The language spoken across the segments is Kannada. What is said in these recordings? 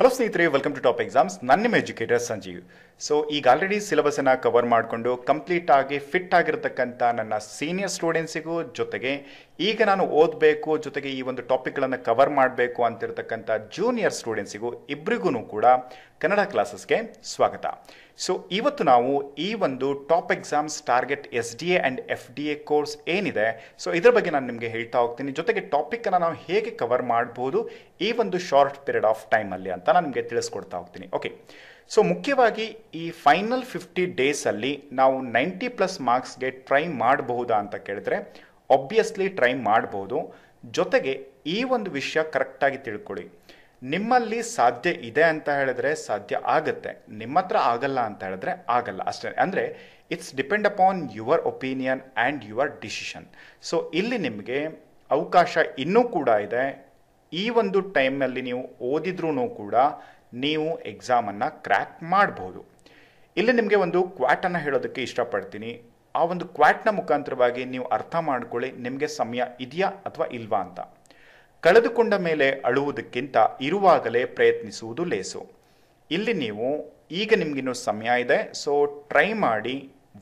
ಹಲೋ ಸ್ನೇಹಿತರೆ, ವೆಲ್ಕಮ್ ಟು ಟಾಪ್ ಎಕ್ಸಾಮ್ಸ್. ನನ್ನ ನಿಮ್ಮ ಎಜುಕೇಟರ್ ಸಂಜೀವ್. ಸೊ ಈಗ ಆಲ್ರೆಡಿ ಸಿಲೆಬಸನ್ನು ಕವರ್ ಮಾಡಿಕೊಂಡು ಕಂಪ್ಲೀಟ್ ಆಗಿ ಫಿಟ್ ಆಗಿರತಕ್ಕಂಥ ನನ್ನ ಸೀನಿಯರ್ ಸ್ಟೂಡೆಂಟ್ಸಿಗೂ ಜೊತೆಗೆ ಈಗ ನಾನು ಓದಬೇಕು ಜೊತೆಗೆ ಈ ಒಂದು ಟಾಪಿಕ್ಗಳನ್ನು ಕವರ್ ಮಾಡಬೇಕು ಅಂತಿರತಕ್ಕಂಥ ಜೂನಿಯರ್ ಸ್ಟೂಡೆಂಟ್ಸಿಗೂ ಇಬ್ಬರಿಗೂ ಕೂಡ ಕನ್ನಡ ಕ್ಲಾಸಸ್ಗೆ ಸ್ವಾಗತ. ಸೊ ಇವತ್ತು ನಾವು ಈ ಒಂದು top exams target SDA and FDA course ಏನಿದೆ, ಸೊ ಇದರ ಬಗ್ಗೆ ನಾನು ನಿಮಗೆ ಹೇಳ್ತಾ ಹೋಗ್ತೀನಿ. ಜೊತೆಗೆ ಟಾಪಿಕ್ಕನ್ನು ನಾವು ಹೇಗೆ ಕವರ್ ಮಾಡ್ಬೋದು ಈ ಒಂದು ಶಾರ್ಟ್ ಪೀರಿಯಡ್ ಆಫ್ ಟೈಮಲ್ಲಿ ಅಂತ ನಾನು ನಿಮಗೆ ತಿಳಿಸ್ಕೊಡ್ತಾ ಹೋಗ್ತೀನಿ. ಓಕೆ, ಸೊ ಮುಖ್ಯವಾಗಿ ಈ ಫೈನಲ್ 50 ಡೇಸಲ್ಲಿ ನಾವು 90+ ಮಾರ್ಕ್ಸ್ಗೆ ಟ್ರೈ ಮಾಡಬಹುದಾ ಅಂತ ಕೇಳಿದ್ರೆ ಆಬ್ವಿಯಸ್ಲಿ ಟ್ರೈ ಮಾಡಬಹುದು. ಜೊತೆಗೆ ಈ ಒಂದು ವಿಷಯ ಕರೆಕ್ಟಾಗಿ ತಿಳ್ಕೊಳ್ಳಿ, ನಿಮ್ಮಲ್ಲಿ ಸಾಧ್ಯ ಇದೆ ಅಂತ ಹೇಳಿದ್ರೆ ಸಾಧ್ಯ ಆಗುತ್ತೆ, ನಿಮ್ಮ ಹತ್ರ ಆಗಲ್ಲ ಅಂತ ಹೇಳಿದ್ರೆ ಆಗಲ್ಲ ಅಷ್ಟೇ. ಅಂದರೆ it's depend upon your opinion and your decision. So ಇಲ್ಲಿ ನಿಮಗೆ ಅವಕಾಶ ಇನ್ನೂ ಕೂಡ ಇದೆ. ಈ ಒಂದು ಟೈಮ್ನಲ್ಲಿ ನೀವು ಓದಿದ್ರೂ ಕೂಡ ನೀವು ಎಕ್ಸಾಮನ್ನು ಕ್ರ್ಯಾಕ್ ಮಾಡಬಹುದು. ಇಲ್ಲಿ ನಿಮಗೆ ಒಂದು ಕ್ವಾಟನ್ನು ಹೇಳೋದಕ್ಕೆ ಇಷ್ಟಪಡ್ತೀನಿ. ಆ ಒಂದು ಕ್ವಾಟ್ನ ಮುಖಾಂತರವಾಗಿ ನೀವು ಅರ್ಥ ಮಾಡ್ಕೊಳ್ಳಿ ನಿಮಗೆ ಸಮಯ ಇದೆಯಾ ಅಥವಾ ಇಲ್ವಾ ಅಂತ. ಕಳೆದುಕೊಂಡ ಮೇಲೆ ಅಳುವುದಕ್ಕಿಂತ ಇರುವಾಗಲೇ ಪ್ರಯತ್ನಿಸುವುದು ಲೇಸು. ಇಲ್ಲಿ ನೀವು ಈಗ ನಿಮಗಿನ್ನೂ ಸಮಯ ಇದೆ, ಸೊ ಟ್ರೈ ಮಾಡಿ,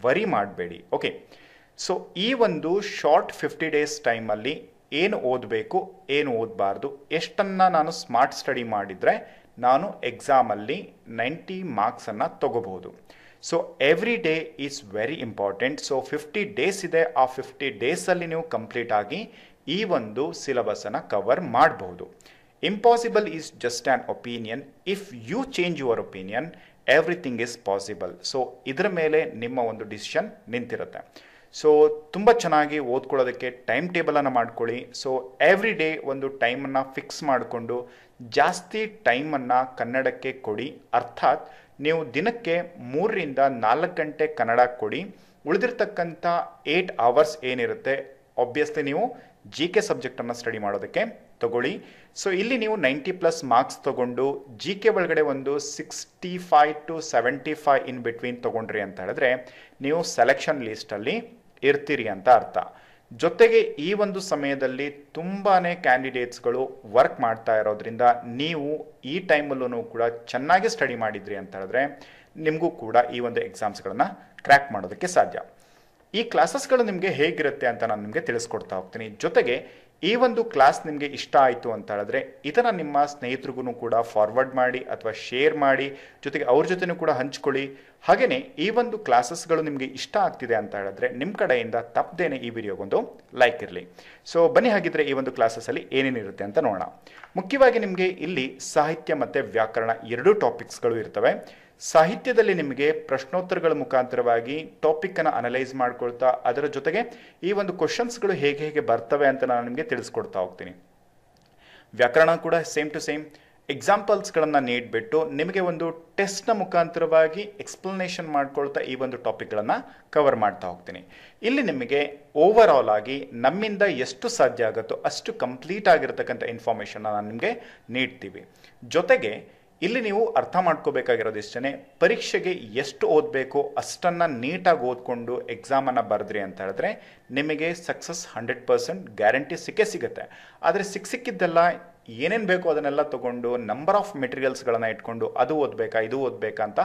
ವರಿ ಮಾಡಬೇಡಿ. ಓಕೆ, ಸೊ ಈ ಒಂದು ಶಾರ್ಟ್ 50 ಡೇಸ್ ಟೈಮಲ್ಲಿ ಏನು ಓದಬೇಕು ಏನು ಓದಬಾರ್ದು, ಎಷ್ಟನ್ನು ನಾನು ಸ್ಮಾರ್ಟ್ ಸ್ಟಡಿ ಮಾಡಿದರೆ ನಾನು ಎಕ್ಸಾಮಲ್ಲಿ 90 ಮಾರ್ಕ್ಸನ್ನು ತಗೋಬಹುದು. So every day is very important. So 50 days ಇದೆ, ಆ 50 ಡೇಸಲ್ಲಿ ನೀವು ಕಂಪ್ಲೀಟ್ ಆಗಿ ಈ ಒಂದು ಸಿಲೆಬಸನ್ನು ಕವರ್ ಮಾಡಬಹುದು. Impossible is just an opinion. If you change your opinion everything is possible. So ಇದರ ಮೇಲೆ ನಿಮ್ಮ ಒಂದು ಡಿಸಿಷನ್ ನಿಂತಿರುತ್ತೆ. ಸೊ ತುಂಬ ಚೆನ್ನಾಗಿ ಓದ್ಕೊಳ್ಳೋದಕ್ಕೆ ಟೈಮ್ ಟೇಬಲನ್ನು ಮಾಡ್ಕೊಳ್ಳಿ. ಸೊ ಎವ್ರಿ ಡೇ ಒಂದು ಟೈಮನ್ನು ಫಿಕ್ಸ್ ಮಾಡಿಕೊಂಡು ಜಾಸ್ತಿ ಟೈಮನ್ನು ಕನ್ನಡಕ್ಕೆ ಕೊಡಿ. ಅರ್ಥಾತ್ ನೀವು ದಿನಕ್ಕೆ 3 ರಿಂದ 4 ಗಂಟೆ ಕನ್ನಡ ಕೊಡಿ. ಉಳಿದಿರ್ತಕ್ಕಂಥ 8 ಅವರ್ಸ್ ಏನಿರುತ್ತೆ ಆಬ್ವಿಯಸ್ಲಿ ನೀವು GK ಸಬ್ಜೆಕ್ಟನ್ನು ಸ್ಟಡಿ ಮಾಡೋದಕ್ಕೆ ತಗೊಳ್ಳಿ. ಸೊ ಇಲ್ಲಿ ನೀವು 90+ ಮಾರ್ಕ್ಸ್ ತೊಗೊಂಡು GK ಒಳಗಡೆ ಒಂದು 65 to 75 ಇನ್ ಬಿಟ್ವೀನ್ ತೊಗೊಂಡ್ರಿ ಅಂತ ಹೇಳಿದ್ರೆ ನೀವು ಸೆಲೆಕ್ಷನ್ ಲೀಸ್ಟಲ್ಲಿ ಇರ್ತೀರಿ ಅಂತ ಅರ್ಥ. ಜೊತೆಗೆ ಈ ಒಂದು ಸಮಯದಲ್ಲಿ ತುಂಬಾ ಕ್ಯಾಂಡಿಡೇಟ್ಸ್ಗಳು ವರ್ಕ್ ಮಾಡ್ತಾ ಇರೋದ್ರಿಂದ ನೀವು ಈ ಟೈಮಲ್ಲೂ ಕೂಡ ಚೆನ್ನಾಗಿ ಸ್ಟಡಿ ಮಾಡಿದ್ರಿ ಅಂತ ಹೇಳಿದ್ರೆ ನಿಮಗೂ ಕೂಡ ಈ ಒಂದು ಎಕ್ಸಾಮ್ಸ್ಗಳನ್ನು ಕ್ರ್ಯಾಕ್ ಮಾಡೋದಕ್ಕೆ ಸಾಧ್ಯ. ಈ ಕ್ಲಾಸಸ್ಗಳು ನಿಮಗೆ ಹೇಗಿರುತ್ತೆ ಅಂತ ನಾನು ನಿಮಗೆ ತಿಳಿಸ್ಕೊಡ್ತಾ ಹೋಗ್ತೀನಿ. ಜೊತೆಗೆ ಈ ಒಂದು ಕ್ಲಾಸ್ ನಿಮಗೆ ಇಷ್ಟ ಆಯಿತು ಅಂತ ಹೇಳಿದ್ರೆ ಇದನ್ನು ನಿಮ್ಮ ಸ್ನೇಹಿತರಿಗೂ ಕೂಡ ಫಾರ್ವರ್ಡ್ ಮಾಡಿ ಅಥವಾ ಶೇರ್ ಮಾಡಿ, ಜೊತೆಗೆ ಅವ್ರ ಜೊತೆನೂ ಕೂಡ ಹಂಚ್ಕೊಳ್ಳಿ. ಹಾಗೆಯೇ ಈ ಒಂದು ಕ್ಲಾಸಸ್ಗಳು ನಿಮಗೆ ಇಷ್ಟ ಆಗ್ತಿದೆ ಅಂತ ಹೇಳಿದ್ರೆ ನಿಮ್ಮ ಕಡೆಯಿಂದ ತಪ್ಪದೇನೆ ಈ ವಿಡಿಯೋಗೊಂದು ಲೈಕ್ ಇರಲಿ. ಸೊ ಬನ್ನಿ ಹಾಗಿದ್ರೆ ಈ ಒಂದು ಕ್ಲಾಸಸ್ಸಲ್ಲಿ ಏನೇನಿರುತ್ತೆ ಅಂತ ನೋಡೋಣ. ಮುಖ್ಯವಾಗಿ ನಿಮಗೆ ಇಲ್ಲಿ ಸಾಹಿತ್ಯ ಮತ್ತು ವ್ಯಾಕರಣ ಎರಡೂ ಟಾಪಿಕ್ಸ್ಗಳು ಇರ್ತವೆ. ಸಾಹಿತ್ಯದಲ್ಲಿ ನಿಮಗೆ ಪ್ರಶ್ನೋತ್ತರಗಳ ಮುಖಾಂತರವಾಗಿ ಟಾಪಿಕ್ಕನ್ನು ಅನಲೈಸ್ ಮಾಡ್ಕೊಳ್ತಾ ಅದರ ಜೊತೆಗೆ ಈ ಒಂದು ಕ್ವಶನ್ಸ್ಗಳು ಹೇಗೆ ಹೇಗೆ ಬರ್ತವೆ ಅಂತ ನಾನು ನಿಮಗೆ ತಿಳಿಸ್ಕೊಡ್ತಾ ಹೋಗ್ತೀನಿ. ವ್ಯಾಕರಣ ಕೂಡ ಸೇಮ್ ಟು ಸೇಮ್ ಎಕ್ಸಾಂಪಲ್ಸ್ಗಳನ್ನು ನೀಡಿಬಿಟ್ಟು ನಿಮಗೆ ಒಂದು ಟೆಸ್ಟ್ನ ಮುಖಾಂತರವಾಗಿ ಎಕ್ಸ್ಪ್ಲನೇಷನ್ ಮಾಡ್ಕೊಳ್ತಾ ಈ ಒಂದು ಟಾಪಿಕ್ಗಳನ್ನು ಕವರ್ ಮಾಡ್ತಾ ಹೋಗ್ತೀನಿ. ಇಲ್ಲಿ ನಿಮಗೆ ಓವರ್ ಆಲ್ ಆಗಿ ನಮ್ಮಿಂದ ಎಷ್ಟು ಸಾಧ್ಯ ಆಗುತ್ತೋ ಅಷ್ಟು ಕಂಪ್ಲೀಟ್ ಆಗಿರತಕ್ಕಂಥ ಇನ್ಫಾರ್ಮೇಷನ್ನ ನಾನು ನಿಮಗೆ ನೀಡ್ತೀವಿ. ಜೊತೆಗೆ ಇಲ್ಲಿ ನೀವು ಅರ್ಥ ಮಾಡ್ಕೋಬೇಕಾಗಿರೋದು ಇಷ್ಟೇ, ಪರೀಕ್ಷೆಗೆ ಎಷ್ಟು ಓದಬೇಕು ಅಷ್ಟನ್ನು ನೀಟಾಗಿ ಓದ್ಕೊಂಡು ಎಕ್ಸಾಮನ್ನು ಬರೆದ್ರಿ ಅಂತ ಹೇಳಿದ್ರೆ ನಿಮಗೆ ಸಕ್ಸಸ್ 100% ಗ್ಯಾರಂಟಿ ಸಿಕ್ಕೇ ಸಿಗುತ್ತೆ. ಆದರೆ ಸಿಕ್ಕಿದ್ದೆಲ್ಲ ಏನೇನು ಬೇಕೋ ಅದನ್ನೆಲ್ಲ ತೊಗೊಂಡು ನಂಬರ್ ಆಫ್ ಮೆಟೀರಿಯಲ್ಸ್ಗಳನ್ನು ಇಟ್ಕೊಂಡು ಅದು ಓದಬೇಕಾ ಇದು ಓದಬೇಕಾ ಅಂತ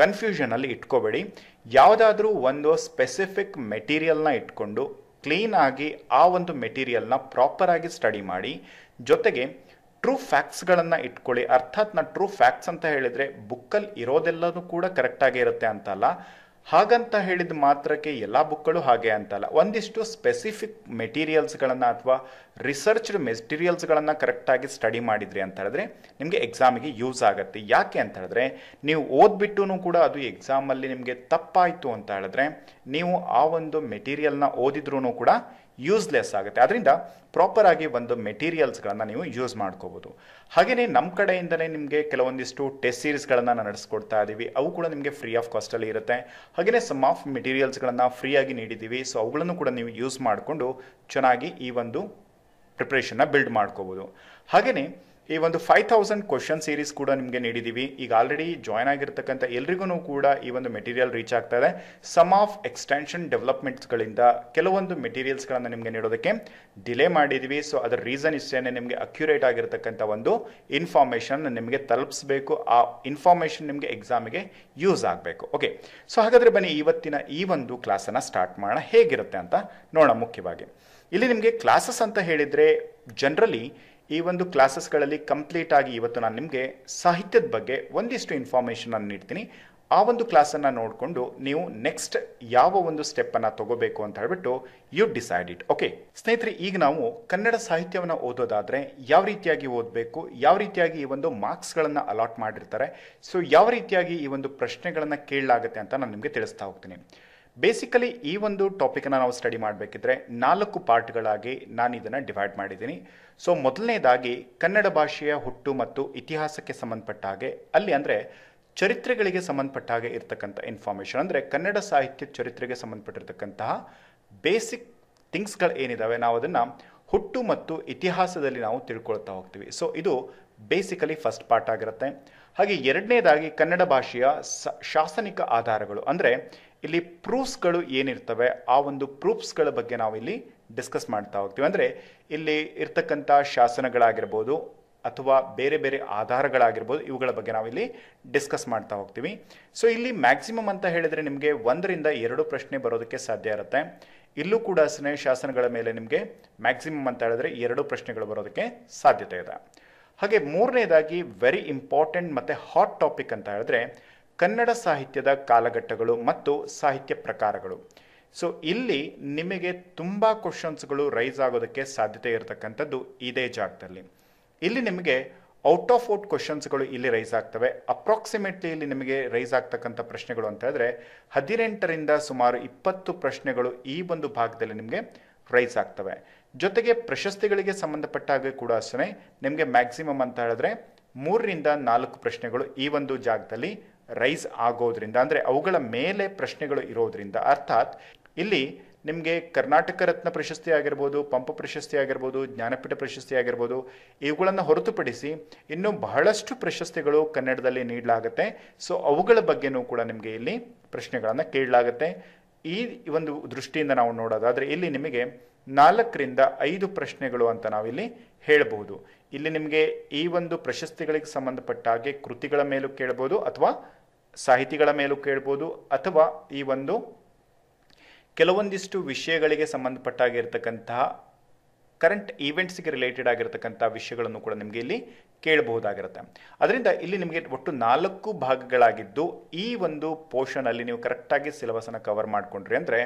ಕನ್ಫ್ಯೂಷನಲ್ಲಿ ಇಟ್ಕೋಬೇಡಿ. ಯಾವುದಾದ್ರೂ ಒಂದು ಸ್ಪೆಸಿಫಿಕ್ ಮೆಟೀರಿಯಲ್ನ ಇಟ್ಕೊಂಡು ಕ್ಲೀನಾಗಿ ಆ ಒಂದು ಮೆಟೀರಿಯಲ್ನ ಪ್ರಾಪರಾಗಿ ಸ್ಟಡಿ ಮಾಡಿ. ಜೊತೆಗೆ ಟ್ರೂ ಫ್ಯಾಕ್ಟ್ಸ್ಗಳನ್ನು ಇಟ್ಕೊಳ್ಳಿ. ಅರ್ಥಾತ್ ನಾನು ಟ್ರೂ ಫ್ಯಾಕ್ಟ್ಸ್ ಅಂತ ಹೇಳಿದರೆ ಬುಕ್ಕಲ್ಲಿ ಇರೋದೆಲ್ಲವೂ ಕೂಡ ಕರೆಕ್ಟಾಗೇ ಇರುತ್ತೆ ಅಂತಲ್ಲ. ಹಾಗಂತ ಹೇಳಿದ ಮಾತ್ರಕ್ಕೆ ಎಲ್ಲ ಬುಕ್ಗಳು ಹಾಗೆ ಅಂತಲ್ಲ. ಒಂದಿಷ್ಟು ಸ್ಪೆಸಿಫಿಕ್ ಮೆಟೀರಿಯಲ್ಸ್ಗಳನ್ನು ಅಥವಾ ರಿಸರ್ಚ್ಡ್ ಮೆಟೀರಿಯಲ್ಸ್ಗಳನ್ನು ಕರೆಕ್ಟಾಗಿ ಸ್ಟಡಿ ಮಾಡಿದ್ರಿ ಅಂತ ಹೇಳಿದ್ರೆ ನಿಮಗೆ ಎಕ್ಸಾಮಿಗೆ ಯೂಸ್ ಆಗುತ್ತೆ. ಯಾಕೆ ಅಂತ ಹೇಳಿದ್ರೆ ನೀವು ಓದ್ಬಿಟ್ಟು ಕೂಡ ಅದು ಎಕ್ಸಾಮಲ್ಲಿ ನಿಮಗೆ ತಪ್ಪಾಯಿತು ಅಂತ ಹೇಳಿದ್ರೆ ನೀವು ಆ ಒಂದು ಮೆಟೀರಿಯಲ್ನ ಓದಿದ್ರೂ ಕೂಡ ಯೂಸ್ಲೆಸ್ ಆಗುತ್ತೆ. ಅದರಿಂದ ಪ್ರಾಪರಾಗಿ ಒಂದು ಮೆಟೀರಿಯಲ್ಸ್ಗಳನ್ನು ನೀವು ಯೂಸ್ ಮಾಡ್ಕೋಬೋದು. ಹಾಗೆಯೇ ನಮ್ಮ ಕಡೆಯಿಂದಲೇ ನಿಮಗೆ ಕೆಲವೊಂದಿಷ್ಟು ಟೆಸ್ಟ್ ಸೀರೀಸ್ಗಳನ್ನು ನಡೆಸ್ಕೊಡ್ತಾ ಇದ್ದೀವಿ. ಅವು ಕೂಡ ನಿಮಗೆ ಫ್ರೀ ಆಫ್ ಕಾಸ್ಟಲ್ಲಿ ಇರುತ್ತೆ. ಹಾಗೆಯೇ ಸಮ್ ಆಫ್ ಮೆಟೀರಿಯಲ್ಸ್ಗಳನ್ನು ಫ್ರೀಯಾಗಿ ನೀಡಿದ್ದೀವಿ. ಸೊ ಅವುಗಳನ್ನು ಕೂಡ ನೀವು ಯೂಸ್ ಮಾಡಿಕೊಂಡು ಚೆನ್ನಾಗಿ ಈ ಒಂದು ಪ್ರಿಪ್ರೇಷನ್ನ ಬಿಲ್ಡ್ ಮಾಡ್ಕೋಬೋದು. ಹಾಗೆಯೇ ಈ ಒಂದು 5000 ಕ್ವೆಶ್ಚನ್ ಸೀರೀಸ್ ಕೂಡ ನಿಮಗೆ ನೀಡಿದೀವಿ. ಈಗ ಆಲ್ರೆಡಿ ಜಾಯಿನ್ ಆಗಿರತಕ್ಕಂತ ಎಲ್ಲರಿಗೂ ಕೂಡ ಈ ಒಂದು ಮೆಟೀರಿಯಲ್ ರೀಚ್ ಆಗ್ತಾ ಇದೆ. ಸಮ್ ಆಫ್ ಎಕ್ಸ್ಟೆನ್ಷನ್ ಡೆವಲಪ್ಮೆಂಟ್ಸ್ ಗಳಿಂದ ಕೆಲವೊಂದು ಮೆಟೀರಿಯಲ್ಸ್ ಗಳನ್ನು ನಿಮಗೆ ನೀಡೋದಕ್ಕೆ ಡಿಲೇ ಮಾಡಿದೀವಿ. ಸೊ ಅದರ ರೀಸನ್ ಇಷ್ಟೇನೆ, ನಿಮಗೆ ಅಕ್ಯುರೇಟ್ ಆಗಿರತಕ್ಕಂತ ಒಂದು ಇನ್ಫಾರ್ಮೇಶನ್ ನಿಮಗೆ ತಲುಪಿಸಬೇಕು. ಆ ಇನ್ಫಾರ್ಮೇಶನ್ ನಿಮಗೆ ಎಕ್ಸಾಮ್ ಗೆ ಯೂಸ್ ಆಗಬೇಕು. ಓಕೆ, ಸೊ ಹಾಗಾದ್ರೆ ಬನ್ನಿ ಇವತ್ತಿನ ಈ ಒಂದು ಕ್ಲಾಸ್ ಅನ್ನು ಸ್ಟಾರ್ಟ್ ಮಾಡೋಣ. ಹೇಗಿರುತ್ತೆ ಅಂತ ನೋಡೋಣ. ಮುಖ್ಯವಾಗಿ ಇಲ್ಲಿ ನಿಮಗೆ ಕ್ಲಾಸಸ್ ಅಂತ ಹೇಳಿದ್ರೆ ಜನರಲಿ ಈ ಒಂದು ಕ್ಲಾಸಸ್ಗಳಲ್ಲಿ ಕಂಪ್ಲೀಟ್ ಆಗಿ ಇವತ್ತು ನಾನು ನಿಮಗೆ ಸಾಹಿತ್ಯದ ಬಗ್ಗೆ ಒಂದಿಷ್ಟು ಇನ್ಫಾರ್ಮೇಷನ್ ನಾನು ನೀಡ್ತೀನಿ. ಆ ಒಂದು ಕ್ಲಾಸನ್ನು ನೋಡಿಕೊಂಡು ನೀವು ನೆಕ್ಸ್ಟ್ ಯಾವ ಒಂದು ಸ್ಟೆಪ್ಪನ್ನು ತಗೋಬೇಕು ಅಂತ ಹೇಳ್ಬಿಟ್ಟು ಯು ಡಿಸೈಡ್ ಇಟ್. ಓಕೆ ಸ್ನೇಹಿತರೆ, ಈಗ ನಾವು ಕನ್ನಡ ಸಾಹಿತ್ಯವನ್ನು ಓದೋದಾದರೆ ಯಾವ ರೀತಿಯಾಗಿ ಓದಬೇಕು, ಯಾವ ರೀತಿಯಾಗಿ ಈ ಒಂದು ಮಾರ್ಕ್ಸ್ಗಳನ್ನು ಅಲಾಟ್ ಮಾಡಿರ್ತಾರೆ, ಸೊ ಯಾವ ರೀತಿಯಾಗಿ ಈ ಒಂದು ಪ್ರಶ್ನೆಗಳನ್ನು ಕೇಳಲಾಗುತ್ತೆ ಅಂತ ನಾನು ನಿಮಗೆ ತಿಳಿಸ್ತಾ ಹೋಗ್ತೀನಿ. ಬೇಸಿಕಲಿ ಈ ಒಂದು ಟಾಪಿಕನ್ನು ನಾವು ಸ್ಟಡಿ ಮಾಡಬೇಕಿದ್ರೆ 4 ಪಾರ್ಟ್ಗಳಾಗಿ ನಾನು ಇದನ್ನು ಡಿವೈಡ್ ಮಾಡಿದ್ದೀನಿ. ಸೊ ಮೊದಲನೇದಾಗಿ ಕನ್ನಡ ಭಾಷೆಯ ಹುಟ್ಟು ಮತ್ತು ಇತಿಹಾಸಕ್ಕೆ ಸಂಬಂಧಪಟ್ಟ ಹಾಗೆ, ಅಲ್ಲಿ ಅಂದರೆ ಚರಿತ್ರೆಗಳಿಗೆ ಸಂಬಂಧಪಟ್ಟ ಹಾಗೆ ಇರತಕ್ಕಂಥ ಇನ್ಫಾರ್ಮೇಷನ್, ಅಂದರೆ ಕನ್ನಡ ಸಾಹಿತ್ಯ ಚರಿತ್ರೆಗೆ ಸಂಬಂಧಪಟ್ಟಿರ್ತಕ್ಕಂತಹ ಬೇಸಿಕ್ ಥಿಂಗ್ಸ್ಗಳು ಏನಿದ್ದಾವೆ ನಾವು ಅದನ್ನು ಹುಟ್ಟು ಮತ್ತು ಇತಿಹಾಸದಲ್ಲಿ ನಾವು ತಿಳ್ಕೊಳ್ತಾ ಹೋಗ್ತೀವಿ. ಸೊ ಇದು ಬೇಸಿಕಲಿ ಫಸ್ಟ್ ಪಾರ್ಟ್ ಆಗಿರುತ್ತೆ. ಹಾಗೆ ಎರಡನೇದಾಗಿ ಕನ್ನಡ ಭಾಷೆಯ ಶಾಸನಿಕ ಆಧಾರಗಳು, ಅಂದರೆ ಇಲ್ಲಿ ಪ್ರೂಫ್ಸ್ಗಳು ಏನಿರ್ತವೆ ಆ ಒಂದು ಪ್ರೂಫ್ಸ್ಗಳ ಬಗ್ಗೆ ನಾವು ಇಲ್ಲಿ ಡಿಸ್ಕಸ್ ಮಾಡ್ತಾ ಹೋಗ್ತೀವಿ. ಅಂದರೆ ಇಲ್ಲಿ ಇರ್ತಕ್ಕಂಥ ಶಾಸನಗಳಾಗಿರ್ಬೋದು ಅಥವಾ ಬೇರೆ ಬೇರೆ ಆಧಾರಗಳಾಗಿರ್ಬೋದು, ಇವುಗಳ ಬಗ್ಗೆ ನಾವಿಲ್ಲಿ ಡಿಸ್ಕಸ್ ಮಾಡ್ತಾ ಹೋಗ್ತೀವಿ. ಸೊ ಇಲ್ಲಿ ಮ್ಯಾಕ್ಸಿಮಮ್ ಅಂತ ಹೇಳಿದರೆ ನಿಮಗೆ 1 ರಿಂದ 2 ಪ್ರಶ್ನೆ ಬರೋದಕ್ಕೆ ಸಾಧ್ಯ ಇರುತ್ತೆ. ಇಲ್ಲೂ ಕೂಡ ಅಷ್ಟೇ, ಶಾಸನಗಳ ಮೇಲೆ ನಿಮಗೆ ಮ್ಯಾಕ್ಸಿಮಮ್ ಅಂತ ಹೇಳಿದ್ರೆ 2 ಪ್ರಶ್ನೆಗಳು ಬರೋದಕ್ಕೆ ಸಾಧ್ಯತೆ ಇದೆ. ಹಾಗೆ ಮೂರನೇದಾಗಿ ವೆರಿ ಇಂಪಾರ್ಟೆಂಟ್ ಮತ್ತು ಹಾಟ್ ಟಾಪಿಕ್ ಅಂತ ಹೇಳಿದ್ರೆ ಕನ್ನಡ ಸಾಹಿತ್ಯದ ಕಾಲಘಟ್ಟಗಳು ಮತ್ತು ಸಾಹಿತ್ಯ ಪ್ರಕಾರಗಳು. ಸೊ ಇಲ್ಲಿ ನಿಮಗೆ ತುಂಬ ಕ್ವಶನ್ಸ್ಗಳು ರೈಸ್ ಆಗೋದಕ್ಕೆ ಸಾಧ್ಯತೆ ಇರತಕ್ಕಂಥದ್ದು ಇದೇ ಜಾಗದಲ್ಲಿ. ಇಲ್ಲಿ ನಿಮಗೆ ಔಟ್ ಆಫ್ ಔಟ್ ಕ್ವಶನ್ಸ್ಗಳು ಇಲ್ಲಿ ರೈಸ್ ಆಗ್ತವೆ. ಅಪ್ರಾಕ್ಸಿಮೇಟ್ಲಿ ಇಲ್ಲಿ ನಿಮಗೆ ರೈಸ್ ಆಗ್ತಕ್ಕಂಥ ಪ್ರಶ್ನೆಗಳು ಅಂತ ಹೇಳಿದ್ರೆ 18 ರಿಂದ ಸುಮಾರು 20 ಪ್ರಶ್ನೆಗಳು ಈ ಒಂದು ಭಾಗದಲ್ಲಿ ನಿಮಗೆ ರೈಸ್ ಆಗ್ತವೆ. ಜೊತೆಗೆ ಪ್ರಶಸ್ತಿಗಳಿಗೆ ಸಂಬಂಧಪಟ್ಟಾಗ ಕೂಡ ಅಷ್ಟೇ, ನಿಮಗೆ ಮ್ಯಾಕ್ಸಿಮಮ್ ಅಂತ ಹೇಳಿದ್ರೆ 3 ರಿಂದ 4 ಪ್ರಶ್ನೆಗಳು ಈ ಒಂದು ಜಾಗದಲ್ಲಿ ರೈಸ್ ಆಗೋದ್ರಿಂದ, ಅಂದರೆ ಅವುಗಳ ಮೇಲೆ ಪ್ರಶ್ನೆಗಳು ಇರೋದ್ರಿಂದ, ಅರ್ಥಾತ್ ಇಲ್ಲಿ ನಿಮಗೆ ಕರ್ನಾಟಕ ರತ್ನ ಪ್ರಶಸ್ತಿ ಆಗಿರ್ಬೋದು, ಪಂಪ ಪ್ರಶಸ್ತಿ ಆಗಿರ್ಬೋದು, ಜ್ಞಾನಪೀಠ ಪ್ರಶಸ್ತಿ ಆಗಿರ್ಬೋದು, ಇವುಗಳನ್ನು ಹೊರತುಪಡಿಸಿ ಇನ್ನೂ ಬಹಳಷ್ಟು ಪ್ರಶಸ್ತಿಗಳು ಕನ್ನಡದಲ್ಲಿ ನೀಡಲಾಗುತ್ತೆ. ಸೊ ಅವುಗಳ ಬಗ್ಗೆನೂ ಕೂಡ ನಿಮಗೆ ಇಲ್ಲಿ ಪ್ರಶ್ನೆಗಳನ್ನು ಕೇಳಲಾಗುತ್ತೆ. ಈ ಒಂದು ದೃಷ್ಟಿಯಿಂದ ನಾವು ನೋಡೋದಾದರೆ ಇಲ್ಲಿ ನಿಮಗೆ 4 ರಿಂದ 5 ಪ್ರಶ್ನೆಗಳು ಅಂತ ನಾವಿಲ್ಲಿ ಹೇಳಬಹುದು. ಇಲ್ಲಿ ನಿಮಗೆ ಈ ಒಂದು ಪ್ರಶಸ್ತಿಗಳಿಗೆ ಸಂಬಂಧಪಟ್ಟ ಹಾಗೆ ಕೃತಿಗಳ ಮೇಲೂ ಕೇಳಬಹುದು, ಅಥವಾ ಸಾಹಿತಿಗಳ ಮೇಲೂ ಕೇಳಬಹುದು, ಅಥವಾ ಈ ಒಂದು ಕೆಲವೊಂದಿಷ್ಟು ವಿಷಯಗಳಿಗೆ ಸಂಬಂಧಪಟ್ಟಾಗಿರ್ತಕ್ಕಂತಹ ಕರೆಂಟ್ ಈವೆಂಟ್ಸ್ಗೆ ರಿಲೇಟೆಡ್ ಆಗಿರ್ತಕ್ಕಂಥ ವಿಷಯಗಳನ್ನು ಕೂಡ ನಿಮಗೆ ಇಲ್ಲಿ ಕೇಳಬಹುದಾಗಿರುತ್ತೆ. ಅದರಿಂದ ಇಲ್ಲಿ ನಿಮಗೆ ಒಟ್ಟು 4 ಭಾಗಗಳಾಗಿದ್ದು ಈ ಒಂದು ಪೋರ್ಷನಲ್ಲಿ ನೀವು ಕರೆಕ್ಟಾಗಿ ಸಿಲೆಬಸನ್ನು ಕವರ್ ಮಾಡಿಕೊಂಡ್ರಿ ಅಂದರೆ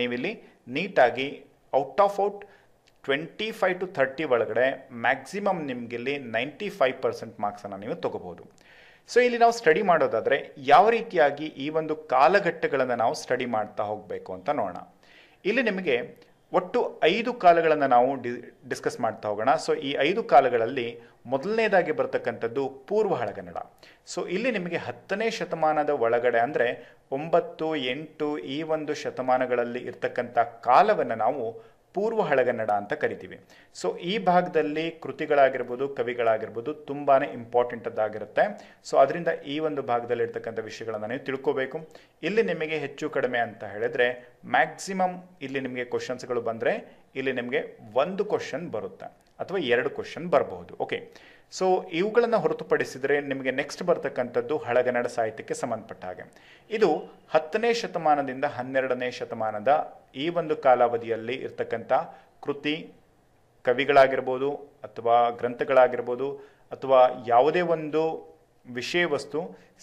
ನೀವಿಲ್ಲಿ ನೀಟಾಗಿ ಔಟ್ ಆಫ್ ಔಟ್ 25 to 30 ಒಳಗಡೆ ಮ್ಯಾಕ್ಸಿಮಮ್ ನಿಮಗಿಲ್ಲಿ 95% ಮಾರ್ಕ್ಸನ್ನು ನೀವು ತೊಗೋಬೋದು. ಸೊ ಇಲ್ಲಿ ನಾವು ಸ್ಟಡಿ ಮಾಡೋದಾದರೆ ಯಾವ ರೀತಿಯಾಗಿ ಈ ಒಂದು ಕಾಲಘಟ್ಟಗಳನ್ನು ನಾವು ಸ್ಟಡಿ ಮಾಡ್ತಾ ಹೋಗಬೇಕು ಅಂತ ನೋಡೋಣ. ಇಲ್ಲಿ ನಿಮಗೆ ಒಟ್ಟು 5 ಕಾಲಗಳನ್ನು ನಾವು ಡಿಸ್ಕಸ್ ಮಾಡ್ತಾ ಹೋಗೋಣ. ಸೊ ಈ 5 ಕಾಲಗಳಲ್ಲಿ ಮೊದಲನೇದಾಗಿ ಬರ್ತಕ್ಕಂಥದ್ದು ಪೂರ್ವ ಹಳಗನ್ನಡ. ಸೊ ಇಲ್ಲಿ ನಿಮಗೆ 10ನೇ ಶತಮಾನದ ಒಳಗಡೆ, ಅಂದರೆ 9, 8 ಈ ಒಂದು ಶತಮಾನಗಳಲ್ಲಿ ಇರ್ತಕ್ಕಂಥ ಕಾಲವನ್ನು ನಾವು ಪೂರ್ವ ಹಳಗನ್ನಡ ಅಂತ ಕರಿತೀವಿ. ಸೊ ಈ ಭಾಗದಲ್ಲಿ ಕೃತಿಗಳಾಗಿರ್ಬೋದು, ಕವಿಗಳಾಗಿರ್ಬೋದು ತುಂಬಾ ಇಂಪಾರ್ಟೆಂಟದ್ದಾಗಿರುತ್ತೆ. ಸೊ ಅದರಿಂದ ಈ ಒಂದು ಭಾಗದಲ್ಲಿ ಇರ್ತಕ್ಕಂಥ ವಿಷಯಗಳನ್ನು ನೀವು ತಿಳ್ಕೋಬೇಕು. ಇಲ್ಲಿ ನಿಮಗೆ ಹೆಚ್ಚು ಕಡಿಮೆ ಅಂತ ಹೇಳಿದರೆ ಮ್ಯಾಕ್ಸಿಮಮ್ ಇಲ್ಲಿ ನಿಮಗೆ ಕ್ವಶನ್ಸ್ಗಳು ಬಂದರೆ ಇಲ್ಲಿ ನಿಮಗೆ 1 ಕ್ವಶನ್ ಬರುತ್ತೆ, ಅಥವಾ 2 ಕ್ವಶನ್ ಬರಬಹುದು. ಓಕೆ, ಸೊ ಇವುಗಳನ್ನು ಹೊರತುಪಡಿಸಿದರೆ ನಿಮಗೆ ನೆಕ್ಸ್ಟ್ ಬರ್ತಕ್ಕಂಥದ್ದು ಹಳಗನ್ನಡ ಸಾಹಿತ್ಯಕ್ಕೆ ಸಂಬಂಧಪಟ್ಟ ಹಾಗೆ. ಇದು 10ನೇ ಶತಮಾನದಿಂದ 12ನೇ ಶತಮಾನದ ಈ ಒಂದು ಕಾಲಾವಧಿಯಲ್ಲಿ ಇರ್ತಕ್ಕಂಥ ಕೃತಿ, ಕವಿಗಳಾಗಿರ್ಬೋದು, ಅಥವಾ ಗ್ರಂಥಗಳಾಗಿರ್ಬೋದು, ಅಥವಾ ಯಾವುದೇ ಒಂದು ವಿಷಯ ವಸ್ತು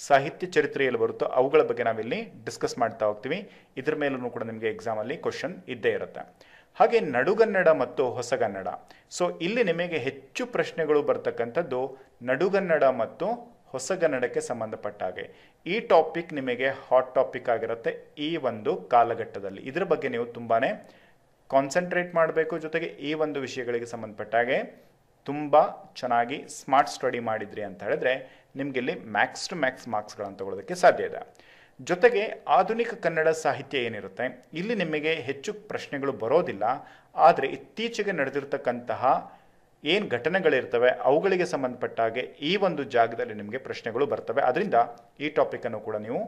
ಸಾಹಿತ್ಯ ಚರಿತ್ರೆಯಲ್ಲಿ ಬರುತ್ತೋ ಅವುಗಳ ಬಗ್ಗೆ ನಾವಿಲ್ಲಿ ಡಿಸ್ಕಸ್ ಮಾಡ್ತಾ ಹೋಗ್ತೀವಿ. ಇದ್ರ ಮೇಲೂ ಕೂಡ ನಿಮಗೆ ಎಕ್ಸಾಮಲ್ಲಿ ಕ್ವಶನ್ ಇದ್ದೇ ಇರುತ್ತೆ. ಹಾಗೆ ನಡುಗನ್ನಡ ಮತ್ತು ಹೊಸಗನ್ನಡ. ಸೊ ಇಲ್ಲಿ ನಿಮಗೆ ಹೆಚ್ಚು ಪ್ರಶ್ನೆಗಳು ಬರ್ತಕ್ಕಂಥದ್ದು ನಡುಗನ್ನಡ ಮತ್ತು ಹೊಸಗನ್ನಡಕ್ಕೆ ಸಂಬಂಧಪಟ್ಟ ಹಾಗೆ. ಈ ಟಾಪಿಕ್ ನಿಮಗೆ ಹಾಟ್ ಟಾಪಿಕ್ ಆಗಿರುತ್ತೆ ಈ ಒಂದು ಕಾಲಘಟ್ಟದಲ್ಲಿ. ಇದರ ಬಗ್ಗೆ ನೀವು ತುಂಬಾ ಕಾನ್ಸಂಟ್ರೇಟ್ ಮಾಡಬೇಕು. ಜೊತೆಗೆ ಈ ಒಂದು ವಿಷಯಗಳಿಗೆ ಸಂಬಂಧಪಟ್ಟ ಹಾಗೆ ತುಂಬ ಚೆನ್ನಾಗಿ ಸ್ಮಾರ್ಟ್ ಸ್ಟಡಿ ಮಾಡಿದ್ರಿ ಅಂತ ಹೇಳಿದ್ರೆ ನಿಮಗೆ ಇಲ್ಲಿ ಮ್ಯಾಕ್ಸ್ ಟು ಮ್ಯಾಕ್ಸ್ ಮಾರ್ಕ್ಸ್ಗಳನ್ನು ತಗೊಳ್ಳೋದಕ್ಕೆ ಸಾಧ್ಯ ಇದೆ. ಜೊತೆಗೆ ಆಧುನಿಕ ಕನ್ನಡ ಸಾಹಿತ್ಯ ಏನಿರುತ್ತೆ ಇಲ್ಲಿ ನಿಮಗೆ ಹೆಚ್ಚು ಪ್ರಶ್ನೆಗಳು ಬರೋದಿಲ್ಲ. ಆದರೆ ಇತ್ತೀಚೆಗೆ ನಡೆದಿರ್ತಕ್ಕಂತಹ ಏನು ಘಟನೆಗಳಿರ್ತವೆ ಅವುಗಳಿಗೆ ಸಂಬಂಧಪಟ್ಟಾಗೆ ಈ ಒಂದು ಜಾಗದಲ್ಲಿ ನಿಮಗೆ ಪ್ರಶ್ನೆಗಳು ಬರ್ತವೆ. ಅದರಿಂದ ಈ ಟಾಪಿಕನ್ನು ಕೂಡ ನೀವು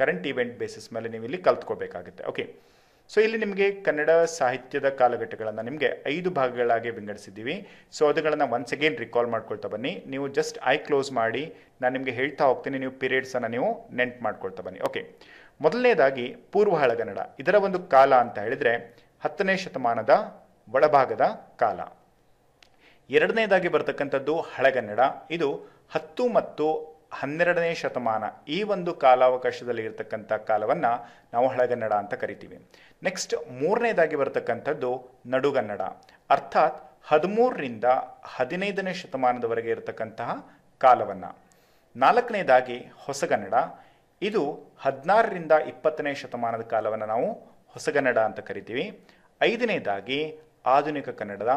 ಕರೆಂಟ್ ಇವೆಂಟ್ ಬೇಸಿಸ್ ಮೇಲೆ ನೀವು ಇಲ್ಲಿ ಕಲ್ತ್ಕೋಬೇಕಾಗುತ್ತೆ. ಓಕೆ, ಸೊ ಇಲ್ಲಿ ನಿಮಗೆ ಕನ್ನಡ ಸಾಹಿತ್ಯದ ಕಾಲಘಟ್ಟಗಳನ್ನು ನಿಮಗೆ 5 ಭಾಗಗಳಾಗಿ ವಿಂಗಡಿಸಿದ್ದೀವಿ. ಸೊ ಅವುಗಳನ್ನು ಒನ್ಸ್ ಅಗೇನ್ ರಿಕಾಲ್ ಮಾಡ್ಕೊಳ್ತಾ ಬನ್ನಿ. ನೀವು ಜಸ್ಟ್ ಐ ಕ್ಲೋಸ್ ಮಾಡಿ ನಾನು ನಿಮಗೆ ಹೇಳ್ತಾ ಹೋಗ್ತೀನಿ, ನೀವು ಪೀರಿಯಡ್ಸನ್ನು ನೀವು ನೆನ್ಪು ಮಾಡ್ಕೊಳ್ತಾ ಬನ್ನಿ. ಓಕೆ, ಮೊದಲನೇದಾಗಿ ಪೂರ್ವ ಹಳಗನ್ನಡ, ಇದರ ಒಂದು ಕಾಲ ಅಂತ ಹೇಳಿದರೆ 10ನೇ ಶತಮಾನದ ಒಳಭಾಗದ ಕಾಲ. ಎರಡನೇದಾಗಿ ಬರ್ತಕ್ಕಂಥದ್ದು ಹಳಗನ್ನಡ, ಇದು 10 ಮತ್ತು 12ನೇ ಶತಮಾನ, ಈ ಒಂದು ಕಾಲಾವಕಾಶದಲ್ಲಿ ಇರತಕ್ಕಂಥ ಕಾಲವನ್ನು ನಾವು ಹಳಗನ್ನಡ ಅಂತ ಕರಿತೀವಿ. ನೆಕ್ಸ್ಟ್ 3ನೇದಾಗಿ ಬರ್ತಕ್ಕಂಥದ್ದು ನಡುಗನ್ನಡ, ಅರ್ಥಾತ್ 13ರಿಂದ 15ನೇ ಶತಮಾನದವರೆಗೆ ಇರತಕ್ಕಂತಹ ಕಾಲವನ್ನು. 4ನೇದಾಗಿ ಹೊಸಗನ್ನಡ, ಇದು 16ರಿಂದ 20ನೇ ಶತಮಾನದ ಕಾಲವನ್ನು ನಾವು ಹೊಸಗನ್ನಡ ಅಂತ ಕರಿತೀವಿ. 5ನೇದಾಗಿ ಆಧುನಿಕ ಕನ್ನಡದ,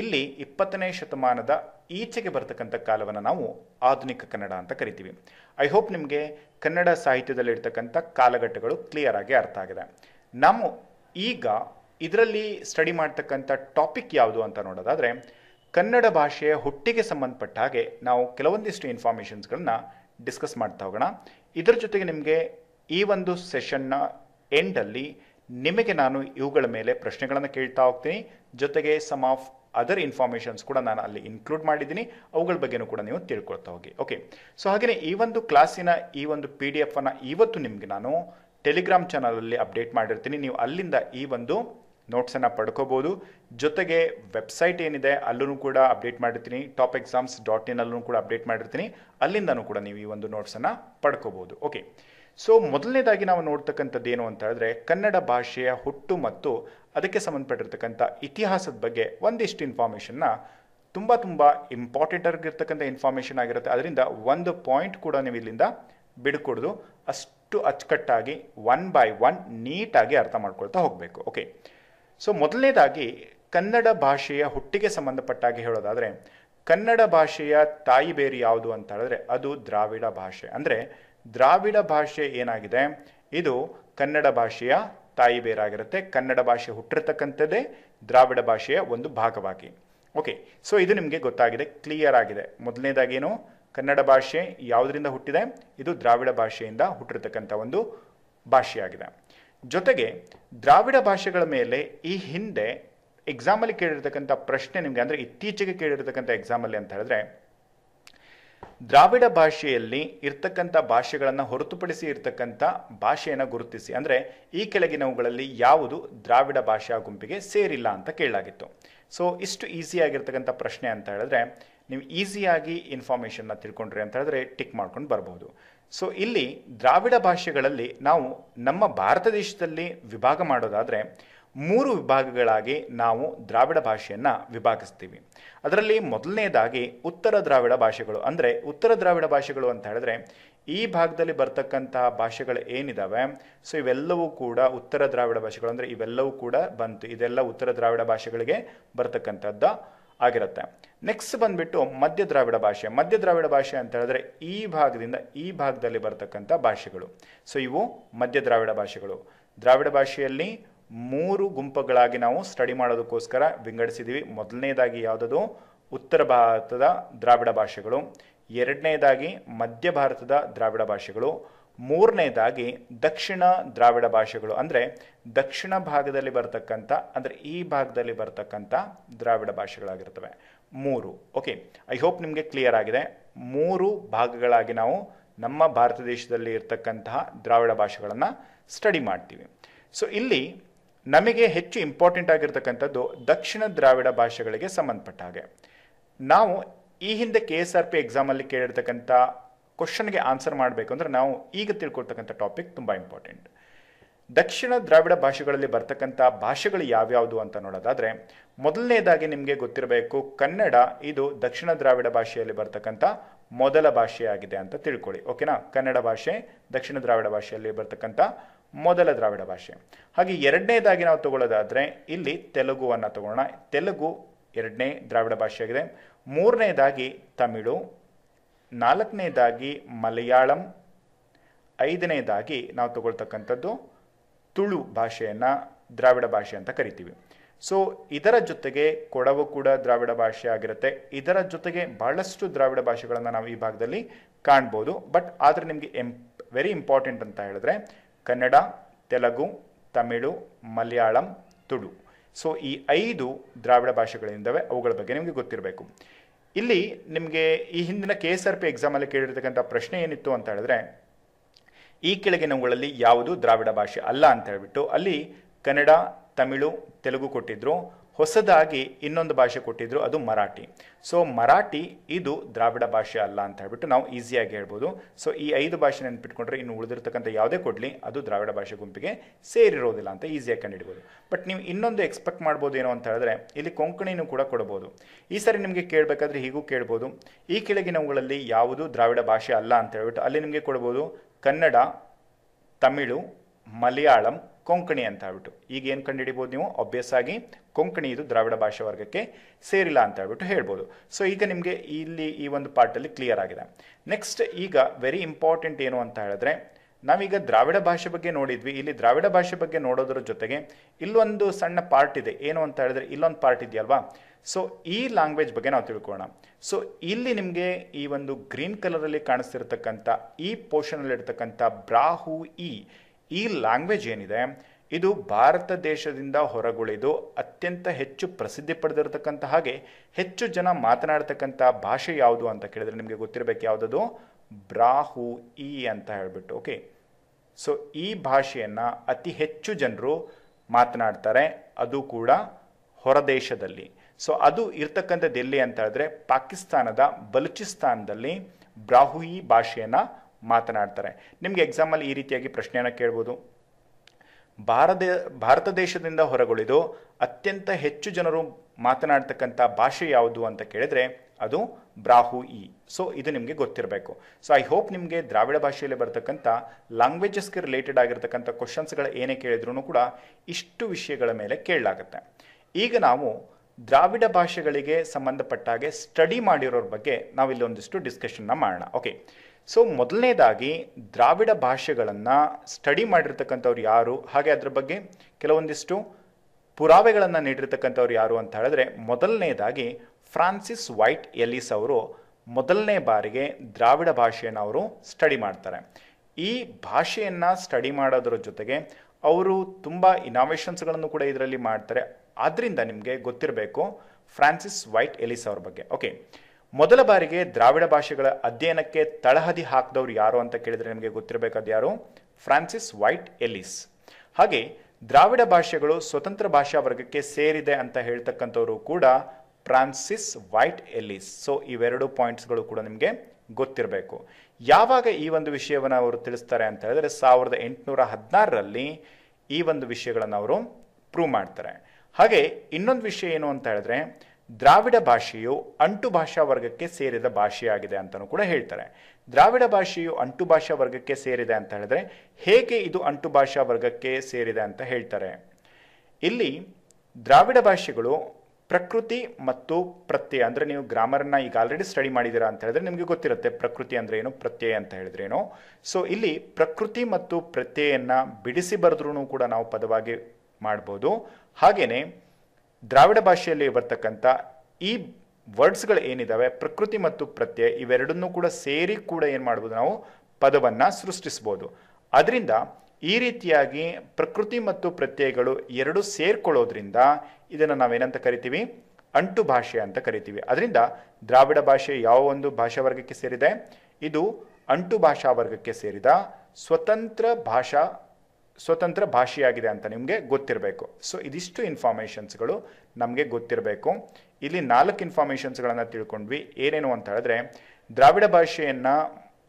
ಇಲ್ಲಿ 20ನೇ ಶತಮಾನದ ಈಚೆಗೆ ಬರ್ತಕ್ಕಂಥ ಕಾಲವನ್ನು ನಾವು ಆಧುನಿಕ ಕನ್ನಡ ಅಂತ ಕರಿತೀವಿ. ಐ ಹೋಪ್ ನಿಮಗೆ ಕನ್ನಡ ಸಾಹಿತ್ಯದಲ್ಲಿರ್ತಕ್ಕಂಥ ಕಾಲಘಟ್ಟಗಳು ಕ್ಲಿಯರ್ ಆಗಿ ಅರ್ಥ ಆಗಿದೆ. ನಾವು ಈಗ ಇದರಲ್ಲಿ ಸ್ಟಡಿ ಮಾಡ್ತಕ್ಕಂಥ ಟಾಪಿಕ್ ಯಾವುದು ಅಂತ ನೋಡೋದಾದರೆ, ಕನ್ನಡ ಭಾಷೆಯ ಹುಟ್ಟಿಗೆ ಸಂಬಂಧಪಟ್ಟ ಹಾಗೆ ನಾವು ಕೆಲವೊಂದಿಷ್ಟು ಇನ್ಫಾರ್ಮೇಷನ್ಸ್ಗಳನ್ನು ಡಿಸ್ಕಸ್ ಮಾಡ್ತಾ ಹೋಗೋಣ. ಇದರ ಜೊತೆಗೆ ನಿಮಗೆ ಈ ಒಂದು ಸೆಷನ್ನ ಎಂಡಲ್ಲಿ ನಿಮಗೆ ನಾನು ಇವುಗಳ ಮೇಲೆ ಪ್ರಶ್ನೆಗಳನ್ನು ಕೇಳ್ತಾ ಹೋಗ್ತೀನಿ. ಜೊತೆಗೆ ಸಮ್ ಆಫ್ ಅದರ್ ಇನ್ಫಾರ್ಮೇಷನ್ಸ್ ಕೂಡ ನಾನು ಅಲ್ಲಿ ಇನ್ಕ್ಲೂಡ್ ಮಾಡಿದ್ದೀನಿ, ಅವುಗಳ ಬಗ್ಗೆನೂ ಕೂಡ ನೀವು ತಿಳ್ಕೊಳ್ತಾ ಹೋಗಿ. ಓಕೆ, ಸೊ ಹಾಗೆಯೇ ಈ ಒಂದು ಕ್ಲಾಸಿನ ಈ ಒಂದು ಪಿ ಡಿ ಎಫ್ ಅನ್ನು ಇವತ್ತು ನಿಮಗೆ ನಾನು ಟೆಲಿಗ್ರಾಮ್ ಚಾನಲಲ್ಲಿ ಅಪ್ಡೇಟ್ ಮಾಡಿರ್ತೀನಿ. ನೀವು ಅಲ್ಲಿಂದ ಈ ಒಂದು ನೋಟ್ಸನ್ನು ಪಡ್ಕೋಬೋದು. ಜೊತೆಗೆ ವೆಬ್ಸೈಟ್ ಏನಿದೆ ಅಲ್ಲೂ ಕೂಡ ಅಪ್ಡೇಟ್ ಮಾಡಿರ್ತೀನಿ, topexams.in ಕೂಡ ಅಪ್ಡೇಟ್ ಮಾಡಿರ್ತೀನಿ. ಅಲ್ಲಿಂದನೂ ಕೂಡ ನೀವು ಈ ಒಂದು ನೋಟ್ಸನ್ನು ಪಡ್ಕೋಬೋದು. ಓಕೆ, ಸೊ ಮೊದಲನೇದಾಗಿ ನಾವು ನೋಡ್ತಕ್ಕಂಥದ್ದು ಏನು ಅಂತ ಹೇಳಿದ್ರೆ, ಕನ್ನಡ ಭಾಷೆಯ ಹುಟ್ಟು ಮತ್ತು ಅದಕ್ಕೆ ಸಂಬಂಧಪಟ್ಟಿರ್ತಕ್ಕಂಥ ಇತಿಹಾಸದ ಬಗ್ಗೆ ಒಂದಿಷ್ಟು ಇನ್ಫಾರ್ಮೇಷನ್ನ, ತುಂಬ ಇಂಪಾರ್ಟೆಂಟ್ ಆಗಿರ್ತಕ್ಕಂಥ ಇನ್ಫಾರ್ಮೇಷನ್ ಆಗಿರುತ್ತೆ. ಅದರಿಂದ ಒಂದು ಪಾಯಿಂಟ್ ಕೂಡ ನೀವು ಇಲ್ಲಿಂದ ಬಿಡ್ಕೊಡೋದು, ಅಷ್ಟು ಅಚ್ಚುಕಟ್ಟಾಗಿ 1 by 1 ನೀಟಾಗಿ ಅರ್ಥ ಮಾಡ್ಕೊಳ್ತಾ ಹೋಗಬೇಕು. ಓಕೆ, ಸೊ ಮೊದಲನೇದಾಗಿ ಕನ್ನಡ ಭಾಷೆಯ ಹುಟ್ಟಿಗೆ ಸಂಬಂಧಪಟ್ಟಾಗಿ ಹೇಳೋದಾದರೆ, ಕನ್ನಡ ಭಾಷೆಯ ತಾಯಿ ಬೇರು ಯಾವುದು ಅಂತ ಹೇಳಿದ್ರೆ ಅದು ದ್ರಾವಿಡ ಭಾಷೆ. ಅಂದರೆ ದ್ರಾವಿಡ ಭಾಷೆ ಏನಾಗಿದೆ, ಇದು ಕನ್ನಡ ಭಾಷೆಯ ತಾಯಿ ಬೇರಾಗಿರುತ್ತೆ. ಕನ್ನಡ ಭಾಷೆ ಹುಟ್ಟಿರ್ತಕ್ಕಂಥದ್ದೇ ದ್ರಾವಿಡ ಭಾಷೆಯ ಒಂದು ಭಾಗವಾಗಿ. ಓಕೆ, ಸೊ ಇದು ನಿಮಗೆ ಗೊತ್ತಾಗಿದೆ, ಕ್ಲಿಯರ್ ಆಗಿದೆ. ಮೊದಲನೇದಾಗೇನು, ಕನ್ನಡ ಭಾಷೆ ಯಾವುದರಿಂದ ಹುಟ್ಟಿದೆ, ಇದು ದ್ರಾವಿಡ ಭಾಷೆಯಿಂದ ಹುಟ್ಟಿರ್ತಕ್ಕಂಥ ಒಂದು ಭಾಷೆಯಾಗಿದೆ. ಜೊತೆಗೆ ದ್ರಾವಿಡ ಭಾಷೆಗಳ ಮೇಲೆ ಈ ಹಿಂದೆ ಎಕ್ಸಾಮಲ್ಲಿ ಕೇಳಿರ್ತಕ್ಕಂಥ ಪ್ರಶ್ನೆ ನಿಮಗೆ, ಅಂದರೆ ಇತ್ತೀಚೆಗೆ ಕೇಳಿರ್ತಕ್ಕಂಥ ಎಕ್ಸಾಮಲ್ಲಿ ಅಂತ ಹೇಳಿದ್ರೆ, ದ್ರಾವಿಡ ಭಾಷೆಯಲ್ಲಿ ಇರ್ತಕ್ಕಂಥ ಭಾಷೆಗಳನ್ನು ಹೊರತುಪಡಿಸಿ ಇರ್ತಕ್ಕಂಥ ಭಾಷೆಯನ್ನು ಗುರುತಿಸಿ, ಅಂದರೆ ಈ ಕೆಳಗಿನವುಗಳಲ್ಲಿ ಯಾವುದು ದ್ರಾವಿಡ ಭಾಷಾ ಗುಂಪಿಗೆ ಸೇರಿಲ್ಲ ಅಂತ ಕೇಳಲಾಗಿತ್ತು. ಸೊ ಇಷ್ಟು ಈಸಿಯಾಗಿರ್ತಕ್ಕಂಥ ಪ್ರಶ್ನೆ ಅಂತ ಹೇಳಿದ್ರೆ, ನೀವು ಈಸಿಯಾಗಿ ಇನ್ಫಾರ್ಮೇಷನ್ನ ತಿಳ್ಕೊಂಡ್ರಿ ಅಂತ ಹೇಳಿದ್ರೆ ಟಿಕ್ ಮಾಡ್ಕೊಂಡು ಬರ್ಬೋದು. ಸೊ ಇಲ್ಲಿ ದ್ರಾವಿಡ ಭಾಷೆಗಳಲ್ಲಿ ನಾವು ನಮ್ಮ ಭಾರತ ದೇಶದಲ್ಲಿ ವಿಭಾಗ ಮಾಡೋದಾದರೆ 3 ವಿಭಾಗಗಳಾಗಿ ನಾವು ದ್ರಾವಿಡ ಭಾಷೆಯನ್ನು ವಿಭಾಗಿಸ್ತೀವಿ. ಅದರಲ್ಲಿ ಮೊದಲನೇದಾಗಿ ಉತ್ತರ ದ್ರಾವಿಡ ಭಾಷೆಗಳು. ಅಂದರೆ ಉತ್ತರ ದ್ರಾವಿಡ ಭಾಷೆಗಳು ಅಂತ ಹೇಳಿದ್ರೆ ಈ ಭಾಗದಲ್ಲಿ ಬರ್ತಕ್ಕಂತಹ ಭಾಷೆಗಳು ಏನಿದ್ದಾವೆ, ಸೊ ಇವೆಲ್ಲವೂ ಕೂಡ ಉತ್ತರ ದ್ರಾವಿಡ ಭಾಷೆಗಳು. ಅಂದರೆ ಇವೆಲ್ಲವೂ ಕೂಡ ಬಂತು, ಇದೆಲ್ಲ ಉತ್ತರ ದ್ರಾವಿಡ ಭಾಷೆಗಳಿಗೆ ಬರ್ತಕ್ಕಂಥದ್ದು ಆಗಿರುತ್ತೆ. ನೆಕ್ಸ್ಟ್ ಬಂದ್ಬಿಟ್ಟು ಮಧ್ಯ ದ್ರಾವಿಡ ಭಾಷೆ. ಮಧ್ಯ ದ್ರಾವಿಡ ಭಾಷೆ ಅಂತ ಹೇಳಿದ್ರೆ ಈ ಭಾಗದಿಂದ ಈ ಭಾಗದಲ್ಲಿ ಬರ್ತಕ್ಕಂಥ ಭಾಷೆಗಳು. ಸೊ ಇವು ಮಧ್ಯ ದ್ರಾವಿಡ ಭಾಷೆಗಳು. ದ್ರಾವಿಡ ಭಾಷೆಯಲ್ಲಿ 3 ಗುಂಪುಗಳಾಗಿ ನಾವು ಸ್ಟಡಿ ಮಾಡೋದಕ್ಕೋಸ್ಕರ ವಿಂಗಡಿಸಿದ್ದೀವಿ. ಮೊದಲನೇದಾಗಿ ಯಾವುದದು ಉತ್ತರ ಭಾರತದ ದ್ರಾವಿಡ ಭಾಷೆಗಳು, 2ನೇದಾಗಿ ಮಧ್ಯ ಭಾರತದ ದ್ರಾವಿಡ ಭಾಷೆಗಳು, 3ನೇದಾಗಿ ದಕ್ಷಿಣ ದ್ರಾವಿಡ ಭಾಷೆಗಳು. ಅಂದರೆ ದಕ್ಷಿಣ ಭಾಗದಲ್ಲಿ ಬರ್ತಕ್ಕಂಥ, ಅಂದರೆ ಈ ಭಾಗದಲ್ಲಿ ಬರ್ತಕ್ಕಂಥ ದ್ರಾವಿಡ ಭಾಷೆಗಳಾಗಿರ್ತವೆ 3. ಓಕೆ, ಐ ಹೋಪ್ ನಿಮಗೆ ಕ್ಲಿಯರ್ ಆಗಿದೆ. 3 ಭಾಗಗಳಾಗಿ ನಾವು ನಮ್ಮ ಭಾರತ ದೇಶದಲ್ಲಿ ಇರ್ತಕ್ಕಂತಹ ದ್ರಾವಿಡ ಭಾಷೆಗಳನ್ನು ಸ್ಟಡಿ ಮಾಡ್ತೀವಿ. ಸೊ ಇಲ್ಲಿ ನಮಗೆ ಹೆಚ್ಚು ಇಂಪಾರ್ಟೆಂಟ್ ಆಗಿರ್ತಕ್ಕಂಥದ್ದು ದಕ್ಷಿಣ ದ್ರಾವಿಡ ಭಾಷೆಗಳಿಗೆ ಸಂಬಂಧಪಟ್ಟ ಹಾಗೆ. ನಾವು ಈ ಹಿಂದೆ KSRP ಎಕ್ಸಾಮಲ್ಲಿ ಕೇಳಿರ್ತಕ್ಕಂಥ ಕ್ವಶನ್ಗೆ ಆನ್ಸರ್ ಮಾಡಬೇಕು ಅಂದರೆ ನಾವು ಈಗ ತಿಳ್ಕೊಳ್ತಕ್ಕಂಥ ಟಾಪಿಕ್ ತುಂಬ ಇಂಪಾರ್ಟೆಂಟ್. ದಕ್ಷಿಣ ದ್ರಾವಿಡ ಭಾಷೆಗಳಲ್ಲಿ ಬರ್ತಕ್ಕಂಥ ಭಾಷೆಗಳು ಯಾವ್ಯಾವುದು ಅಂತ ನೋಡೋದಾದರೆ, ಮೊದಲನೇದಾಗಿ ನಿಮಗೆ ಗೊತ್ತಿರಬೇಕು ಕನ್ನಡ ಇದು ದಕ್ಷಿಣ ದ್ರಾವಿಡ ಭಾಷೆಯಲ್ಲಿ ಬರ್ತಕ್ಕಂಥ ಮೊದಲ ಭಾಷೆಯಾಗಿದೆ ಅಂತ ತಿಳ್ಕೊಳ್ಳಿ. ಓಕೆನಾ, ಕನ್ನಡ ಭಾಷೆ ದಕ್ಷಿಣ ದ್ರಾವಿಡ ಭಾಷೆಯಲ್ಲಿ ಬರ್ತಕ್ಕಂಥ ಮೊದಲ ದ್ರಾವಿಡ ಭಾಷೆ. ಹಾಗೆ 2ನೇದಾಗಿ ನಾವು ತಗೊಳ್ಳೋದಾದರೆ ಇಲ್ಲಿ ತೆಲುಗುವನ್ನು ತಗೊಳ್ಳೋಣ. ತೆಲುಗು 2ನೇ ದ್ರಾವಿಡ ಭಾಷೆಯಾಗಿದೆ. 3ನೇದಾಗಿ ತಮಿಳು, 4ನೇದಾಗಿ ಮಲಯಾಳಂ, 5ನೇದಾಗಿ ನಾವು ತಗೊಳ್ತಕ್ಕಂಥದ್ದು ತುಳು ಭಾಷೆಯನ್ನು ದ್ರಾವಿಡ ಭಾಷೆ ಅಂತ ಕರಿತೀವಿ. सो ಇದರ ಜೊತೆಗೆ ಕೊಡವು ಕೂಡ ದ್ರಾವಿಡ ಭಾಷೆ ಆಗಿರುತ್ತೆ. ಇದರ ಜೊತೆಗೆ ಬಹಳಷ್ಟು ದ್ರಾವಿಡ ಭಾಷೆಗಳನ್ನು ನಾವು ಈ ಭಾಗದಲ್ಲಿ ಕಾಣಬಹುದು. ಬಟ್ ಆದರೆ ನಿಮಗೆ ವೆರಿ ಇಂಪಾರ್ಟೆಂಟ್ ಅಂತ ಹೇಳಿದ್ರೆ ಕನ್ನಡ, ತೆಲುಗು, ತಮಿಳು, ಮಲಯಾಳಂ, ತುಳು. ಸೋ ಈ 5 ದ್ರಾವಿಡ ಭಾಷೆಗಳಿಂದವೆ. ಅವುಗಳ ಬಗ್ಗೆ ನಿಮಗೆ ಗೊತ್ತಿರಬೇಕು. ಇಲ್ಲಿ ನಿಮಗೆ ಈ ಹಿಂದಿನ KSRP ಎಕ್ಸಾಮ್ ಅಲ್ಲಿ ಕೇಳಿರತಕ್ಕಂತ ಪ್ರಶ್ನೆ ಏನಿತ್ತು ಅಂತ ಹೇಳಿದ್ರೆ ಈ ಕೆಳಗಿನವುಗಳಲ್ಲಿ ಯಾವುದು ದ್ರಾವಿಡ ಭಾಷೆ ಅಲ್ಲ ಅಂತ ಹೇಳಿಬಿಟ್ಟು ಅಲ್ಲಿ ಕನ್ನಡ, ತಮಿಳು, ತೆಲುಗು ಕೊಟ್ಟಿದ್ರು. ಹೊಸದಾಗಿ ಇನ್ನೊಂದು ಭಾಷೆ ಕೊಟ್ಟಿದ್ರು, ಅದು ಮರಾಠಿ. ಸೋ ಮರಾಠಿ ಇದು ದ್ರಾವಿಡ ಭಾಷೆ ಅಲ್ಲ ಅಂತ ಹೇಳಿಬಿಟ್ಟು ನಾವು ಈಸಿಯಾಗಿ ಹೇಳ್ಬೋದು. ಸೋ ಈ 5 ಭಾಷೆ ನೆನಪಿಟ್ಕೊಂಡ್ರೆ ಇನ್ನು ಉಳಿದಿರತಕ್ಕಂಥ ಯಾವುದೇ ಕೊಡಲಿ ಅದು ದ್ರಾವಿಡ ಭಾಷೆ ಗುಂಪಿಗೆ ಸೇರಿರೋದಿಲ್ಲ ಅಂತ ಈಸಿಯಾಗಿ ಕಂಡುಹಿಡಿಬೋದು. ಬಟ್ ನೀವು ಇನ್ನೊಂದು ಎಕ್ಸ್ಪೆಕ್ಟ್ ಮಾಡ್ಬೋದು ಏನು ಅಂತ ಹೇಳಿದ್ರೆ ಇಲ್ಲಿ ಕೊಂಕಣಿನೂ ಕೂಡ ಕೊಡ್ಬೋದು. ಈ ಸಾರಿ ನಿಮಗೆ ಕೇಳಬೇಕಾದ್ರೆ ಹೀಗೂ ಕೇಳ್ಬೋದು, ಈ ಕೆಳಗಿನವುಗಳಲ್ಲಿ ಯಾವುದು ದ್ರಾವಿಡ ಭಾಷೆ ಅಲ್ಲ ಅಂತ ಹೇಳ್ಬಿಟ್ಟು ಅಲ್ಲಿ ನಿಮಗೆ ಕೊಡ್ಬೋದು ಕನ್ನಡ, ತಮಿಳು, ಮಲಯಾಳಂ, ಕೊಂಕಣಿ ಅಂತ ಹೇಳ್ಬಿಟ್ಟು. ಈಗ ಏನು ಕಂಡುಹಿಡಿಬೋದು ನೀವು? ಆಬ್ವಿಯಸ್ ಆಗಿ ಕೊಂಕಣಿ ಇದು ದ್ರಾವಿಡ ಭಾಷೆ ವರ್ಗಕ್ಕೆ ಸೇರಿಲ್ಲ ಅಂತ ಹೇಳ್ಬಿಟ್ಟು ಹೇಳ್ಬೋದು. ಸೊ ಈಗ ನಿಮಗೆ ಇಲ್ಲಿ ಈ ಒಂದು ಪಾರ್ಟಲ್ಲಿ ಕ್ಲಿಯರ್ ಆಗಿದೆ. ನೆಕ್ಸ್ಟ್ ಈಗ ವೆರಿ ಇಂಪಾರ್ಟೆಂಟ್ ಏನು ಅಂತ ಹೇಳಿದ್ರೆ ನಾವೀಗ ದ್ರಾವಿಡ ಭಾಷೆ ಬಗ್ಗೆ ನೋಡಿದ್ವಿ. ಇಲ್ಲಿ ದ್ರಾವಿಡ ಭಾಷೆ ಬಗ್ಗೆ ನೋಡೋದ್ರ ಜೊತೆಗೆ ಇಲ್ಲೊಂದು ಸಣ್ಣ ಪಾರ್ಟ್ ಇದೆ. ಏನು ಅಂತ ಹೇಳಿದ್ರೆ ಇಲ್ಲೊಂದು ಪಾರ್ಟ್ ಇದೆಯಲ್ವಾ, ಸೊ ಈ ಲ್ಯಾಂಗ್ವೇಜ್ ಬಗ್ಗೆ ನಾವು ತಿಳ್ಕೊಳ್ಳೋಣ. ಸೊ ಇಲ್ಲಿ ನಿಮಗೆ ಈ ಒಂದು ಗ್ರೀನ್ ಕಲರಲ್ಲಿ ಕಾಣಿಸ್ತಿರ್ತಕ್ಕಂಥ ಈ ಪೋರ್ಷನಲ್ಲಿರ್ತಕ್ಕಂಥ ಬ್ರಾಹುಯಿ ಈ ಲ್ಯಾಂಗ್ವೇಜ್ ಏನಿದೆ ಇದು ಭಾರತ ದೇಶದಿಂದ ಹೊರಗುಳಿದು ಅತ್ಯಂತ ಹೆಚ್ಚು ಪ್ರಸಿದ್ಧಿ ಪಡೆದಿರತಕ್ಕಂಥ ಹಾಗೆ ಹೆಚ್ಚು ಜನ ಮಾತನಾಡ್ತಕ್ಕಂಥ ಭಾಷೆ ಯಾವುದು ಅಂತ ಕೇಳಿದರೆ ನಿಮಗೆ ಗೊತ್ತಿರಬೇಕು ಯಾವುದದು ಬ್ರಾಹುಯಿ ಅಂತ ಹೇಳಿಬಿಟ್ಟು. ಓಕೆ, ಸೊ ಈ ಭಾಷೆಯನ್ನು ಅತಿ ಹೆಚ್ಚು ಜನರು ಮಾತನಾಡ್ತಾರೆ, ಅದು ಕೂಡ ಹೊರದೇಶದಲ್ಲಿ. ಸೊ ಅದು ಇರ್ತಕ್ಕಂಥದ್ದು ಎಲ್ಲಿ ಅಂತ ಹೇಳಿದ್ರೆ ಪಾಕಿಸ್ತಾನದ ಬಲೂಚಿಸ್ತಾನದಲ್ಲಿ ಬ್ರಾಹುಯಿ ಭಾಷೆಯನ್ನು ಮಾತನಾಡ್ತಾರೆ. ನಿಮಗೆ ಎಕ್ಸಾಮಲ್ಲಿ ಈ ರೀತಿಯಾಗಿ ಪ್ರಶ್ನೆಯನ್ನು ಕೇಳ್ಬೋದು, ಭಾರತ ದೇಶದಿಂದ ಹೊರಗುಳಿದು ಅತ್ಯಂತ ಹೆಚ್ಚು ಜನರು ಮಾತನಾಡ್ತಕ್ಕಂಥ ಭಾಷೆ ಯಾವುದು ಅಂತ ಕೇಳಿದರೆ ಅದು ಬ್ರಾಹುಯಿ. ಸೊ ಇದು ನಿಮಗೆ ಗೊತ್ತಿರಬೇಕು. ಸೊ ಐ ಹೋಪ್ ನಿಮಗೆ ದ್ರಾವಿಡ ಭಾಷೆಯಲ್ಲಿ ಬರ್ತಕ್ಕಂಥ ಲ್ಯಾಂಗ್ವೇಜಸ್ಗೆ ರಿಲೇಟೆಡ್ ಆಗಿರ್ತಕ್ಕಂಥ ಕ್ವಶನ್ಸ್ಗಳು ಏನೇ ಕೇಳಿದ್ರೂ ಕೂಡ ಇಷ್ಟು ವಿಷಯಗಳ ಮೇಲೆ ಕೇಳಲಾಗುತ್ತೆ. ಈಗ ನಾವು ದ್ರಾವಿಡ ಭಾಷೆಗಳಿಗೆ ಸಂಬಂಧಪಟ್ಟಾಗೆ ಸ್ಟಡಿ ಮಾಡಿರೋರ ಬಗ್ಗೆ ನಾವಿಲ್ಲೊಂದಿಷ್ಟು ಡಿಸ್ಕಷನ್ನ ಮಾಡೋಣ. ಓಕೆ, ಸೊ ಮೊದಲನೇದಾಗಿ ದ್ರಾವಿಡ ಭಾಷೆಗಳನ್ನು ಸ್ಟಡಿ ಮಾಡಿರ್ತಕ್ಕಂಥವ್ರು ಯಾರು, ಹಾಗೆ ಅದರ ಬಗ್ಗೆ ಕೆಲವೊಂದಿಷ್ಟು ಪುರಾವೆಗಳನ್ನು ನೀಡಿರ್ತಕ್ಕಂಥವ್ರು ಯಾರು ಅಂತ ಹೇಳಿದ್ರೆ ಮೊದಲನೇದಾಗಿ ಫ್ರಾನ್ಸಿಸ್ ವೈಟ್ ಎಲಿಸ್ ಅವರು ಮೊದಲನೇ ಬಾರಿಗೆ ದ್ರಾವಿಡ ಭಾಷೆಯನ್ನು ಅವರು ಸ್ಟಡಿ ಮಾಡ್ತಾರೆ. ಈ ಭಾಷೆಯನ್ನು ಸ್ಟಡಿ ಮಾಡೋದ್ರ ಜೊತೆಗೆ ಅವರು ತುಂಬ ಇನೋವೇಷನ್ಸ್ಗಳನ್ನು ಕೂಡ ಇದರಲ್ಲಿ ಮಾಡ್ತಾರೆ. ಆದ್ದರಿಂದ ನಿಮಗೆ ಗೊತ್ತಿರಬೇಕು ಫ್ರಾನ್ಸಿಸ್ ವೈಟ್ ಎಲಿಸ್ ಅವ್ರ ಬಗ್ಗೆ. ಓಕೆ, ಮೊದಲ ಬಾರಿಗೆ ದ್ರಾವಿಡ ಭಾಷೆಗಳ ಅಧ್ಯಯನಕ್ಕೆ ತಳಹದಿ ಹಾಕಿದವರು ಯಾರು ಅಂತ ಕೇಳಿದರೆ ನಿಮಗೆ ಗೊತ್ತಿರಬೇಕಾದ ಯಾರು ಫ್ರಾನ್ಸಿಸ್ ವೈಟ್ ಎಲಿಸ್. ಹಾಗೆ ದ್ರಾವಿಡ ಭಾಷೆಗಳು ಸ್ವತಂತ್ರ ಭಾಷಾ ವರ್ಗಕ್ಕೆ ಸೇರಿದೆ ಅಂತ ಹೇಳ್ತಕ್ಕಂಥವರು ಕೂಡ ಫ್ರಾನ್ಸಿಸ್ ವೈಟ್ ಎಲಿಸ್. ಸೊ ಇವೆರಡು ಪಾಯಿಂಟ್ಸ್ಗಳು ಕೂಡ ನಿಮಗೆ ಗೊತ್ತಿರಬೇಕು. ಯಾವಾಗ ಈ ಒಂದು ವಿಷಯವನ್ನು ಅವರು ತಿಳಿಸ್ತಾರೆ ಅಂತ ಹೇಳಿದ್ರೆ 1816ರಲ್ಲಿ ಈ ಒಂದು ವಿಷಯಗಳನ್ನು ಅವರು ಪ್ರೂವ್ ಮಾಡ್ತಾರೆ. ಹಾಗೆ ಇನ್ನೊಂದು ವಿಷಯ ಏನು ಅಂತ ಹೇಳಿದ್ರೆ ದ್ರಾವಿಡ ಭಾಷೆಯು ಅಂಟು ಭಾಷಾ ವರ್ಗಕ್ಕೆ ಸೇರಿದ ಭಾಷೆಯಾಗಿದೆ ಅಂತಲೂ ಕೂಡ ಹೇಳ್ತಾರೆ. ದ್ರಾವಿಡ ಭಾಷೆಯು ಅಂಟು ಭಾಷಾ ವರ್ಗಕ್ಕೆ ಸೇರಿದೆ ಅಂತ ಹೇಳಿದ್ರೆ ಹೇಗೆ ಇದು ಅಂಟು ಭಾಷಾ ವರ್ಗಕ್ಕೆ ಸೇರಿದೆ ಅಂತ ಹೇಳ್ತಾರೆ. ಇಲ್ಲಿ ದ್ರಾವಿಡ ಭಾಷೆಗಳು ಪ್ರಕೃತಿ ಮತ್ತು ಪ್ರತ್ಯಯ ಅಂದರೆ ನೀವು ಗ್ರಾಮರನ್ನ ಈಗ ಆಲ್ರೆಡಿ ಸ್ಟಡಿ ಮಾಡಿದ್ದೀರಾ ಅಂತ ಹೇಳಿದ್ರೆ ನಿಮಗೆ ಗೊತ್ತಿರುತ್ತೆ ಪ್ರಕೃತಿ ಅಂದರೆ ಏನು, ಪ್ರತ್ಯಯ ಅಂತ ಹೇಳಿದ್ರೇನು. ಸೊ ಇಲ್ಲಿ ಪ್ರಕೃತಿ ಮತ್ತು ಪ್ರತ್ಯಯವನ್ನು ಬಿಡಿಸಿ ಬರೆದ್ರೂ ಕೂಡ ನಾವು ಪದವಾಗಿ ಮಾಡ್ಬೋದು. ಹಾಗೆಯೇ ದ್ರಾವಿಡ ಭಾಷೆಯಲ್ಲಿ ಬರ್ತಕ್ಕಂಥ ಈ ವರ್ಡ್ಸ್ಗಳು ಏನಿದ್ದಾವೆ ಪ್ರಕೃತಿ ಮತ್ತು ಪ್ರತ್ಯಯ ಇವೆರಡನ್ನೂ ಕೂಡ ಸೇರಿ ಕೂಡ ಏನು ಮಾಡ್ಬೋದು ನಾವು ಪದವನ್ನು ಸೃಷ್ಟಿಸ್ಬೋದು. ಅದರಿಂದ ಈ ರೀತಿಯಾಗಿ ಪ್ರಕೃತಿ ಮತ್ತು ಪ್ರತ್ಯಯಗಳು ಎರಡು ಸೇರ್ಕೊಳ್ಳೋದ್ರಿಂದ ಇದನ್ನು ನಾವೇನಂತ ಕರಿತೀವಿ ಅಂಟು ಭಾಷೆ ಅಂತ ಕರಿತೀವಿ. ಅದರಿಂದ ದ್ರಾವಿಡ ಭಾಷೆ ಯಾವ ಒಂದು ಭಾಷಾ ವರ್ಗಕ್ಕೆ ಸೇರಿದೆ, ಇದು ಅಂಟು ಭಾಷಾ ವರ್ಗಕ್ಕೆ ಸೇರಿದ ಸ್ವತಂತ್ರ ಭಾಷೆಯಾಗಿದೆ ಅಂತ ನಿಮಗೆ ಗೊತ್ತಿರಬೇಕು. ಸೊ ಇದಿಷ್ಟು ಇನ್ಫಾರ್ಮೇಷನ್ಸ್ಗಳು ನಮಗೆ ಗೊತ್ತಿರಬೇಕು. ಇಲ್ಲಿ 4 ಇನ್ಫಾರ್ಮೇಷನ್ಸ್ಗಳನ್ನು ತಿಳ್ಕೊಂಡ್ವಿ. ಏನೇನು ಅಂತ ಹೇಳಿದ್ರೆ ದ್ರಾವಿಡ ಭಾಷೆಯನ್ನು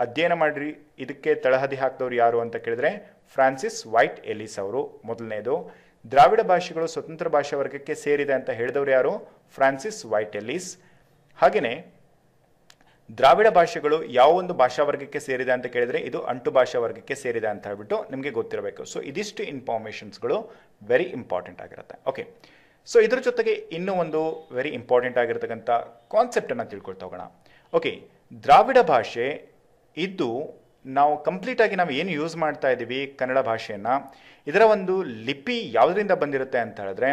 ಅಧ್ಯಯನ ಮಾಡಿರಿ, ಇದಕ್ಕೆ ತಳಹದಿ ಹಾಕಿದವರು ಯಾರು ಅಂತ ಕೇಳಿದ್ರೆ ಫ್ರಾನ್ಸಿಸ್ ವೈಟ್ ಎಲಿಸ್ ಅವರು ಮೊದಲನೇದು. ದ್ರಾವಿಡ ಭಾಷೆಗಳು ಸ್ವತಂತ್ರ ಭಾಷಾ ವರ್ಗಕ್ಕೆ ಸೇರಿದೆ ಅಂತ ಹೇಳಿದವರು ಯಾರು ಫ್ರಾನ್ಸಿಸ್ ವೈಟ್ ಎಲಿಸ್. ಹಾಗೆಯೇ ದ್ರಾವಿಡ ಭಾಷೆಗಳು ಯಾವ ಒಂದು ಭಾಷಾ ವರ್ಗಕ್ಕೆ ಸೇರಿದೆ ಅಂತ ಕೇಳಿದರೆ ಇದು ಅಂಟು ಭಾಷಾ ವರ್ಗಕ್ಕೆ ಸೇರಿದೆ ಅಂತ ಹೇಳ್ಬಿಟ್ಟು ನಿಮಗೆ ಗೊತ್ತಿರಬೇಕು. ಸೊ ಇದಿಷ್ಟು ಇನ್ಫಾರ್ಮೇಷನ್ಸ್ಗಳು ವೆರಿ ಇಂಪಾರ್ಟೆಂಟ್ ಆಗಿರುತ್ತೆ. ಓಕೆ, ಸೊ ಇದರ ಜೊತೆಗೆ ಇನ್ನೂ ಒಂದು ವೆರಿ ಇಂಪಾರ್ಟೆಂಟ್ ಆಗಿರತಕ್ಕಂಥ ಕಾನ್ಸೆಪ್ಟನ್ನು ತಿಳ್ಕೊಳ್ತಾ ಹೋಗೋಣ. ಓಕೆ, ದ್ರಾವಿಡ ಭಾಷೆ ಇದು ನಾವು ಕಂಪ್ಲೀಟ್ ಆಗಿ ನಾವು ಏನು ಯೂಸ್ ಮಾಡ್ತಾ ಇದ್ದೀವಿ ಕನ್ನಡ ಭಾಷೆಯನ್ನು, ಇದರ ಒಂದು ಲಿಪಿ ಯಾವುದರಿಂದ ಬಂದಿರುತ್ತೆ ಅಂತ ಹೇಳಿದ್ರೆ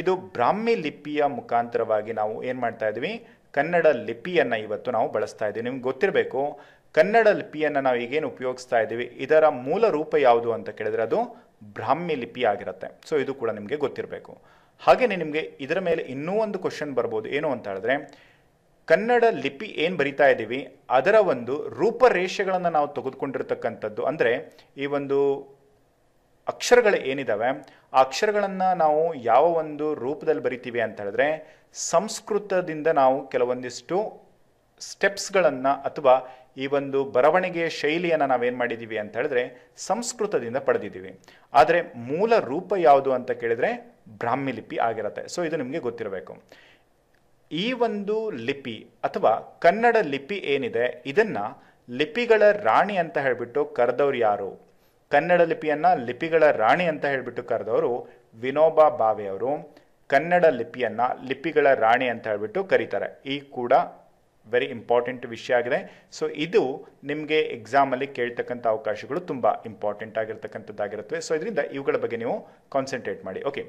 ಇದು ಬ್ರಾಹ್ಮಿ ಲಿಪಿಯ ಮುಖಾಂತರವಾಗಿ ನಾವು ಏನು ಮಾಡ್ತಾ ಇದ್ದೀವಿ ಕನ್ನಡ ಲಿಪಿಯನ್ನು ಇವತ್ತು ನಾವು ಬಳಸ್ತಾ ಇದ್ದೀವಿ. ನಿಮ್ಗೆ ಗೊತ್ತಿರಬೇಕು ಕನ್ನಡ ಲಿಪಿಯನ್ನು ನಾವು ಈಗೇನು ಉಪಯೋಗಿಸ್ತಾ ಇದ್ದೀವಿ ಇದರ ಮೂಲ ರೂಪ ಯಾವುದು ಅಂತ ಕೇಳಿದ್ರೆ ಅದು ಬ್ರಾಹ್ಮಿ ಲಿಪಿ ಆಗಿರುತ್ತೆ. ಸೊ ಇದು ಕೂಡ ನಿಮಗೆ ಗೊತ್ತಿರಬೇಕು. ಹಾಗೆಯೇ ನಿಮಗೆ ಇದರ ಮೇಲೆ ಇನ್ನೂ ಒಂದು ಕ್ವಶನ್ ಬರ್ಬೋದು, ಏನು ಅಂತ ಹೇಳಿದ್ರೆ ಕನ್ನಡ ಲಿಪಿ ಏನು ಬರಿತಾ ಇದ್ದೀವಿ ಅದರ ಒಂದು ರೂಪರೇಷೆಗಳನ್ನು ನಾವು ತೆಗೆದುಕೊಂಡಿರ್ತಕ್ಕಂಥದ್ದು, ಅಂದರೆ ಈ ಒಂದು ಅಕ್ಷರಗಳು ಏನಿದ್ದಾವೆ ಆ ಅಕ್ಷರಗಳನ್ನು ನಾವು ಯಾವ ಒಂದು ರೂಪದಲ್ಲಿ ಬರಿತೀವಿ ಅಂತ ಹೇಳಿದ್ರೆ ಸಂಸ್ಕೃತದಿಂದ ನಾವು ಕೆಲವೊಂದಿಷ್ಟು ಸ್ಟೆಪ್ಸ್ಗಳನ್ನು ಅಥವಾ ಈ ಒಂದು ಬರವಣಿಗೆಯ ಶೈಲಿಯನ್ನು ನಾವೇನು ಮಾಡಿದ್ದೀವಿ ಅಂತ ಹೇಳಿದ್ರೆ ಸಂಸ್ಕೃತದಿಂದ ಪಡೆದಿದ್ದೀವಿ. ಆದರೆ ಮೂಲ ರೂಪ ಯಾವುದು ಅಂತ ಕೇಳಿದರೆ ಬ್ರಾಹ್ಮಿ ಲಿಪಿ ಆಗಿರುತ್ತೆ. ಸೊ ಇದು ನಿಮಗೆ ಗೊತ್ತಿರಬೇಕು. ಈ ಒಂದು ಲಿಪಿ ಅಥವಾ ಕನ್ನಡ ಲಿಪಿ ಏನಿದೆ ಇದನ್ನು ಲಿಪಿಗಳ ರಾಣಿ ಅಂತ ಹೇಳಿಬಿಟ್ಟು ಕರೆದವ್ರು ಯಾರು? ಕನ್ನಡ ಲಿಪಿಯನ್ನು ಲಿಪಿಗಳ ರಾಣಿ ಅಂತ ಹೇಳಿಬಿಟ್ಟು ಕರೆದವರು ವಿನೋಬಾ ಭಾವೆ ಅವರು. ಕನ್ನಡ ಲಿಪಿಯನ್ನು ಲಿಪಿಗಳ ರಾಣಿ ಅಂತ ಹೇಳಿಬಿಟ್ಟು ಕರೀತಾರೆ. ಈ ಕೂಡ ವೆರಿ ಇಂಪಾರ್ಟೆಂಟ್ ವಿಷಯ ಆಗಿದೆ. ಸೊ ಇದು ನಿಮಗೆ ಎಕ್ಸಾಮಲ್ಲಿ ಕೇಳ್ತಕ್ಕಂಥ ಅವಕಾಶಗಳು ತುಂಬ ಇಂಪಾರ್ಟೆಂಟ್ ಆಗಿರ್ತಕ್ಕಂಥದ್ದಾಗಿರುತ್ತವೆ. ಸೊ ಇದರಿಂದ ಇವುಗಳ ಬಗ್ಗೆ ನೀವು ಕಾನ್ಸಂಟ್ರೇಟ್ ಮಾಡಿ. ಓಕೆ,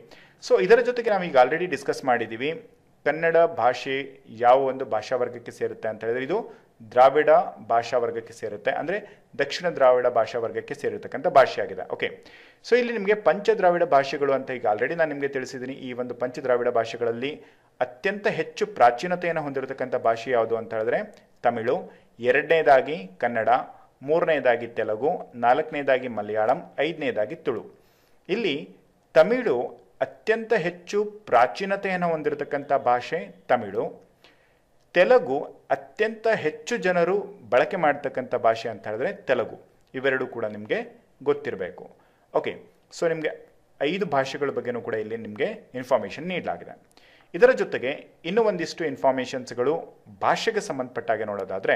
ಸೊ ಇದರ ಜೊತೆಗೆ ನಾವೀಗ ಆಲ್ರೆಡಿ ಡಿಸ್ಕಸ್ ಮಾಡಿದ್ದೀವಿ ಕನ್ನಡ ಭಾಷೆ ಯಾವ ಒಂದು ಭಾಷಾ ವರ್ಗಕ್ಕೆ ಸೇರುತ್ತೆ ಅಂತ ಹೇಳಿದ್ರೆ ಇದು ದ್ರಾವಿಡ ಭಾಷಾ ವರ್ಗಕ್ಕೆ ಸೇರುತ್ತೆ, ಅಂದರೆ ದಕ್ಷಿಣ ದ್ರಾವಿಡ ಭಾಷಾ ವರ್ಗಕ್ಕೆ ಸೇರಿರ್ತಕ್ಕಂಥ ಭಾಷೆ ಆಗಿದೆ. ಓಕೆ, ಸೊ ಇಲ್ಲಿ ನಿಮಗೆ ಪಂಚದ್ರಾವಿಡ ಭಾಷೆಗಳು ಅಂತ ಈಗ ಆಲ್ರೆಡಿ ನಾನು ನಿಮಗೆ ತಿಳಿಸಿದ್ದೀನಿ. ಈ ಒಂದು ಪಂಚದ್ರಾವಿಡ ಭಾಷೆಗಳಲ್ಲಿ ಅತ್ಯಂತ ಹೆಚ್ಚು ಪ್ರಾಚೀನತೆಯನ್ನು ಹೊಂದಿರತಕ್ಕಂಥ ಭಾಷೆ ಯಾವುದು ಅಂತ ಹೇಳಿದ್ರೆ ತಮಿಳು, ಎರಡನೇದಾಗಿ ಕನ್ನಡ, ಮೂರನೇದಾಗಿ ತೆಲುಗು, ನಾಲ್ಕನೇದಾಗಿ ಮಲಯಾಳಂ, ಐದನೇದಾಗಿ ತುಳು. ಇಲ್ಲಿ ತಮಿಳು ಅತ್ಯಂತ ಹೆಚ್ಚು ಪ್ರಾಚೀನತೆಯನ್ನು ಹೊಂದಿರತಕ್ಕಂಥ ಭಾಷೆ ತಮಿಳು. ತೆಲುಗು ಅತ್ಯಂತ ಹೆಚ್ಚು ಜನರು ಬಳಕೆ ಮಾಡ್ತಕ್ಕಂಥ ಭಾಷೆ ಅಂತ ಹೇಳಿದ್ರೆ ತೆಲುಗು. ಇವೆರಡೂ ಕೂಡ ನಿಮಗೆ ಗೊತ್ತಿರಬೇಕು. ಓಕೆ, ಸೊ ನಿಮಗೆ 5 ಭಾಷೆಗಳ ಬಗ್ಗೆನೂ ಕೂಡ ಇಲ್ಲಿ ನಿಮಗೆ ಇನ್ಫಾರ್ಮೇಷನ್ ನೀಡಲಾಗಿದೆ. ಇದರ ಜೊತೆಗೆ ಇನ್ನೂ ಒಂದಿಷ್ಟು ಇನ್ಫಾರ್ಮೇಷನ್ಸ್ಗಳು ಭಾಷೆಗೆ ಸಂಬಂಧಪಟ್ಟಾಗೆ ನೋಡೋದಾದರೆ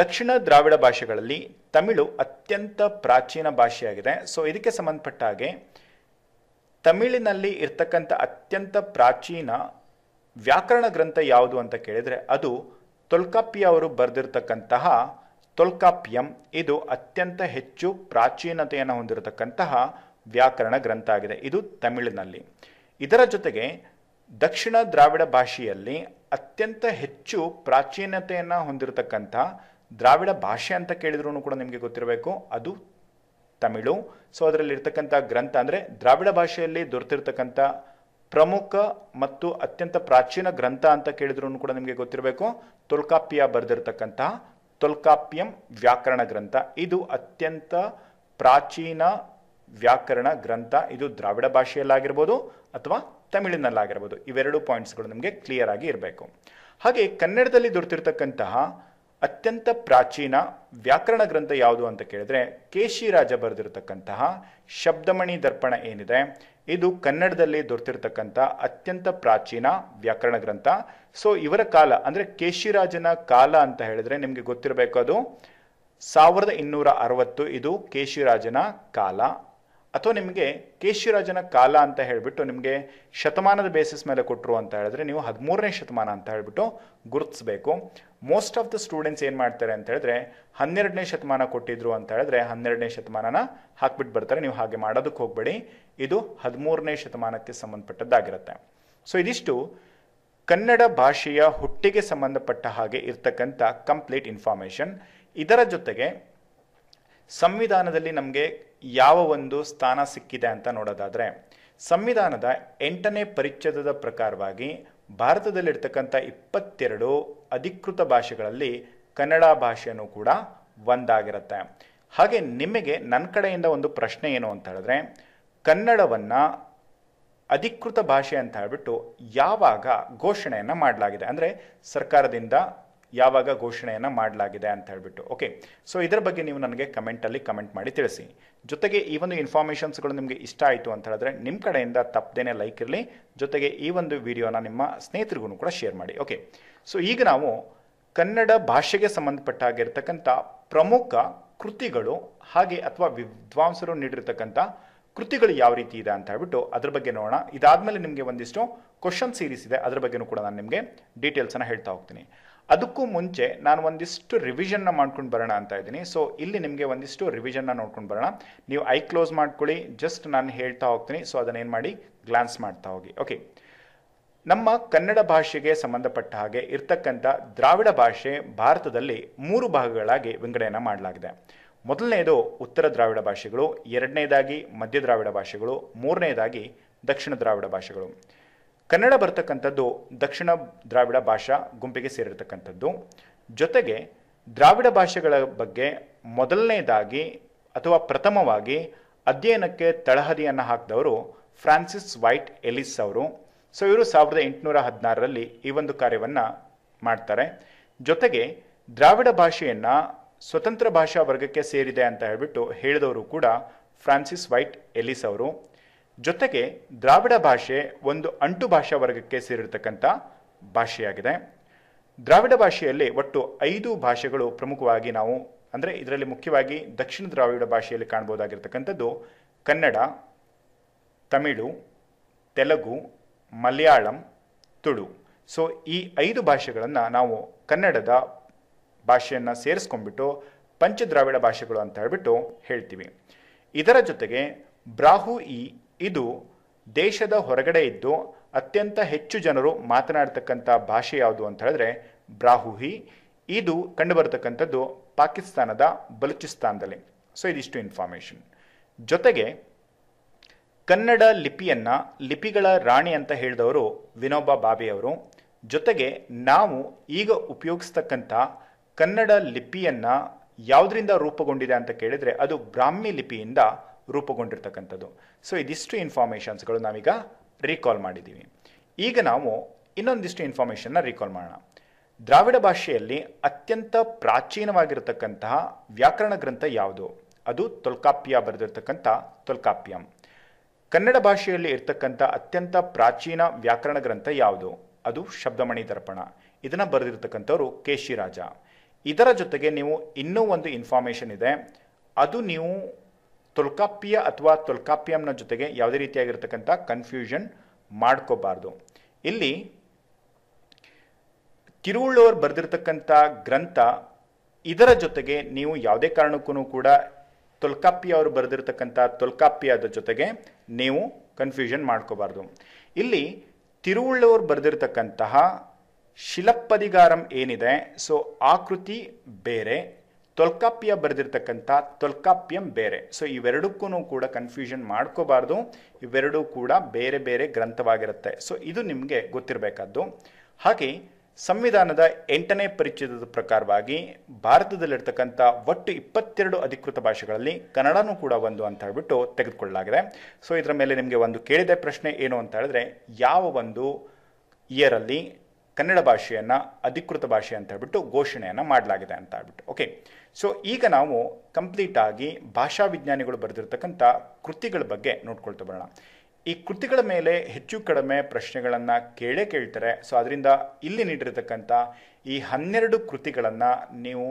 ದಕ್ಷಿಣ ದ್ರಾವಿಡ ಭಾಷೆಗಳಲ್ಲಿ ತಮಿಳು ಅತ್ಯಂತ ಪ್ರಾಚೀನ ಭಾಷೆಯಾಗಿದೆ. ಸೊ ಇದಕ್ಕೆ ಸಂಬಂಧಪಟ್ಟಾಗೆ ತಮಿಳಿನಲ್ಲಿ ಇರ್ತಕ್ಕಂಥ ಅತ್ಯಂತ ಪ್ರಾಚೀನ ವ್ಯಾಕರಣ ಗ್ರಂಥ ಯಾವುದು ಅಂತ ಕೇಳಿದರೆ ಅದು ತೊಲ್ಕಾಪ್ಪಿಯ ಅವರು ಬರೆದಿರ್ತಕ್ಕಂತಹ ತೊಲ್ಕಾಪ್ಪಿಯಂ. ಇದು ಅತ್ಯಂತ ಹೆಚ್ಚು ಪ್ರಾಚೀನತೆಯನ್ನು ಹೊಂದಿರತಕ್ಕಂತಹ ವ್ಯಾಕರಣ ಗ್ರಂಥ ಆಗಿದೆ, ಇದು ತಮಿಳಿನಲ್ಲಿ. ಇದರ ಜೊತೆಗೆ ದಕ್ಷಿಣ ದ್ರಾವಿಡ ಭಾಷೆಯಲ್ಲಿ ಅತ್ಯಂತ ಹೆಚ್ಚು ಪ್ರಾಚೀನತೆಯನ್ನು ಹೊಂದಿರತಕ್ಕಂಥ ದ್ರಾವಿಡ ಭಾಷೆ ಅಂತ ಕೇಳಿದ್ರೂ ಕೂಡ ನಿಮಗೆ ಗೊತ್ತಿರಬೇಕು ಅದು ತಮಿಳು. ಸೊ ಅದರಲ್ಲಿರ್ತಕ್ಕಂಥ ಗ್ರಂಥ ಅಂದರೆ ದ್ರಾವಿಡ ಭಾಷೆಯಲ್ಲಿ ದೊರೆತಿರ್ತಕ್ಕಂಥ ಪ್ರಮುಖ ಮತ್ತು ಅತ್ಯಂತ ಪ್ರಾಚೀನ ಗ್ರಂಥ ಅಂತ ಕೇಳಿದ್ರೂ ಕೂಡ ನಿಮಗೆ ಗೊತ್ತಿರಬೇಕು ತೊಲ್ಕಾಪ್ಪಿಯ ಬರೆದಿರ್ತಕ್ಕಂಥ ತೊಲ್ಕಾಪ್ಪಿಯಂ ವ್ಯಾಕರಣ ಗ್ರಂಥ. ಇದು ಅತ್ಯಂತ ಪ್ರಾಚೀನ ವ್ಯಾಕರಣ ಗ್ರಂಥ, ಇದು ದ್ರಾವಿಡ ಭಾಷೆಯಲ್ಲಾಗಿರ್ಬೋದು ಅಥವಾ ತಮಿಳಿನಲ್ಲಾಗಿರ್ಬೋದು. ಇವೆರಡು ಪಾಯಿಂಟ್ಸ್ಗಳು ನಿಮಗೆ ಕ್ಲಿಯರ್ ಆಗಿ ಇರಬೇಕು. ಹಾಗೆ ಕನ್ನಡದಲ್ಲಿ ದೊರೆತಿರ್ತಕ್ಕಂತಹ ಅತ್ಯಂತ ಪ್ರಾಚೀನ ವ್ಯಾಕರಣ ಗ್ರಂಥ ಯಾವುದು ಅಂತ ಕೇಳಿದರೆ ಕೇಶಿರಾಜ ಬರೆದಿರ್ತಕ್ಕಂತಹ ಶಬ್ದಮಣಿ ದರ್ಪಣ ಏನಿದೆ ಇದು ಕನ್ನಡದಲ್ಲಿ ದೊರೆತಿರ್ತಕ್ಕಂಥ ಅತ್ಯಂತ ಪ್ರಾಚೀನ ವ್ಯಾಕರಣ ಗ್ರಂಥ. ಸೊ ಇವರ ಕಾಲ ಅಂದರೆ ಕೇಶಿರಾಜನ ಕಾಲ ಅಂತ ಹೇಳಿದ್ರೆ ನಿಮಗೆ ಗೊತ್ತಿರಬೇಕು ಅದು 1260 ಇದು ಕೇಶಿರಾಜನ ಕಾಲ. ಅಥವಾ ನಿಮಗೆ ಕೇಶಿರಾಜನ ಕಾಲ ಅಂತ ಹೇಳಿಬಿಟ್ಟು ನಿಮಗೆ ಶತಮಾನದ ಬೇಸಿಸ್ ಮೇಲೆ ಕೊಟ್ಟರು ಅಂತ ಹೇಳಿದ್ರೆ ನೀವು 13ನೇ ಶತಮಾನ ಅಂತ ಹೇಳಿಬಿಟ್ಟು ಗುರುತಿಸಬೇಕು. ಮೋಸ್ಟ್ ಆಫ್ ದ ಸ್ಟೂಡೆಂಟ್ಸ್ ಏನು ಮಾಡ್ತಾರೆ ಅಂತ ಹೇಳಿದ್ರೆ 12ನೇ ಶತಮಾನ ಕೊಟ್ಟಿದ್ರು ಅಂತ ಹೇಳಿದ್ರೆ 12ನೇ ಶತಮಾನನ ಹಾಕ್ಬಿಟ್ಟು ಬರ್ತಾರೆ. ನೀವು ಹಾಗೆ ಮಾಡೋದಕ್ಕೆ ಹೋಗಬೇಡಿ, ಇದು 13ನೇ ಶತಮಾನಕ್ಕೆ ಸಂಬಂಧಪಟ್ಟದ್ದಾಗಿರುತ್ತೆ. ಸೊ ಇದಿಷ್ಟು ಕನ್ನಡ ಭಾಷೆಯ ಹುಟ್ಟಿಗೆ ಸಂಬಂಧಪಟ್ಟ ಹಾಗೆ ಇರ್ತಕ್ಕಂಥ ಕಂಪ್ಲೀಟ್ ಇನ್ಫಾರ್ಮೇಷನ್. ಇದರ ಜೊತೆಗೆ ಸಂವಿಧಾನದಲ್ಲಿ ನಮಗೆ ಯಾವ ಒಂದು ಸ್ಥಾನ ಸಿಕ್ಕಿದೆ ಅಂತ ನೋಡೋದಾದರೆ ಸಂವಿಧಾನದ 8ನೇ ಪರಿಚ್ಛೇದದ ಪ್ರಕಾರವಾಗಿ ಭಾರತದಲ್ಲಿರ್ತಕ್ಕಂಥ 22 ಅಧಿಕೃತ ಭಾಷೆಗಳಲ್ಲಿ ಕನ್ನಡ ಭಾಷೆಯೂ ಕೂಡ ಒಂದಾಗಿರುತ್ತೆ. ಹಾಗೆ ನಿಮಗೆ ನನ್ನ ಕಡೆಯಿಂದ ಒಂದು ಪ್ರಶ್ನೆ ಏನು ಅಂತ ಹೇಳಿದ್ರೆ ಕನ್ನಡವನ್ನು ಅಧಿಕೃತ ಭಾಷೆ ಅಂತ ಹೇಳಿಬಿಟ್ಟು ಯಾವಾಗ ಘೋಷಣೆಯನ್ನು ಮಾಡಲಾಗಿದೆ, ಅಂದರೆ ಸರ್ಕಾರದಿಂದ ಯಾವಾಗ ಘೋಷಣೆಯನ್ನು ಮಾಡಲಾಗಿದೆ ಅಂತ ಹೇಳಿಬಿಟ್ಟು. ಓಕೆ, ಸೊ ಇದರ ಬಗ್ಗೆ ನೀವು ನನಗೆ ಕಮೆಂಟಲ್ಲಿ ಕಮೆಂಟ್ ಮಾಡಿ ತಿಳಿಸಿ. ಜೊತೆಗೆ ಈ ಒಂದು ಇನ್ಫಾರ್ಮೇಷನ್ಸ್ಗಳು ನಿಮಗೆ ಇಷ್ಟ ಆಯಿತು ಅಂತ ಹೇಳಿದ್ರೆ ನಿಮ್ಮ ಕಡೆಯಿಂದ ತಪ್ಪದೇನೆ ಲೈಕ್ ಇರಲಿ, ಜೊತೆಗೆ ಈ ಒಂದು ವಿಡಿಯೋನ ನಿಮ್ಮ ಸ್ನೇಹಿತರಿಗೂ ಕೂಡ ಶೇರ್ ಮಾಡಿ. ಓಕೆ, ಸೊ ಈಗ ನಾವು ಕನ್ನಡ ಭಾಷೆಗೆ ಸಂಬಂಧಪಟ್ಟಾಗಿರ್ತಕ್ಕಂಥ ಪ್ರಮುಖ ಕೃತಿಗಳು ಹಾಗೆ ಅಥವಾ ವಿದ್ವಾಂಸರು ನೀಡಿರ್ತಕ್ಕಂಥ ಕೃತಿಗಳು ಯಾವ ರೀತಿ ಇದೆ ಅಂತ ಹೇಳ್ಬಿಟ್ಟು ಅದ್ರ ಬಗ್ಗೆ ನೋಡೋಣ. ಇದಾದಮೇಲೆ ನಿಮಗೆ ಒಂದಿಷ್ಟು ಕ್ವಶನ್ ಸೀರೀಸ್ ಇದೆ, ಅದ್ರ ಬಗ್ಗೆಯೂ ಕೂಡ ನಾನು ನಿಮಗೆ ಡೀಟೇಲ್ಸನ್ನು ಹೇಳ್ತಾ ಹೋಗ್ತೀನಿ. ಅದಕ್ಕೂ ಮುಂಚೆ ನಾನು ಒಂದಿಷ್ಟು ರಿವಿಷನ್ನ ಮಾಡ್ಕೊಂಡು ಬರೋಣ ಅಂತ ಇದ್ದೀನಿ. ಸೊ ಇಲ್ಲಿ ನಿಮಗೆ ಒಂದಿಷ್ಟು ರಿವಿಷನ್ನ ನೋಡ್ಕೊಂಡು ಬರೋಣ. ನೀವು ಐ ಕ್ಲೋಸ್ ಮಾಡ್ಕೊಳ್ಳಿ, ಜಸ್ಟ್ ನಾನು ಹೇಳ್ತಾ ಹೋಗ್ತೀನಿ. ಸೊ ಅದನ್ನೇನು ಮಾಡಿ ಗ್ಲಾನ್ಸ್ ಮಾಡ್ತಾ ಹೋಗಿ. ಓಕೆ, ನಮ್ಮ ಕನ್ನಡ ಭಾಷೆಗೆ ಸಂಬಂಧಪಟ್ಟ ಹಾಗೆ ಇರ್ತಕ್ಕಂಥ ದ್ರಾವಿಡ ಭಾಷೆ ಭಾರತದಲ್ಲಿ ಮೂರು ಭಾಗಗಳಾಗಿ ವಿಂಗಡಣೆ ಮಾಡಲಾಗಿದೆ. ಮೊದಲನೇದು ಉತ್ತರ ದ್ರಾವಿಡ ಭಾಷೆಗಳು, ಎರಡನೇದಾಗಿ ಮಧ್ಯ ದ್ರಾವಿಡ ಭಾಷೆಗಳು, ಮೂರನೇದಾಗಿ ದಕ್ಷಿಣ ದ್ರಾವಿಡ ಭಾಷೆಗಳು. ಕನ್ನಡ ಬರ್ತಕ್ಕಂಥದ್ದು ದಕ್ಷಿಣ ದ್ರಾವಿಡ ಭಾಷಾ ಗುಂಪಿಗೆ ಸೇರಿರ್ತಕ್ಕಂಥದ್ದು. ಜೊತೆಗೆ ದ್ರಾವಿಡ ಭಾಷೆಗಳ ಬಗ್ಗೆ ಮೊದಲನೇದಾಗಿ ಅಥವಾ ಪ್ರಥಮವಾಗಿ ಅಧ್ಯಯನಕ್ಕೆ ತಳಹದಿಯನ್ನು ಹಾಕಿದವರು ಫ್ರಾನ್ಸಿಸ್ ವೈಟ್ ಎಲಿಸ್ ಅವರು. ಸೊ ಇವರು 1816ರಲ್ಲಿ ಈ ಒಂದು ಕಾರ್ಯವನ್ನು ಮಾಡ್ತಾರೆ. ಜೊತೆಗೆ ದ್ರಾವಿಡ ಭಾಷೆಯನ್ನು ಸ್ವತಂತ್ರ ಭಾಷಾ ವರ್ಗಕ್ಕೆ ಸೇರಿದೆ ಅಂತ ಹೇಳಿಬಿಟ್ಟು ಹೇಳಿದವರು ಕೂಡ ಫ್ರಾನ್ಸಿಸ್ ವೈಟ್ ಎಲಿಸ್ ಅವರು. ಜೊತೆಗೆ ದ್ರಾವಿಡ ಭಾಷೆ ಒಂದು ಅಂಟು ಭಾಷಾ ವರ್ಗಕ್ಕೆ ಸೇರಿರ್ತಕ್ಕಂಥ ಭಾಷೆಯಾಗಿದೆ. ದ್ರಾವಿಡ ಭಾಷೆಯಲ್ಲಿ ಒಟ್ಟು 5 ಭಾಷೆಗಳು ಪ್ರಮುಖವಾಗಿ ನಾವು ಅಂದರೆ ಇದರಲ್ಲಿ ಮುಖ್ಯವಾಗಿ ದಕ್ಷಿಣ ದ್ರಾವಿಡ ಭಾಷೆಯಲ್ಲಿ ಕಾಣ್ಬೋದಾಗಿರ್ತಕ್ಕಂಥದ್ದು ಕನ್ನಡ, ತಮಿಳು, ತೆಲುಗು, ಮಲಯಾಳಂ, ತುಳು. ಸೊ ಈ 5 ಭಾಷೆಗಳನ್ನು ನಾವು ಕನ್ನಡದ ಭಾಷೆಯನ್ನು ಸೇರಿಸ್ಕೊಂಡ್ಬಿಟ್ಟು ಪಂಚದ್ರಾವಿಡ ಭಾಷೆಗಳು ಅಂತ ಹೇಳ್ಬಿಟ್ಟು ಹೇಳ್ತೀವಿ. ಇದರ ಜೊತೆಗೆ ಬ್ರಾಹುಯಿ ಇದು ದೇಶದ ಹೊರಗಡೆ ಇದ್ದು ಅತ್ಯಂತ ಹೆಚ್ಚು ಜನರು ಮಾತನಾಡ್ತಕ್ಕಂಥ ಭಾಷೆ ಯಾವುದು ಅಂತ ಹೇಳಿದ್ರೆ ಬ್ರಾಹುಹಿ. ಇದು ಕಂಡುಬರ್ತಕ್ಕಂಥದ್ದು ಪಾಕಿಸ್ತಾನದ ಬಲೂಚಿಸ್ತಾನದಲ್ಲಿ. ಸೊ ಇದಿಷ್ಟು ಇನ್ಫಾರ್ಮೇಷನ್. ಜೊತೆಗೆ ಕನ್ನಡ ಲಿಪಿಯನ್ನು ಲಿಪಿಗಳ ರಾಣಿ ಅಂತ ಹೇಳಿದವರು ವಿನೋಬಾ ಭಾವೆಯವರು. ಜೊತೆಗೆ ನಾವು ಈಗ ಉಪಯೋಗಿಸ್ತಕ್ಕಂಥ ಕನ್ನಡ ಲಿಪಿಯನ್ನು ಯಾವುದರಿಂದ ರೂಪುಗೊಂಡಿದೆ ಅಂತ ಕೇಳಿದರೆ ಅದು ಬ್ರಾಹ್ಮಿ ಲಿಪಿಯಿಂದ ರೂಪುಗೊಂಡಿರ್ತಕ್ಕಂಥದ್ದು. ಸೊ ಇದಿಷ್ಟು ಇನ್ಫಾರ್ಮೇಷನ್ಸ್ಗಳು ನಾವೀಗ ರೀಕಾಲ್ ಮಾಡಿದ್ದೀವಿ. ಈಗ ನಾವು ಇನ್ನೊಂದಿಷ್ಟು ಇನ್ಫಾರ್ಮೇಷನ್ನ ರೀಕಾಲ್ ಮಾಡೋಣ. ದ್ರಾವಿಡ ಭಾಷೆಯಲ್ಲಿ ಅತ್ಯಂತ ಪ್ರಾಚೀನವಾಗಿರತಕ್ಕಂತಹ ವ್ಯಾಕರಣ ಗ್ರಂಥ ಯಾವುದು? ಅದು ತೊಲ್ಕಾಪ್ಯ ಬರೆದಿರ್ತಕ್ಕಂಥ ತೊಲ್ಕಾಪ್ಯಂ. ಕನ್ನಡ ಭಾಷೆಯಲ್ಲಿ ಇರ್ತಕ್ಕಂಥ ಅತ್ಯಂತ ಪ್ರಾಚೀನ ವ್ಯಾಕರಣ ಗ್ರಂಥ ಯಾವುದು? ಅದು ಶಬ್ದಮಣಿ ದರ್ಪಣ. ಇದನ್ನು ಬರೆದಿರ್ತಕ್ಕಂಥವ್ರು ಕೇಶಿರಾಜ. ಇದರ ಜೊತೆಗೆ ನೀವು ಇನ್ನೂ ಒಂದು ಇನ್ಫಾರ್ಮೇಷನ್ ಇದೆ, ಅದು ನೀವು ತೊಲ್ಕಾಪ್ಯ ಅಥವಾ ತೊಲ್ಕಾಪ್ಯಂನ ಜೊತೆಗೆ ಯಾವುದೇ ರೀತಿಯಾಗಿರ್ತಕ್ಕಂಥ ಕನ್ಫ್ಯೂಷನ್ ಮಾಡ್ಕೋಬಾರ್ದು. ಇಲ್ಲಿ ತಿರುವಳ್ಳೂರ್ ಬರೆದಿರ್ತಕ್ಕಂಥ ಗ್ರಂಥ, ಇದರ ಜೊತೆಗೆ ನೀವು ಯಾವುದೇ ಕಾರಣಕ್ಕೂ ಕೂಡ ತೊಲ್ಕಾಪ್ಯ ಅವರು ಬರೆದಿರ್ತಕ್ಕಂಥ ತೊಲ್ಕಾಪ್ಯದ ಜೊತೆಗೆ ನೀವು ಕನ್ಫ್ಯೂಷನ್ ಮಾಡ್ಕೋಬಾರ್ದು. ಇಲ್ಲಿ ತಿರುವಳ್ಳೂರ್ ಬರೆದಿರ್ತಕ್ಕಂತಹ ಶಿಲಪ್ಪದಿಗಾರಂ ಏನಿದೆ, ಸೊ ಆ ಕೃತಿ ಬೇರೆ, ತೊಲ್ಕಾಪ್ಯ ಬರೆದಿರ್ತಕ್ಕಂಥ ತೊಲ್ಕಾಪ್ಯಂ ಬೇರೆ. ಸೊ ಇವೆರಡಕ್ಕೂ ಕೂಡ ಕನ್ಫ್ಯೂಷನ್ ಮಾಡ್ಕೋಬಾರ್ದು. ಇವೆರಡೂ ಕೂಡ ಬೇರೆ ಬೇರೆ ಗ್ರಂಥವಾಗಿರುತ್ತೆ. ಸೊ ಇದು ನಿಮಗೆ ಗೊತ್ತಿರಬೇಕಾದ್ದು. ಹಾಗೆ ಸಂವಿಧಾನದ 8ನೇ ಪರಿಚ್ಛೇದದ ಪ್ರಕಾರವಾಗಿ ಭಾರತದಲ್ಲಿರ್ತಕ್ಕಂಥ ಒಟ್ಟು 22 ಅಧಿಕೃತ ಭಾಷೆಗಳಲ್ಲಿ ಕನ್ನಡನೂ ಕೂಡ ಒಂದು ಅಂತ ಹೇಳ್ಬಿಟ್ಟು ತೆಗೆದುಕೊಳ್ಳಲಾಗಿದೆ. ಸೊ ಇದರ ಮೇಲೆ ನಿಮಗೆ ಒಂದು ಕೇಳಿದ ಪ್ರಶ್ನೆ ಏನು ಅಂತ ಹೇಳಿದ್ರೆ, ಯಾವ ಒಂದು ಇಯರಲ್ಲಿ ಕನ್ನಡ ಭಾಷೆಯನ್ನು ಅಧಿಕೃತ ಭಾಷೆ ಅಂತ ಹೇಳ್ಬಿಟ್ಟು ಘೋಷಣೆಯನ್ನು ಮಾಡಲಾಗಿದೆ ಅಂತ ಹೇಳ್ಬಿಟ್ಟು. ಓಕೆ, ಸೊ ಈಗ ನಾವು ಕಂಪ್ಲೀಟಾಗಿ ಭಾಷಾ ವಿಜ್ಞಾನಿಗಳು ಬರೆದಿರ್ತಕ್ಕಂಥ ಕೃತಿಗಳ ಬಗ್ಗೆ ನೋಡ್ಕೊಳ್ತಾ ಬರೋಣ. ಈ ಕೃತಿಗಳ ಮೇಲೆ ಹೆಚ್ಚು ಕಡಿಮೆ ಪ್ರಶ್ನೆಗಳನ್ನು ಕೇಳೇ ಕೇಳ್ತಾರೆ. ಸೊ ಅದರಿಂದ ಇಲ್ಲಿ ನೀಡಿರತಕ್ಕಂಥ ಈ 12 ಕೃತಿಗಳನ್ನು ನೀವು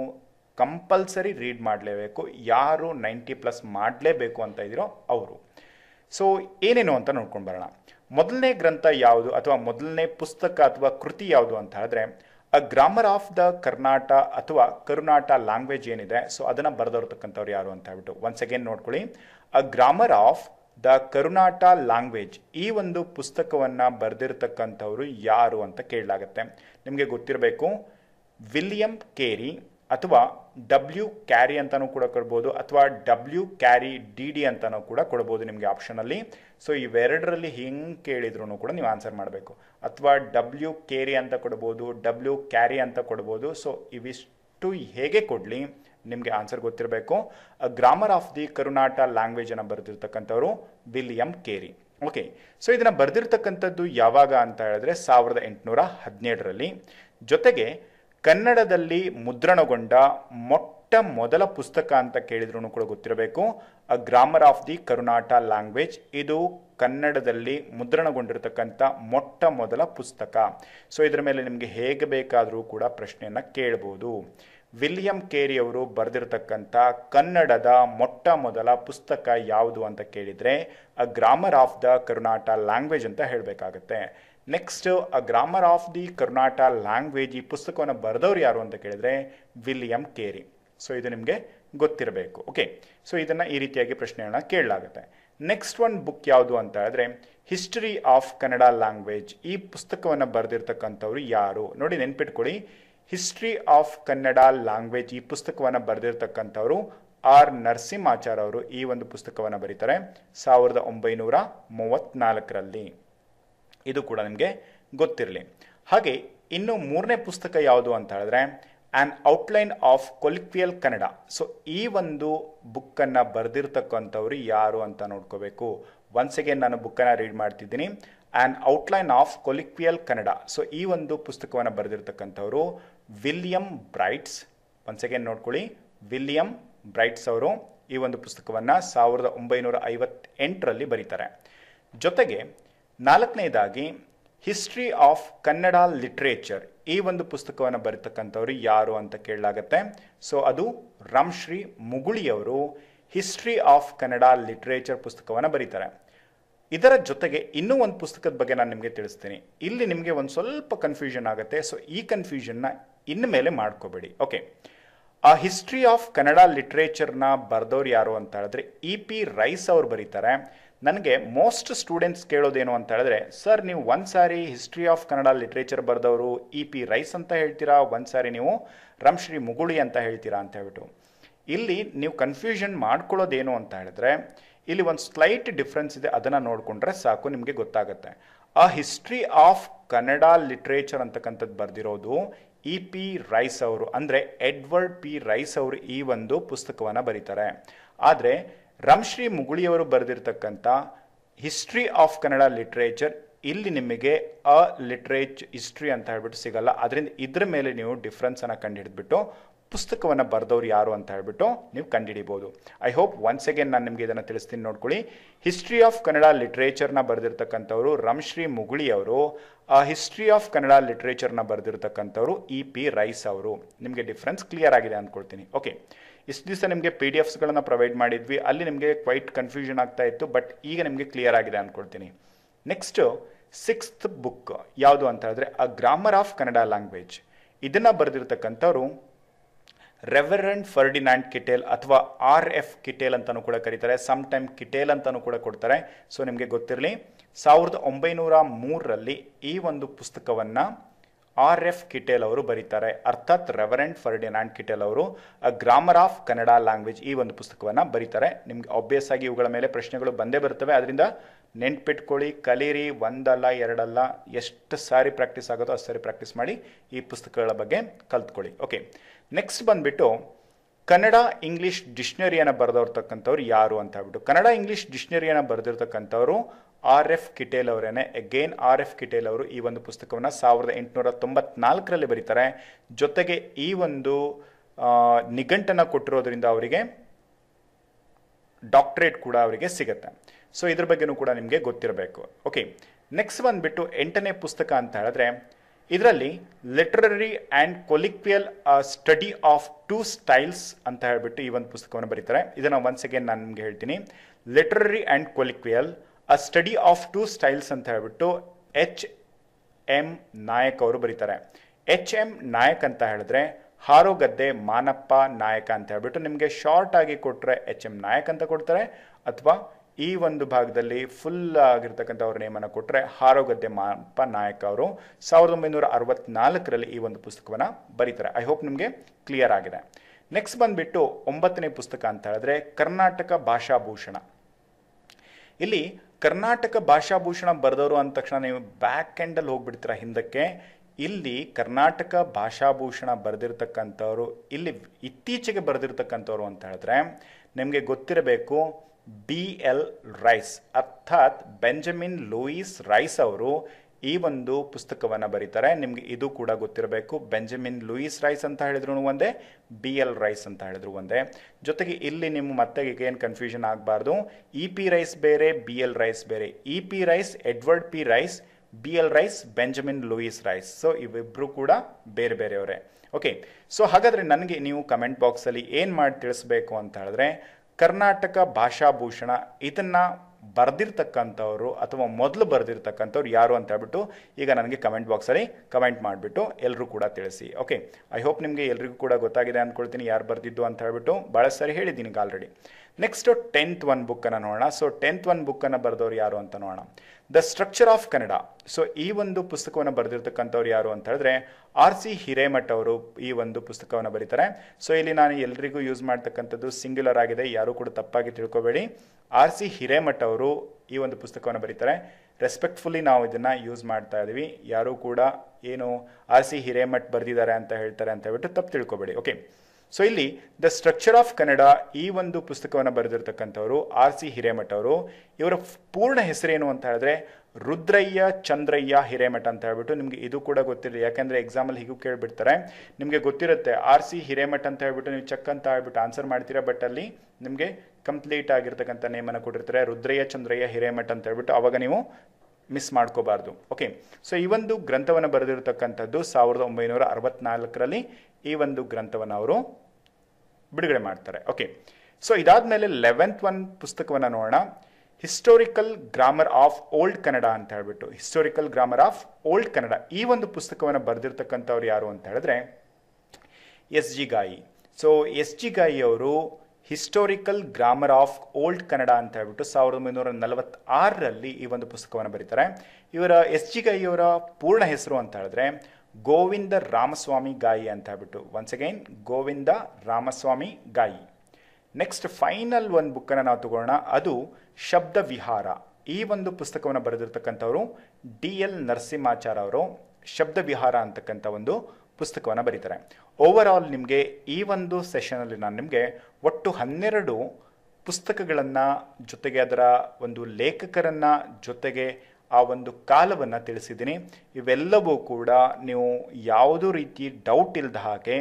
ಕಂಪಲ್ಸರಿ ರೀಡ್ ಮಾಡಲೇಬೇಕು. ಯಾರು 90+ ಮಾಡಲೇಬೇಕು ಅಂತ ಇದ್ದೀರೋ ಅವರು. ಸೊ ಏನೇನು ಅಂತ ನೋಡ್ಕೊಂಡು ಬರೋಣ. ಮೊದಲನೇ ಗ್ರಂಥ ಯಾವುದು ಅಥವಾ ಮೊದಲನೇ ಪುಸ್ತಕ ಅಥವಾ ಕೃತಿ ಯಾವುದು ಅಂತ ಹೇಳಿದ್ರೆ a grammar of the Karnata ಅಥವಾ ಕರುನಾಟ ಲ್ಯಾಂಗ್ವೇಜ್ ಏನಿದೆ, ಸೊ ಅದನ್ನು ಬರೆದಿರ್ತಕ್ಕಂಥವ್ರು ಯಾರು ಅಂತ ಹೇಳ್ಬಿಟ್ಟು ಒನ್ಸ್ ಅಗೇನ್ ನೋಡ್ಕೊಳ್ಳಿ. A grammar of the Karnata language ಈ ಒಂದು ಪುಸ್ತಕವನ್ನು ಬರೆದಿರ್ತಕ್ಕಂಥವ್ರು ಯಾರು ಅಂತ ಕೇಳಲಾಗತ್ತೆ. ನಿಮಗೆ ಗೊತ್ತಿರಬೇಕು, ವಿಲಿಯಂ ಕೇರಿ ಅಥವಾ ಡಬ್ಲ್ಯೂ ಕ್ಯಾರಿ ಅಂತಲೂ ಕೂಡ ಕೊಡ್ಬೋದು, ಅಥವಾ ಡಬ್ಲ್ಯೂ ಕ್ಯಾರಿ ಡಿ ಅಂತಲೂ ಕೂಡ ಕೊಡ್ಬೋದು ನಿಮಗೆ ಆಪ್ಷನಲ್ಲಿ. ಸೊ ಇವೆರಡರಲ್ಲಿ ಹೆಂಗೆ ಕೇಳಿದ್ರು ಕೂಡ ನೀವು ಆನ್ಸರ್ ಮಾಡಬೇಕು. ಅಥವಾ ಡಬ್ಲ್ಯೂ ಕೇರಿ ಅಂತ ಕೊಡ್ಬೋದು, ಡಬ್ಲ್ಯೂ ಕ್ಯಾರಿ ಅಂತ ಕೊಡ್ಬೋದು. ಸೊ ಇವಿಷ್ಟು ಹೇಗೆ ಕೊಡಲಿ ನಿಮಗೆ ಆನ್ಸರ್ ಗೊತ್ತಿರಬೇಕು. A grammar of the Karnata ಲ್ಯಾಂಗ್ವೇಜನ್ನು ಬರೆದಿರ್ತಕ್ಕಂಥವ್ರು ವಿಲಿಯಂ ಕೇರಿ. ಓಕೆ, ಸೊ ಇದನ್ನು ಬರೆದಿರ್ತಕ್ಕಂಥದ್ದು ಯಾವಾಗ ಅಂತ ಹೇಳಿದ್ರೆ 1817ರಲ್ಲಿ. ಜೊತೆಗೆ ಕನ್ನಡದಲ್ಲಿ ಮುದ್ರಣಗೊಂಡ ಮೊಟ್ಟ ಮೊದಲ ಪುಸ್ತಕ ಅಂತ ಕೇಳಿದ್ರು ಕೂಡ ಗೊತ್ತಿರಬೇಕು, a grammar of the Karnata language. ಇದು ಕನ್ನಡದಲ್ಲಿ ಮುದ್ರಣಗೊಂಡಿರ್ತಕ್ಕಂಥ ಮೊಟ್ಟ ಮೊದಲ ಪುಸ್ತಕ. ಸೊ ಇದರ ಮೇಲೆ ನಿಮಗೆ ಹೇಗೆ ಬೇಕಾದರೂ ಕೂಡ ಪ್ರಶ್ನೆಯನ್ನು ಕೇಳ್ಬೋದು. ವಿಲಿಯಂ ಕೇರಿ ಅವರು ಬರೆದಿರ್ತಕ್ಕಂಥ ಕನ್ನಡದ ಮೊಟ್ಟ ಮೊದಲ ಪುಸ್ತಕ ಯಾವುದು ಅಂತ ಕೇಳಿದರೆ a grammar of the Karnata language ಅಂತ ಹೇಳಬೇಕಾಗತ್ತೆ. Next a grammar of the Karnata language ಈ ಪುಸ್ತಕವನ್ನು ಬರೆದವರು ಯಾರು ಅಂತ ಕೇಳಿದರೆ ವಿಲಿಯಂ ಕೇರಿ. ಸೊ ಇದು ನಿಮಗೆ ಗೊತ್ತಿರಬೇಕು. ಓಕೆ, ಸೊ ಇದನ್ನು ಈ ರೀತಿಯಾಗಿ ಪ್ರಶ್ನೆಗಳನ್ನ ಕೇಳಲಾಗುತ್ತೆ. ನೆಕ್ಸ್ಟ್ ಒನ್ ಬುಕ್ ಯಾವುದು ಅಂತ ಹೇಳಿದ್ರೆ ಹಿಸ್ಟರಿ ಆಫ್ ಕನ್ನಡ ಲ್ಯಾಂಗ್ವೇಜ್, ಈ ಪುಸ್ತಕವನ್ನು ಬರೆದಿರ್ತಕ್ಕಂಥವ್ರು ಯಾರು ನೋಡಿ ನೆನ್ಪಿಟ್ಕೊಳ್ಳಿ. ಹಿಸ್ಟ್ರಿ ಆಫ್ ಕನ್ನಡ ಲ್ಯಾಂಗ್ವೇಜ್ ಈ ಪುಸ್ತಕವನ್ನು ಬರೆದಿರ್ತಕ್ಕಂಥವ್ರು ಆರ್ ನರಸಿಂಹಾಚಾರ್ಯ ಅವರು ಈ ಒಂದು ಪುಸ್ತಕವನ್ನು ಬರೀತಾರೆ 1934ರಲ್ಲಿ. ಇದು ಕೂಡ ನಿಮಗೆ ಗೊತ್ತಿರಲಿ. ಹಾಗೆ ಇನ್ನು ಮೂರನೇ ಪುಸ್ತಕ ಯಾವುದು ಅಂತ ಹೇಳಿದ್ರೆ an outline of colloquial Kannada. So ಈ ಒಂದು ಬುಕ್ಕನ್ನು ಬರೆದಿರ್ತಕ್ಕಂಥವ್ರು ಯಾರು ಅಂತ ನೋಡ್ಕೋಬೇಕು. ಒನ್ಸ್ ಅಗೇನ್ ನಾನು ಬುಕ್ಕನ್ನು ರೀಡ್ ಮಾಡ್ತಿದ್ದೀನಿ. An outline of colloquial Kannada, so ಈ ಒಂದು ಪುಸ್ತಕವನ್ನು ಬರೆದಿರ್ತಕ್ಕಂಥವ್ರು ವಿಲಿಯಂ ಬ್ರೈಟ್ಸ್. ಒನ್ಸ್ ಅಗೇನ್ ನೋಡ್ಕೊಳ್ಳಿ, ವಿಲಿಯಂ ಬ್ರೈಟ್ಸ್ ಅವರು ಈ ಒಂದು ಪುಸ್ತಕವನ್ನು 1958ರಲ್ಲಿ ಬರೀತಾರೆ. ಜೊತೆಗೆ ನಾಲ್ಕನೇದಾಗಿ ಹಿಸ್ಟ್ರಿ ಆಫ್ ಕನ್ನಡ ಲಿಟ್ರೇಚರ್ ಈ ಒಂದು ಪುಸ್ತಕವನ್ನು ಬರೀತಕ್ಕಂಥವ್ರು ಯಾರು ಅಂತ ಕೇಳಲಾಗತ್ತೆ. ಸೊ ಅದು ರಾಮ್ ಶ್ರೀ ಮುಗುಳಿಯವರು ಹಿಸ್ಟ್ರಿ ಆಫ್ ಕನ್ನಡ ಲಿಟ್ರೇಚರ್ ಪುಸ್ತಕವನ್ನು ಬರೀತಾರೆ. ಇದರ ಜೊತೆಗೆ ಇನ್ನೂ ಒಂದು ಪುಸ್ತಕದ ಬಗ್ಗೆ ನಾನು ನಿಮಗೆ ತಿಳಿಸ್ತೀನಿ. ಇಲ್ಲಿ ನಿಮಗೆ ಒಂದು ಸ್ವಲ್ಪ ಕನ್ಫ್ಯೂಷನ್ ಆಗುತ್ತೆ. ಸೊ ಈ ಕನ್ಫ್ಯೂಷನ್ನ ಇನ್ಮೇಲೆ ಮಾಡ್ಕೋಬೇಡಿ. ಓಕೆ, ಆ ಹಿಸ್ಟ್ರಿ ಆಫ್ ಕನ್ನಡ ಲಿಟ್ರೇಚರ್ನ ಬರೆದವ್ರು ಯಾರು ಅಂತ ಹೇಳಿದ್ರೆ E.P. ರೈಸ್ ಅವರು ಬರೀತಾರೆ. ನನಗೆ ಮೋಸ್ಟ್ ಸ್ಟೂಡೆಂಟ್ಸ್ ಕೇಳೋದೇನು ಅಂತ ಹೇಳಿದ್ರೆ ಸರ್ ನೀವು ಒಂದು ಸಾರಿ ಹಿಸ್ಟ್ರಿ ಆಫ್ ಕನ್ನಡ ಲಿಟ್ರೇಚರ್ ಬರೆದವರು E.P. ರೈಸ್ ಅಂತ ಹೇಳ್ತೀರಾ, ಒಂದು ಸಾರಿ ನೀವು ರಾಮ್ ಶ್ರೀ ಮುಗುಳಿ ಅಂತ ಹೇಳ್ತೀರಾ ಅಂತ ಹೇಳ್ಬಿಟ್ಟು. ಇಲ್ಲಿ ನೀವು ಕನ್ಫ್ಯೂಷನ್ ಮಾಡ್ಕೊಳ್ಳೋದೇನು ಅಂತ ಹೇಳಿದ್ರೆ ಇಲ್ಲಿ ಒಂದು ಸ್ಲೈಟ್ ಡಿಫ್ರೆನ್ಸ್ ಇದೆ, ಅದನ್ನು ನೋಡಿಕೊಂಡ್ರೆ ಸಾಕು ನಿಮಗೆ ಗೊತ್ತಾಗುತ್ತೆ. ಆ ಹಿಸ್ಟ್ರಿ ಆಫ್ ಕನ್ನಡ ಲಿಟ್ರೇಚರ್ ಅಂತಕ್ಕಂಥದ್ದು ಬರೆದಿರೋದು E.P. ರೈಸ್ ಅವರು, ಅಂದರೆ ಎಡ್ವರ್ಡ್ ಪಿ ರೈಸ್ ಅವರು ಈ ಒಂದು ಪುಸ್ತಕವನ್ನು ಬರೀತಾರೆ. ಆದರೆ ರಾಮ್ ಶ್ರೀ ಮುಗುಳಿಯವರು ಬರೆದಿರ್ತಕ್ಕಂಥ ಹಿಸ್ಟ್ರಿ ಆಫ್ ಕನ್ನಡ ಲಿಟ್ರೇಚರ್ ಇಲ್ಲಿ ನಿಮಗೆ ಅ ಲಿಟ್ರೇಚ್ ಹಿಸ್ಟ್ರಿ ಅಂತ ಹೇಳ್ಬಿಟ್ಟು ಸಿಗಲ್ಲ. ಅದರಿಂದ ಇದರ ಮೇಲೆ ನೀವು ಡಿಫ್ರೆನ್ಸನ್ನು ಕಂಡುಹಿಡಿದ್ಬಿಟ್ಟು ಪುಸ್ತಕವನ್ನು ಬರೆದವ್ರು ಯಾರು ಅಂತ ಹೇಳ್ಬಿಟ್ಟು ನೀವು ಕಂಡುಹಿಡಿಬೋದು. ಐ ಹೋಪ್ ಒನ್ಸ್ ಅಗೇನ್ ನಾನು ನಿಮಗೆ ಇದನ್ನು ತಿಳಿಸ್ತೀನಿ ನೋಡ್ಕೊಳ್ಳಿ. ಹಿಸ್ಟ್ರಿ ಆಫ್ ಕನ್ನಡ ಲಿಟ್ರೇಚರ್ನ ಬರೆದಿರ್ತಕ್ಕಂಥವ್ರು ರಾಮ್ ಶ್ರೀ ಮುಗುಳಿಯವರು, ಆ ಹಿಸ್ಟ್ರಿ ಆಫ್ ಕನ್ನಡ ಲಿಟ್ರೇಚರ್ನ ಬರೆದಿರ್ತಕ್ಕಂಥವ್ರು E.P. ರೈಸ್ ಅವರು. ನಿಮಗೆ ಡಿಫ್ರೆನ್ಸ್ ಕ್ಲಿಯರ್ ಆಗಿದೆ ಅಂದ್ಕೊಳ್ತೀನಿ. ಓಕೆ, ಇಷ್ಟು ದಿವಸ ನಿಮಗೆ PDFಸ್ಗಳನ್ನು ಪ್ರೊವೈಡ್ ಮಾಡಿದ್ವಿ, ಅಲ್ಲಿ ನಿಮಗೆ ಕ್ವೈಟ್ ಕನ್ಫ್ಯೂಷನ್ ಆಗ್ತಾ ಇತ್ತು, ಬಟ್ ಈಗ ನಿಮಗೆ ಕ್ಲಿಯರ್ ಆಗಿದೆ ಅಂದ್ಕೊಳ್ತೀನಿ. ನೆಕ್ಸ್ಟು ಸಿಕ್ಸ್ತ್ ಬುಕ್ ಯಾವುದು ಅಂತ ಹೇಳಿದ್ರೆ a grammar of Kannada language. ಇದನ್ನು ಬರೆದಿರ್ತಕ್ಕಂಥವ್ರು ರೆವರೆಂಡ್ ಫರ್ಡಿನಾಂಡ್ ಕಿಟೆಲ್ ಅಥವಾ R.F. ಕಿಟೆಲ್ ಅಂತಲೂ ಕೂಡ ಕರೀತಾರೆ, ಸಮ್ ಟೈಮ್ ಕಿಟೇಲ್ ಅಂತಲೂ ಕೂಡ ಕೊಡ್ತಾರೆ. ಸೊ ನಿಮಗೆ ಗೊತ್ತಿರಲಿ 1903ರಲ್ಲಿ ಈ ಒಂದು ಪುಸ್ತಕವನ್ನು R.F. ಕಿಟೆಲ್ ಅವರು ಬರೀತಾರೆ, ಅರ್ಥಾತ್ ರೆವರೆಂಡ್ ಫರ್ಡಿನಾಂಡ್ ಕಿಟೆಲ್ ಅವರು a grammar of Kannada language ಈ ಒಂದು ಪುಸ್ತಕವನ್ನು ಬರೀತಾರೆ. ನಿಮಗೆ ಆಬ್ವಿಯಸ್ ಆಗಿ ಇವುಗಳ ಮೇಲೆ ಪ್ರಶ್ನೆಗಳು ಬಂದೇ ಬರ್ತವೆ, ಅದರಿಂದ ನೆನ್ಪಿಟ್ಕೊಳ್ಳಿ, ಕಲೀರಿ. ಒಂದಲ್ಲ ಎರಡಲ್ಲ, ಎಷ್ಟು ಸಾರಿ ಪ್ರಾಕ್ಟೀಸ್ ಆಗುತ್ತೋ ಅಷ್ಟು ಸಾರಿ ಪ್ರಾಕ್ಟೀಸ್ ಮಾಡಿ ಈ ಪುಸ್ತಕಗಳ ಬಗ್ಗೆ ಕಲ್ತ್ಕೊಳ್ಳಿ. ಓಕೆ, ನೆಕ್ಸ್ಟ್ ಬಂದುಬಿಟ್ಟು ಕನ್ನಡ ಇಂಗ್ಲೀಷ್ ಡಿಕ್ಷ್ನರಿಯನ್ನು ಬರೆದಿರ್ತಕ್ಕಂಥವ್ರು ಯಾರು ಅಂತ ಹೇಳ್ಬಿಟ್ಟು. ಕನ್ನಡ ಇಂಗ್ಲೀಷ್ ಡಿಕ್ಷ್ನರಿಯನ್ನು ಬರೆದಿರ್ತಕ್ಕಂಥವ್ರು R.F. ಕಿಟೇಲ್ ಅವರೇನೆ. Again R.F. ಕಿಟೇಲ್ ಅವರು ಈ ಒಂದು ಪುಸ್ತಕವನ್ನು 1894ರಲ್ಲಿ ಬರೀತಾರೆ. ಜೊತೆಗೆ ಈ ಒಂದು ನಿಘಂಟನ್ನು ಕೊಟ್ಟಿರೋದ್ರಿಂದ ಅವರಿಗೆ ಡಾಕ್ಟರೇಟ್ ಕೂಡ ಅವರಿಗೆ ಸಿಗುತ್ತೆ. ಸೊ ಇದ್ರ ಬಗ್ಗೆನೂ ಕೂಡ ನಿಮಗೆ ಗೊತ್ತಿರಬೇಕು. ಓಕೆ, ನೆಕ್ಸ್ಟ್ ಬಂದುಬಿಟ್ಟು 8ನೇ ಪುಸ್ತಕ ಅಂತ ಹೇಳಿದ್ರೆ ಇದರಲ್ಲಿ literary and colloquial study of two styles ಅಂತ ಹೇಳ್ಬಿಟ್ಟು ಈ ಒಂದು ಪುಸ್ತಕವನ್ನು ಬರೀತಾರೆ. ಇದನ್ನು ಒನ್ಸ್ ಅಗೇನ್ ನಾನು ನಿಮಗೆ ಹೇಳ್ತೀನಿ. Literary and colloquial a study of two styles ಅಂತ ಹೇಳ್ಬಿಟ್ಟು H.M. ನಾಯಕ್ ಅವರು ಬರೀತಾರೆ. H.M. ನಾಯಕ್ ಅಂತ ಹೇಳಿದ್ರೆ ಹಾರೋಗದ್ದೆ ಮಾನಪ್ಪ ನಾಯಕ ಅಂತ ಹೇಳ್ಬಿಟ್ಟು ನಿಮಗೆ ಶಾರ್ಟ್ ಆಗಿ ಕೊಟ್ಟರೆ H.M. ನಾಯಕ್ ಅಂತ ಕೊಡ್ತಾರೆ, ಅಥವಾ ಈ ಒಂದು ಭಾಗದಲ್ಲಿ ಫುಲ್ ಆಗಿರ್ತಕ್ಕಂಥ ಅವ್ರ ನೇಮನ್ನು ಕೊಟ್ಟರೆ ಹಾರೋಗದ್ದೆ ಮಾನಪ್ಪ ನಾಯಕ ಅವರು 1964ರಲ್ಲಿ ಈ ಒಂದು ಪುಸ್ತಕವನ್ನು ಬರೀತಾರೆ. ಐ ಹೋಪ್ ನಿಮಗೆ ಕ್ಲಿಯರ್ ಆಗಿದೆ. ನೆಕ್ಸ್ಟ್ ಬಂದುಬಿಟ್ಟು 9ನೇ ಪುಸ್ತಕ ಅಂತ ಹೇಳಿದ್ರೆ ಕರ್ನಾಟಕ ಭಾಷಾಭೂಷಣ. ಇಲ್ಲಿ ಕರ್ನಾಟಕ ಭಾಷಾಭೂಷಣ ಬರೆದವರು ಅಂದ ತಕ್ಷಣ ನೀವು ಬ್ಯಾಕ್ ಎಂಡಲ್ಲಿ ಹೋಗ್ಬಿಡ್ತೀರ ಹಿಂದಕ್ಕೆ. ಇಲ್ಲಿ ಕರ್ನಾಟಕ ಭಾಷಾಭೂಷಣ ಬರೆದಿರ್ತಕ್ಕಂಥವ್ರು ಇಲ್ಲಿ ಇತ್ತೀಚೆಗೆ ಬರೆದಿರ್ತಕ್ಕಂಥವ್ರು ಅಂತ ಹೇಳಿದ್ರೆ ನಿಮಗೆ ಗೊತ್ತಿರಬೇಕು D.L. ರೈಸ್, ಅರ್ಥಾತ್ ಬೆಂಜಮಿನ್ ಲೂಯಿಸ್ ರೈಸ್ ಅವರು ಈ ಒಂದು ಪುಸ್ತಕವನ್ನು ಬರೀತಾರೆ. ನಿಮಗೆ ಇದು ಕೂಡ ಗೊತ್ತಿರಬೇಕು. ಬೆಂಜಮಿನ್ ಲೂಯಿಸ್ ರೈಸ್ ಅಂತ ಹೇಳಿದ್ರು ಒಂದೇ, B.L. ರೈಸ್ ಅಂತ ಹೇಳಿದ್ರು ಒಂದೇ. ಜೊತೆಗೆ ಇಲ್ಲಿ ನಿಮ್ಮ ಮತ್ತೆ ಏನು ಕನ್ಫ್ಯೂಷನ್ ಆಗಬಾರ್ದು. E.P. ರೈಸ್ ಬೇರೆ, B.L. ರೈಸ್ ಬೇರೆ. E.P. Rice Edward P Rice, B.L. Rice Benjamin Lewis Rice. So ಇವಿಬ್ಬರು ಕೂಡ ಬೇರೆ ಬೇರೆಯವರೇ. ಓಕೆ, ಸೊ ಹಾಗಾದರೆ ನನಗೆ ನೀವು ಕಮೆಂಟ್ ಬಾಕ್ಸಲ್ಲಿ ಏನು ಮಾಡಿ ತಿಳಿಸ್ಬೇಕು ಅಂತ ಹೇಳಿದ್ರೆ ಕರ್ನಾಟಕ ಭಾಷಾಭೂಷಣ ಇದನ್ನು ಬರ್ದಿರತಕ್ಕಂತವರು ಅಥವಾ ಮೊದಲು ಬರ್ದಿರತಕ್ಕಂತವರು ಯಾರು ಅಂತ ಹೇಳ್ಬಿಟ್ಟು ಈಗ ನನಗೆ ಕಮೆಂಟ್ ಬಾಕ್ಸ್ ಅಲ್ಲಿ ಕಮೆಂಟ್ ಮಾಡಿಬಿಟ್ಟು ಎಲ್ಲರೂ ಕೂಡ ತಿಳಿಸಿ. ಓಕೆ, ಐ ಹೋಪ್ ನಿಮಗೆ ಎಲ್ಲರಿಗೂ ಕೂಡ ಗೊತ್ತಾಗಿದೆ ಅಂದ್ಕೊಳ್ತೀನಿ ಯಾರು ಬರ್ದಿದ್ದು ಅಂತ ಹೇಳ್ಬಿಟ್ಟು. ಭಾಳ ಸರಿ ಹೇಳಿದ್ದೀನಿ ಆಲ್ರೆಡಿ. ನೆಕ್ಸ್ಟ್ 10th 1 ಬುಕ್ಕನ್ನು ನೋಡೋಣ. ಸೊ 10th 1 ಬುಕ್ಕನ್ನು ಬರೆದವರು ಯಾರು ಅಂತ ನೋಡೋಣ. The structure of Kannada, so ಈ ಒಂದು ಪುಸ್ತಕವನ್ನು ಬರೆದಿರ್ತಕ್ಕಂಥವ್ರು ಯಾರು ಅಂತ ಹೇಳಿದ್ರೆ R. C. ಹಿರೇಮಠ್ ಅವರು ಈ ಒಂದು ಪುಸ್ತಕವನ್ನು ಬರೀತಾರೆ. ಸೊ ಇಲ್ಲಿ ನಾನು ಎಲ್ರಿಗೂ ಯೂಸ್ ಮಾಡ್ತಕ್ಕಂಥದ್ದು ಸಿಂಗ್ಯುಲರ್ ಆಗಿದೆ, ಯಾರು ಕೂಡ ತಪ್ಪಾಗಿ ತಿಳ್ಕೊಬೇಡಿ. R. C. ಹಿರೇಮಠ್ ಅವರು ಈ ಒಂದು ಪುಸ್ತಕವನ್ನು ಬರೀತಾರೆ. ರೆಸ್ಪೆಕ್ಟ್ಫುಲಿ ನಾವು ಇದನ್ನು ಯೂಸ್ ಮಾಡ್ತಾ ಇದ್ದೀವಿ, ಯಾರೂ ಕೂಡ ಏನು R. C. ಹಿರೇಮಠ್ ಬರೆದಿದ್ದಾರೆ ಅಂತ ಹೇಳ್ತಾರೆ ಅಂತ ಹೇಳ್ಬಿಟ್ಟು ತಪ್ಪು ತಿಳ್ಕೊಬೇಡಿ. ಓಕೆ, ಸೊ ಇಲ್ಲಿ ದ ಸ್ಟ್ರಕ್ಚರ್ ಆಫ್ ಕನ್ನಡ ಈ ಒಂದು ಪುಸ್ತಕವನ್ನು ಬರೆದಿರ್ತಕ್ಕಂಥವರು R. C. ಹಿರೇಮಠ್ ಅವರು. ಇವರ ಪೂರ್ಣ ಹೆಸರೇನು ಅಂತ ಹೇಳಿದ್ರೆ ರುದ್ರಯ್ಯ ಚಂದ್ರಯ್ಯ ಹಿರೇಮಠ್ ಅಂತ ಹೇಳ್ಬಿಟ್ಟು. ನಿಮಗೆ ಇದು ಕೂಡ ಗೊತ್ತಿರಲಿ, ಯಾಕೆಂದರೆ ಎಕ್ಸಾಮಲ್ಲಿ ಹೀಗೂ ಕೇಳಿಬಿಡ್ತಾರೆ. ನಿಮಗೆ ಗೊತ್ತಿರುತ್ತೆ R. C. ಹಿರೇಮಠ್ ಅಂತ ಹೇಳ್ಬಿಟ್ಟು ನೀವು ಚೆಕ್ ಅಂತ ಹೇಳ್ಬಿಟ್ಟು ಆನ್ಸರ್ ಮಾಡ್ತೀರಾ, ಬಟ್ ಅಲ್ಲಿ ನಿಮಗೆ ಕಂಪ್ಲೀಟ್ ಆಗಿರ್ತಕ್ಕಂಥ ನೇಮನ್ನು ಕೊಟ್ಟಿರ್ತಾರೆ ರುದ್ರಯ್ಯ ಚಂದ್ರಯ್ಯ ಹಿರೇಮಠ್ ಅಂತ ಹೇಳ್ಬಿಟ್ಟು, ಆವಾಗ ನೀವು ಮಿಸ್ ಮಾಡ್ಕೋಬಾರ್ದು. ಓಕೆ, ಸೊ ಈ ಒಂದು ಗ್ರಂಥವನ್ನು ಬರೆದಿರತಕ್ಕಂಥದ್ದು 1964ರಲ್ಲಿ ಈ ಒಂದು ಗ್ರಂಥವನ್ನು ಅವರು ಬಿಡುಗಡೆ ಮಾಡ್ತಾರೆ. ಓಕೆ, ಸೊ ಇದಾದಮೇಲೆ 11th 1 ಪುಸ್ತಕವನ್ನು ನೋಡೋಣ. Historical grammar of old Kannada ಅಂತ ಹೇಳ್ಬಿಟ್ಟು, historical grammar of old Kannada ಈ ಒಂದು ಪುಸ್ತಕವನ್ನು ಬರೆದಿರ್ತಕ್ಕಂಥವ್ರು ಯಾರು ಅಂತ ಹೇಳಿದ್ರೆ S. G. Gai. So S. G. Gai ಅವರು historical grammar of old Kannada ಅಂತ ಹೇಳ್ಬಿಟ್ಟು 1946ರಲ್ಲಿ ಈ ಒಂದು ಪುಸ್ತಕವನ್ನು ಬರೀತಾರೆ. ಇವರ S. G. ಗಾಯಿ ಅವರ ಪೂರ್ಣ ಹೆಸರು ಅಂತ ಹೇಳಿದ್ರೆ ಗೋವಿಂದ ರಾಮಸ್ವಾಮಿ ಗಾಯಿ ಅಂತ ಹೇಳ್ಬಿಟ್ಟು. Once again Govinda Ramaswamy Gai. Next final ಒಂದು ಬುಕ್ಕನ್ನು ನಾವು ತಗೊಳ್ಳೋಣ, ಅದು ಶಬ್ದ ವಿಹಾರ. ಈ ಒಂದು ಪುಸ್ತಕವನ್ನು ಬರೆದಿರ್ತಕ್ಕಂಥವರು D. L. ನರಸಿಂಹಾಚಾರ್ಯ ಅವರು ಶಬ್ದ ವಿಹಾರ ಅಂತಕ್ಕಂಥ ಒಂದು ಪುಸ್ತಕವನ್ನು ಬರೀತಾರೆ. ಓವರ್ ಆಲ್ ನಿಮಗೆ ಈ ಒಂದು ಸೆಷನಲ್ಲಿ ನಾನು ನಿಮಗೆ ಒಟ್ಟು 12 ಪುಸ್ತಕಗಳನ್ನು ಜೊತೆಗೆ ಅದರ ಒಂದು ಲೇಖಕರನ್ನು ಜೊತೆಗೆ ಆ ಒಂದು ಕಾಲವನ್ನು ತಿಳಿಸಿದ್ದೀನಿ. ಇವೆಲ್ಲವೂ ಕೂಡ ನೀವು ಯಾವುದೋ ರೀತಿ ಡೌಟ್ ಇಲ್ಲದ ಹಾಗೆ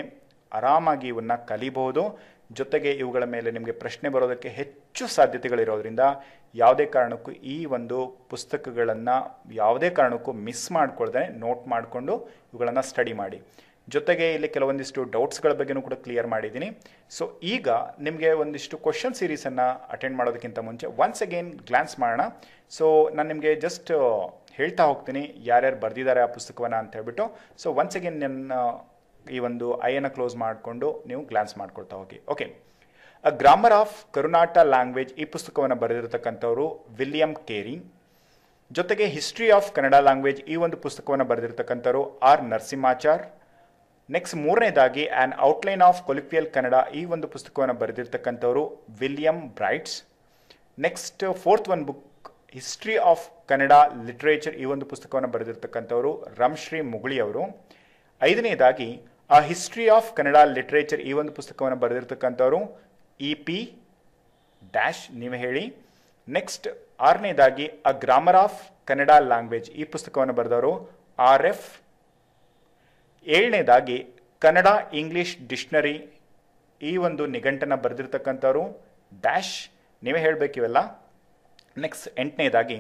ಆರಾಮಾಗಿ ಇವನ್ನು ಕಲಿಬಹುದು. ಜೊತೆಗೆ ಇವುಗಳ ಮೇಲೆ ನಿಮಗೆ ಪ್ರಶ್ನೆ ಬರೋದಕ್ಕೆ ಹೆಚ್ಚು ಸಾಧ್ಯತೆಗಳಿರೋದ್ರಿಂದ ಯಾವುದೇ ಕಾರಣಕ್ಕೂ ಈ ಒಂದು ಪುಸ್ತಕಗಳನ್ನು ಯಾವುದೇ ಕಾರಣಕ್ಕೂ ಮಿಸ್ ಮಾಡಿಕೊಳ್ಳದೆ ನೋಟ್ ಮಾಡಿಕೊಂಡು ಇವುಗಳನ್ನು ಸ್ಟಡಿ ಮಾಡಿ. ಜೊತೆಗೆ ಇಲ್ಲಿ ಕೆಲವೊಂದಿಷ್ಟು ಡೌಟ್ಸ್ಗಳ ಬಗ್ಗೆಯೂ ಕೂಡ ಕ್ಲಿಯರ್ ಮಾಡಿದ್ದೀನಿ. ಸೊ ಈಗ ನಿಮಗೆ ಒಂದಿಷ್ಟು ಕ್ವಶನ್ ಸೀರೀಸನ್ನು ಅಟೆಂಡ್ ಮಾಡೋದಕ್ಕಿಂತ ಮುಂಚೆ ಒನ್ಸ್ ಅಗೇನ್ ಗ್ಲಾನ್ಸ್ ಮಾಡೋಣ. ಸೊ ನಾನು ನಿಮಗೆ ಜಸ್ಟ್ ಹೇಳ್ತಾ ಹೋಗ್ತೀನಿ ಯಾರ್ಯಾರು ಬರೆದಿದ್ದಾರೆ ಆ ಪುಸ್ತಕವನ್ನು ಅಂತ ಹೇಳ್ಬಿಟ್ಟು. ಸೊ ಒನ್ಸ್ ಅಗೇನ್ ನನ್ನ ಈ ಒಂದು ಐಯನ್ನು ಕ್ಲೋಸ್ ಮಾಡಿಕೊಂಡು ನೀವು ಗ್ಲಾನ್ಸ್ ಮಾಡ್ಕೊಳ್ತಾ ಹೋಗಿ. Okay, a grammar of Karnataka language ಈ ಪುಸ್ತಕವನ್ನು ಬರೆದಿರ್ತಕ್ಕಂಥವರು William Carey. ಜೊತೆಗೆ ಹಿಸ್ಟ್ರಿ ಆಫ್ ಕನ್ನಡ ಲ್ಯಾಂಗ್ವೇಜ್ ಈ ಒಂದು ಪುಸ್ತಕವನ್ನು ಬರೆದಿರ್ತಕ್ಕಂಥವ್ರು R. ನರಸಿಂಹಾಚಾರ್ಯ. ನೆಕ್ಸ್ಟ್ 3ನೇದಾಗಿ an outline of colloquial Kannada ಈ ಒಂದು ಪುಸ್ತಕವನ್ನು ಬರೆದಿರ್ತಕ್ಕಂಥವರು William Bright. Next 4th 1 book history of Kannada literature ಈ ಒಂದು ಪುಸ್ತಕವನ್ನು ಬರೆದಿರ್ತಕ್ಕಂಥವರು ರಾಮಶ್ರೀ ಮುಗುಳಿ ಅವರು. 5ನೇದಾಗಿ ಆ ಹಿಸ್ಟ್ರಿ ಆಫ್ ಕನ್ನಡ ಲಿಟ್ರೇಚರ್ ಈ ಒಂದು ಪುಸ್ತಕವನ್ನು ಬರೆದಿರ್ತಕ್ಕಂಥವರು E. P. ನೀವೇ ಹೇಳಿ. ನೆಕ್ಸ್ಟ್ 6ನೇದಾಗಿ a grammar of Kannada language ಈ ಪುಸ್ತಕವನ್ನು ಬರೆದವರು R. F. 7ನೇದಾಗಿ ಕನ್ನಡ ಇಂಗ್ಲೀಷ್ ಡಿಕ್ಷನರಿ ಈ ಒಂದು ನಿಘಂಟನ್ನು ಬರೆದಿರ್ತಕ್ಕಂಥವ್ರು .. ನೀವೇ ಹೇಳಬೇಕಿವೆಲ್ಲ. ನೆಕ್ಸ್ಟ್ 8ನೇದಾಗಿ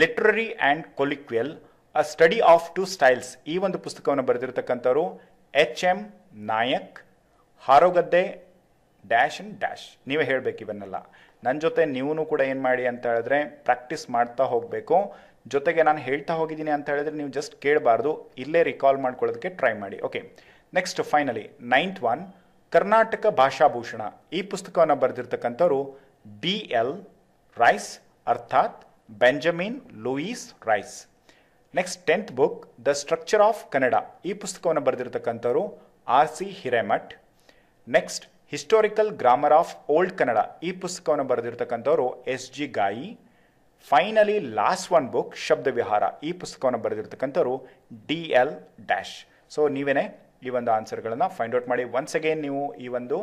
literary and colloquial a study of 2 styles ಈ ಒಂದು ಪುಸ್ತಕವನ್ನು ಬರೆದಿರ್ತಕ್ಕಂಥವ್ರು H. M. ನಾಯಕ್. ಹಾರೋಗದ್ದೆ .. ನೀವೇ ಹೇಳಬೇಕಿವನ್ನೆಲ್ಲ. ನನ್ನ ಜೊತೆ ನೀವೂ ಕೂಡ ಏನು ಮಾಡಿ ಅಂತ ಹೇಳಿದ್ರೆ ಪ್ರಾಕ್ಟೀಸ್ ಮಾಡ್ತಾ ಹೋಗಬೇಕು. ಜೊತೆಗೆ ನಾನು ಹೇಳ್ತಾ ಹೋಗಿದ್ದೀನಿ ಅಂತ ಹೇಳಿದ್ರೆ ನೀವು ಜಸ್ಟ್ ಕೇಳಬಾರ್ದು, ಇಲ್ಲೇ ರಿಕಾಲ್ ಮಾಡ್ಕೊಳ್ಳೋದಕ್ಕೆ ಟ್ರೈ ಮಾಡಿ. Okay, next finally 9th 1 Karnataka Bhashabhushana ಈ ಪುಸ್ತಕವನ್ನು ಬರೆದಿರ್ತಕ್ಕಂಥವ್ರು D. L. ರೈಸ್ ಅರ್ಥಾತ್ Benjamin Lewis Rice. Next 10th book the structure of Kannada ಈ ಪುಸ್ತಕವನ್ನು ಬರೆದಿರ್ತಕ್ಕಂಥವ್ರು R. C. Hiremath. Next historical grammar of old Kannada ಈ ಪುಸ್ತಕವನ್ನು ಬರೆದಿರ್ತಕ್ಕಂಥವ್ರು S. G. Gai. Finally last 1 book Shabda Vihara ಈ ಪುಸ್ತಕವನ್ನು ಬರೆದಿರ್ತಕ್ಕಂಥವ್ರು D. L. . ಸೊ ನೀವೇನೆ ಈ ಒಂದು ಆನ್ಸರ್ಗಳನ್ನು ಫೈಂಡ್ ಔಟ್ ಮಾಡಿ. ಒನ್ಸ್ ಅಗೇನ್ ನೀವು ಈ ಒಂದು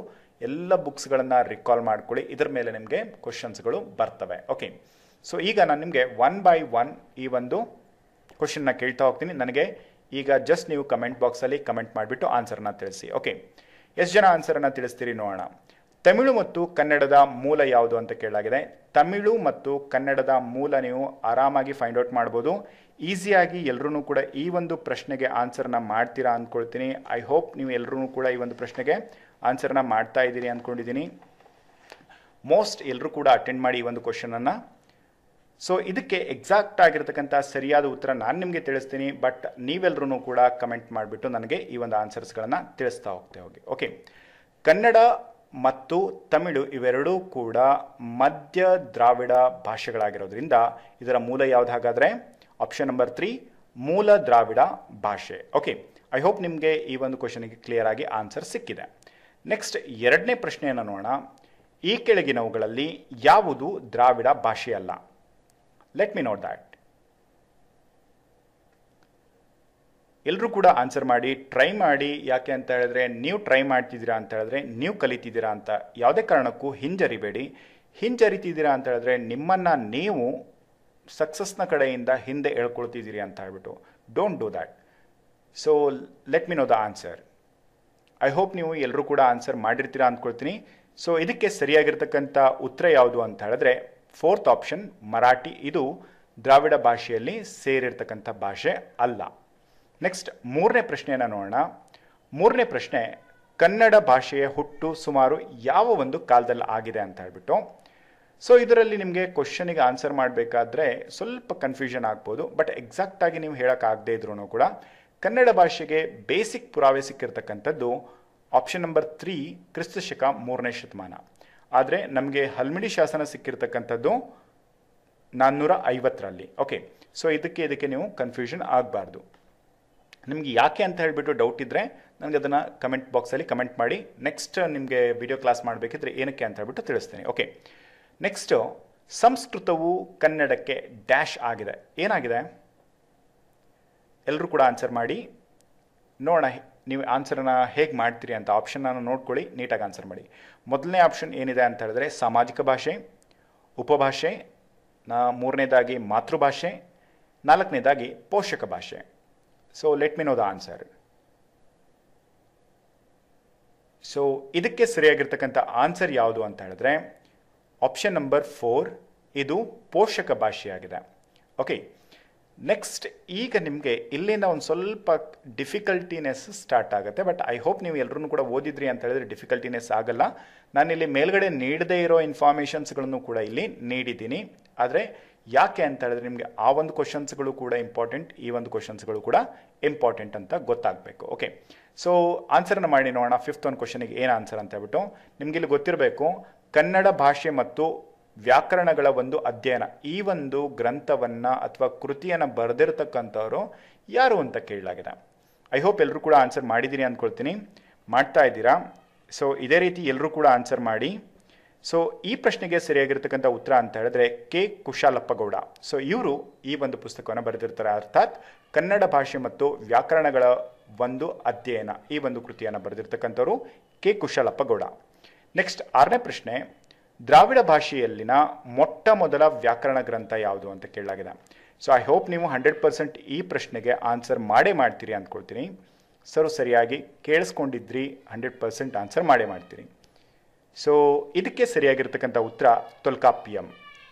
ಎಲ್ಲ ಬುಕ್ಸ್ಗಳನ್ನು ರಿಕಾಲ್ ಮಾಡ್ಕೊಳ್ಳಿ, ಇದರ ಮೇಲೆ ನಿಮಗೆ ಕ್ವಶನ್ಸ್ಗಳು ಬರ್ತವೆ. ಓಕೆ, ಸೊ ಈಗ ನಾನು ನಿಮಗೆ 1 ಬೈ 1 ಈ ಒಂದು ಕ್ವಶನ್ನ ಕೇಳ್ತಾ ಹೋಗ್ತೀನಿ. ನನಗೆ ಈಗ ಜಸ್ಟ್ ನೀವು ಕಮೆಂಟ್ ಬಾಕ್ಸಲ್ಲಿ ಕಮೆಂಟ್ ಮಾಡಿಬಿಟ್ಟು ಆನ್ಸರ್ನ ತಿಳಿಸಿ. ಓಕೆ, ಎಷ್ಟು ಜನ ಆನ್ಸರನ್ನು ತಿಳಿಸ್ತೀರಿ ನೋಡೋಣ. ತಮಿಳು ಮತ್ತು ಕನ್ನಡದ ಮೂಲ ಯಾವುದು ಅಂತ ಕೇಳಲಾಗಿದೆ. ತಮಿಳು ಮತ್ತು ಕನ್ನಡದ ಮೂಲ ನೀವು ಆರಾಮಾಗಿ ಫೈಂಡ್ ಔಟ್ ಮಾಡ್ಬೋದು, ಈಸಿಯಾಗಿ ಎಲ್ಲರೂ ಕೂಡ ಈ ಒಂದು ಪ್ರಶ್ನೆಗೆ ಆನ್ಸರ್ನ ಮಾಡ್ತೀರಾ ಅಂದ್ಕೊಳ್ತೀನಿ. ಐ ಹೋಪ್ ನೀವು ಎಲ್ಲರೂ ಕೂಡ ಈ ಒಂದು ಪ್ರಶ್ನೆಗೆ ಆನ್ಸರ್ನ ಮಾಡ್ತಾ ಇದ್ದೀರಿ ಅಂದ್ಕೊಂಡಿದ್ದೀನಿ. ಮೋಸ್ಟ್ ಎಲ್ಲರೂ ಕೂಡ ಅಟೆಂಡ್ ಮಾಡಿ ಈ ಒಂದು ಕ್ವಶನನ್ನು. सो ಇದಕ್ಕೆ ಎಕ್ಸಾಕ್ಟ್ ಆಗಿರತಕ್ಕಂತ ಸರಿಯಾದ ಉತ್ತರ ನಾನು ನಿಮಗೆ ತಿಳಿಸ್ತೀನಿ ಬಟ್ ನೀವೆಲ್ಲರೂ ಕೂಡ ಕಮೆಂಟ್ ಮಾಡಿಬಿಟ್ಟು ನನಗೆ ಈ ಒಂದು ಆನ್ಸರ್ಸ್ ಗಳನ್ನು ತಿಳಿಸ್ತಾ ಹೋಗ್ತೇವೆ ಹೋಗಿ ಓಕೆ ಕನ್ನಡ ಮತ್ತು ತಮಿಳು ಇವೆರಡೂ ಕೂಡ ಮಧ್ಯ ದ್ರಾವಿಡ ಭಾಷೆಗಳಾಗಿರೋದ್ರಿಂದ ಇದರ ಮೂಲ ಯಾವುದು ಹಾಗಾದ್ರೆ ಆಪ್ಷನ್ ನಂಬರ್ 3 ಮೂಲ ದ್ರಾವಿಡ ಭಾಷೆ ಓಕೆ ಐ ಹೋಪ್ ನಿಮಗೆ ಈ ಒಂದು ಕ್ವೆಶ್ಚನ್ ಗೆ ಕ್ಲಿಯರ್ ಆಗಿ ಆನ್ಸರ್ ಸಿಕ್ಕಿದೆ ನೆಕ್ಸ್ಟ್ ಎರಡನೇ ಪ್ರಶ್ನೆಯನ್ನು ನೋಡೋಣ ಈ ಕೆಳಗಿನವುಗಳಲ್ಲಿ ಯಾವುದು ದ್ರಾವಿಡ ಭಾಷೆಯಲ್ಲ let me note that ಎಲ್ಲರೂ ಕೂಡ ಆನ್ಸರ್ ಮಾಡಿ ಟ್ರೈ ಮಾಡಿ ಯಾಕೆ ಅಂತ ಹೇಳಿದ್ರೆ ನೀವು ಟ್ರೈ ಮಾಡ್ತಿದ್ದೀರಾ ಅಂತ ಹೇಳಿದ್ರೆ ನೀವು ಕಲಿತಿದ್ದೀರಾ ಅಂತ ಯಾವುದೇ ಕಾರಣಕ್ಕೂ ಹಿಂಜರಿಬೇಡಿ ಹಿಂಜರಿತಿದ್ದೀರಾ ಅಂತ ಹೇಳಿದ್ರೆ ನಿಮ್ಮನ್ನ ನೀವು ಸಕ್ಸಸ್ ನ ಕಡೆಯಿಂದ ಹಿಂದೆ ಎಳ್ಕೊಳ್ತಿದ್ದೀರಿ ಅಂತ ಹೇಳ್ಬಿಟ್ಟು don't do that so let me know the answer I hope ನೀವು ಎಲ್ಲರೂ ಕೂಡ ಆನ್ಸರ್ ಮಾಡಿರ್ತೀರಾ ಅಂದ್ಕೊಳ್ತೀನಿ ಸೋ ಇದಕ್ಕೆ ಸರಿಯಾಗಿರತಕ್ಕಂತ ಉತ್ತರ ಯಾವುದು ಅಂತ ಹೇಳಿದ್ರೆ फोर्थ ऑप्शन मराठी इदु द्राविड भाषेयल्ली सेरिरतक्कंत भाषे अल्ल नेक्स्ट मूरने प्रश्नेयन्न नोडोण मूरने प्रश्ने कन्नड भाषेय हुट्टु सुमारु याव ओंदु कालदल्ली आगिदे अंत हेळिबिट्टु सो इदरल्ली निमगे क्वेश्चन गे आन्सर माडबेकाद्रे स्वल्प कन्फ्यूजन आगबहुदु बट एक्साक्ट आगि नीवु हेळक आगदे इद्रूनू कूड कन्नड भाषेगे बेसिक पुरावे सिक्किरतक्कंतद्दु ऑप्शन नंबर 3 क्रिस्तशक 3ने शतमाना ಆದರೆ ನಮಗೆ ಹಲ್ಮಿಡಿ ಶಾಸನ ಸಿಕ್ಕಿರತಕ್ಕಂತದ್ದು 450 ರಲ್ಲಿ ಓಕೆ ಸೋ ಇದಕ್ಕೆ ನೀವು ಕನ್ಫ್ಯೂಷನ್ ಆಗಬಾರದು ನಿಮಗೆ ಯಾಕೆ ಅಂತ ಹೇಳಿಬಿಟ್ಟು ಡೌಟ್ ಇದ್ರೆ ನನಗೆ ಅದನ್ನ ಕಮೆಂಟ್ ಬಾಕ್ಸ್ ಅಲ್ಲಿ ಕಮೆಂಟ್ ಮಾಡಿ ನೆಕ್ಸ್ಟ್ ನಿಮಗೆ ವಿಡಿಯೋ ಕ್ಲಾಸ್ ಮಾಡಬೇಕಿದ್ರೆ ಏನಕ್ಕೆ ಅಂತ ಹೇಳಿಬಿಟ್ಟು ತಿಳಿಸ್ತೀನಿ ಓಕೆ ನೆಕ್ಸ್ಟ್ ಸಂಸ್ಕೃತವು ಕನ್ನಡಕ್ಕೆ ಡ್ಯಾಶ್ ಆಗಿದೆ ಏನಾಗಿದೆ ಎಲ್ಲರೂ ಕೂಡ ಆನ್ಸರ್ ಮಾಡಿ ನೋಡೋಣ ನೀವು ಆನ್ಸರ್ ಅನ್ನು ಹೇಗೆ ಮಾಡ್ತೀರಿ ಅಂತ ಆಪ್ಷನ್ ಅನ್ನು ನೋಡ್ಕೊಳ್ಳಿ ನೀಟಾಗಿ ಆನ್ಸರ್ ಮಾಡಿ ಮೊದಲನೇ ಆಪ್ಷನ್ ಏನಿದೆ ಅಂತ ಹೇಳಿದ್ರೆ ಸಾಮಾಜಿಕ ಭಾಷೆ ಉಪಭಾಷೆ ಮೂರನೇದಾಗಿ ಮಾತೃಭಾಷೆ ನಾಲ್ಕನೇದಾಗಿ ಪೋಷಕ ಭಾಷೆ so let me know the answer so ಇದಕ್ಕೆ ಸರಿಯಾಗಿರತಕ್ಕಂತ ಆನ್ಸರ್ ಯಾವುದು ಅಂತ ಹೇಳಿದ್ರೆ ಆಪ್ಷನ್ ನಂಬರ್ 4 ಇದು ಪೋಷಕ ಭಾಷೆಯಾಗಿದೆ ಓಕೆ ನೆಕ್ಸ್ಟ್ ಈಗ ನಿಮಗೆ ಇಲ್ಲಿಂದ ಒಂದು ಸ್ವಲ್ಪ ಡಿಫಿಕಲ್ಟಿನೆಸ್ ಸ್ಟಾರ್ಟ್ ಆಗುತ್ತೆ ಬಟ್ ಐ ಹೋಪ್ ನೀವು ಎಲ್ಲರೂ ಕೂಡ ಓದಿದ್ರಿ ಅಂತ ಹೇಳಿದ್ರೆ ಡಿಫಿಕಲ್ಟಿನೆಸ್ ಆಗಲ್ಲ ನಾನು ಇಲ್ಲಿ ಮೇಲ್ಗಡೆ ನೀಡದೇ ಇರೋ ಇನ್ಫಾರ್ಮೇಷನ್ಸ್ಗಳನ್ನು ಕೂಡ ಇಲ್ಲಿ ನೀಡಿದ್ದೀನಿ ಆದರೆ ಯಾಕೆ ಅಂತ ಹೇಳಿದ್ರೆ ನಿಮಗೆ ಆ ಒಂದು ಕ್ವೆಶ್ಚನ್ಸ್ಗಳು ಕೂಡ ಇಂಪಾರ್ಟೆಂಟ್ ಈ ಒಂದು ಕ್ವೆಶ್ಚನ್ಸ್ಗಳು ಕೂಡ ಇಂಪಾರ್ಟೆಂಟ್ ಅಂತ ಗೊತ್ತಾಗಬೇಕು ಓಕೆ ಸೋ ಆನ್ಸರ್ನ ಮಾಡಿ ನೋಡೋಣ ಫಿಫ್ತ್ ಒಂದು ಕ್ವೆಶ್ಚನ್ಗೆ ಏನು ಆನ್ಸರ್ ಅಂತ ಹೇಳ್ಬಿಟ್ಟು ನಿಮಗೆ ಇಲ್ಲಿ ಗೊತ್ತಿರಬೇಕು ಕನ್ನಡ ಭಾಷೆ ಮತ್ತು ವ್ಯಾಕರಣಗಳ ಒಂದು ಅಧ್ಯಯನ ಈ ಒಂದು ಗ್ರಂಥವನ್ನ ಅಥವಾ ಕೃತಿಯನ್ನು ಬರೆದಿರತಕ್ಕಂತವರು ಯಾರು ಅಂತ ಕೇಳಲಾಗಿದೆ ಐ ಹೋಪ್ ಎಲ್ಲರೂ ಕೂಡ ಆನ್ಸರ್ ಮಾಡಿದಿರಿ ಅಂದ್ಕೊಳ್ತೀನಿ ಮಾಡ್ತಾ ಇದ್ದೀರಾ ಸೋ ಇದೇ ರೀತಿ ಎಲ್ಲರೂ ಕೂಡ ಆನ್ಸರ್ ಮಾಡಿ ಸೋ ಈ ಪ್ರಶ್ನೆಗೆ ಸರಿಯಾಗಿರತಕ್ಕಂತ ಉತ್ತರ ಅಂತ ಹೇಳಿದ್ರೆ ಕೆ ಕುಶಾಲಪ್ಪ ಗೌಡ ಸೋ ಇವರು ಈ ಒಂದು ಪುಸ್ತಕವನ್ನು ಬರೆದಿರ್ತಾರೆ ಅರ್ಥಾತ್ ಕನ್ನಡ ಭಾಷೆ ಮತ್ತು ವ್ಯಾಕರಣಗಳ ಒಂದು ಅಧ್ಯಯನ ಈ ಒಂದು ಕೃತಿಯನ್ನು ಬರೆದಿರತಕ್ಕಂತವರು ಕೆ ಕುಶಾಲಪ್ಪ ಗೌಡ ನೆಕ್ಸ್ಟ್ ಆರನೇ ಪ್ರಶ್ನೆ ದ್ರಾವಿಡ ಭಾಷೆಯಲ್ಲಿನ ಮೊಟ್ಟ ಮೊದಲ ವ್ಯಾಕರಣ ಗ್ರಂಥ ಯಾವುದು ಅಂತ ಕೇಳಲಾಗಿದೆ ಸೊ ಐ ಹೋಪ್ ನೀವು 100% ಈ ಪ್ರಶ್ನೆಗೆ ಆನ್ಸರ್ ಮಾಡೇ ಮಾಡ್ತೀರಿ ಅಂದ್ಕೊಳ್ತೀನಿ ಸರ್ ಸರಿಯಾಗಿ ಕೇಳಿಸ್ಕೊಂಡಿದ್ರಿ 100% ಆನ್ಸರ್ ಮಾಡೇ ಮಾಡ್ತೀರಿ ಸೊ ಇದಕ್ಕೆ ಸರಿಯಾಗಿರತಕ್ಕಂಥ ಉತ್ತರ ತೊಲ್ಕಾಪ್ಪಿಯಂ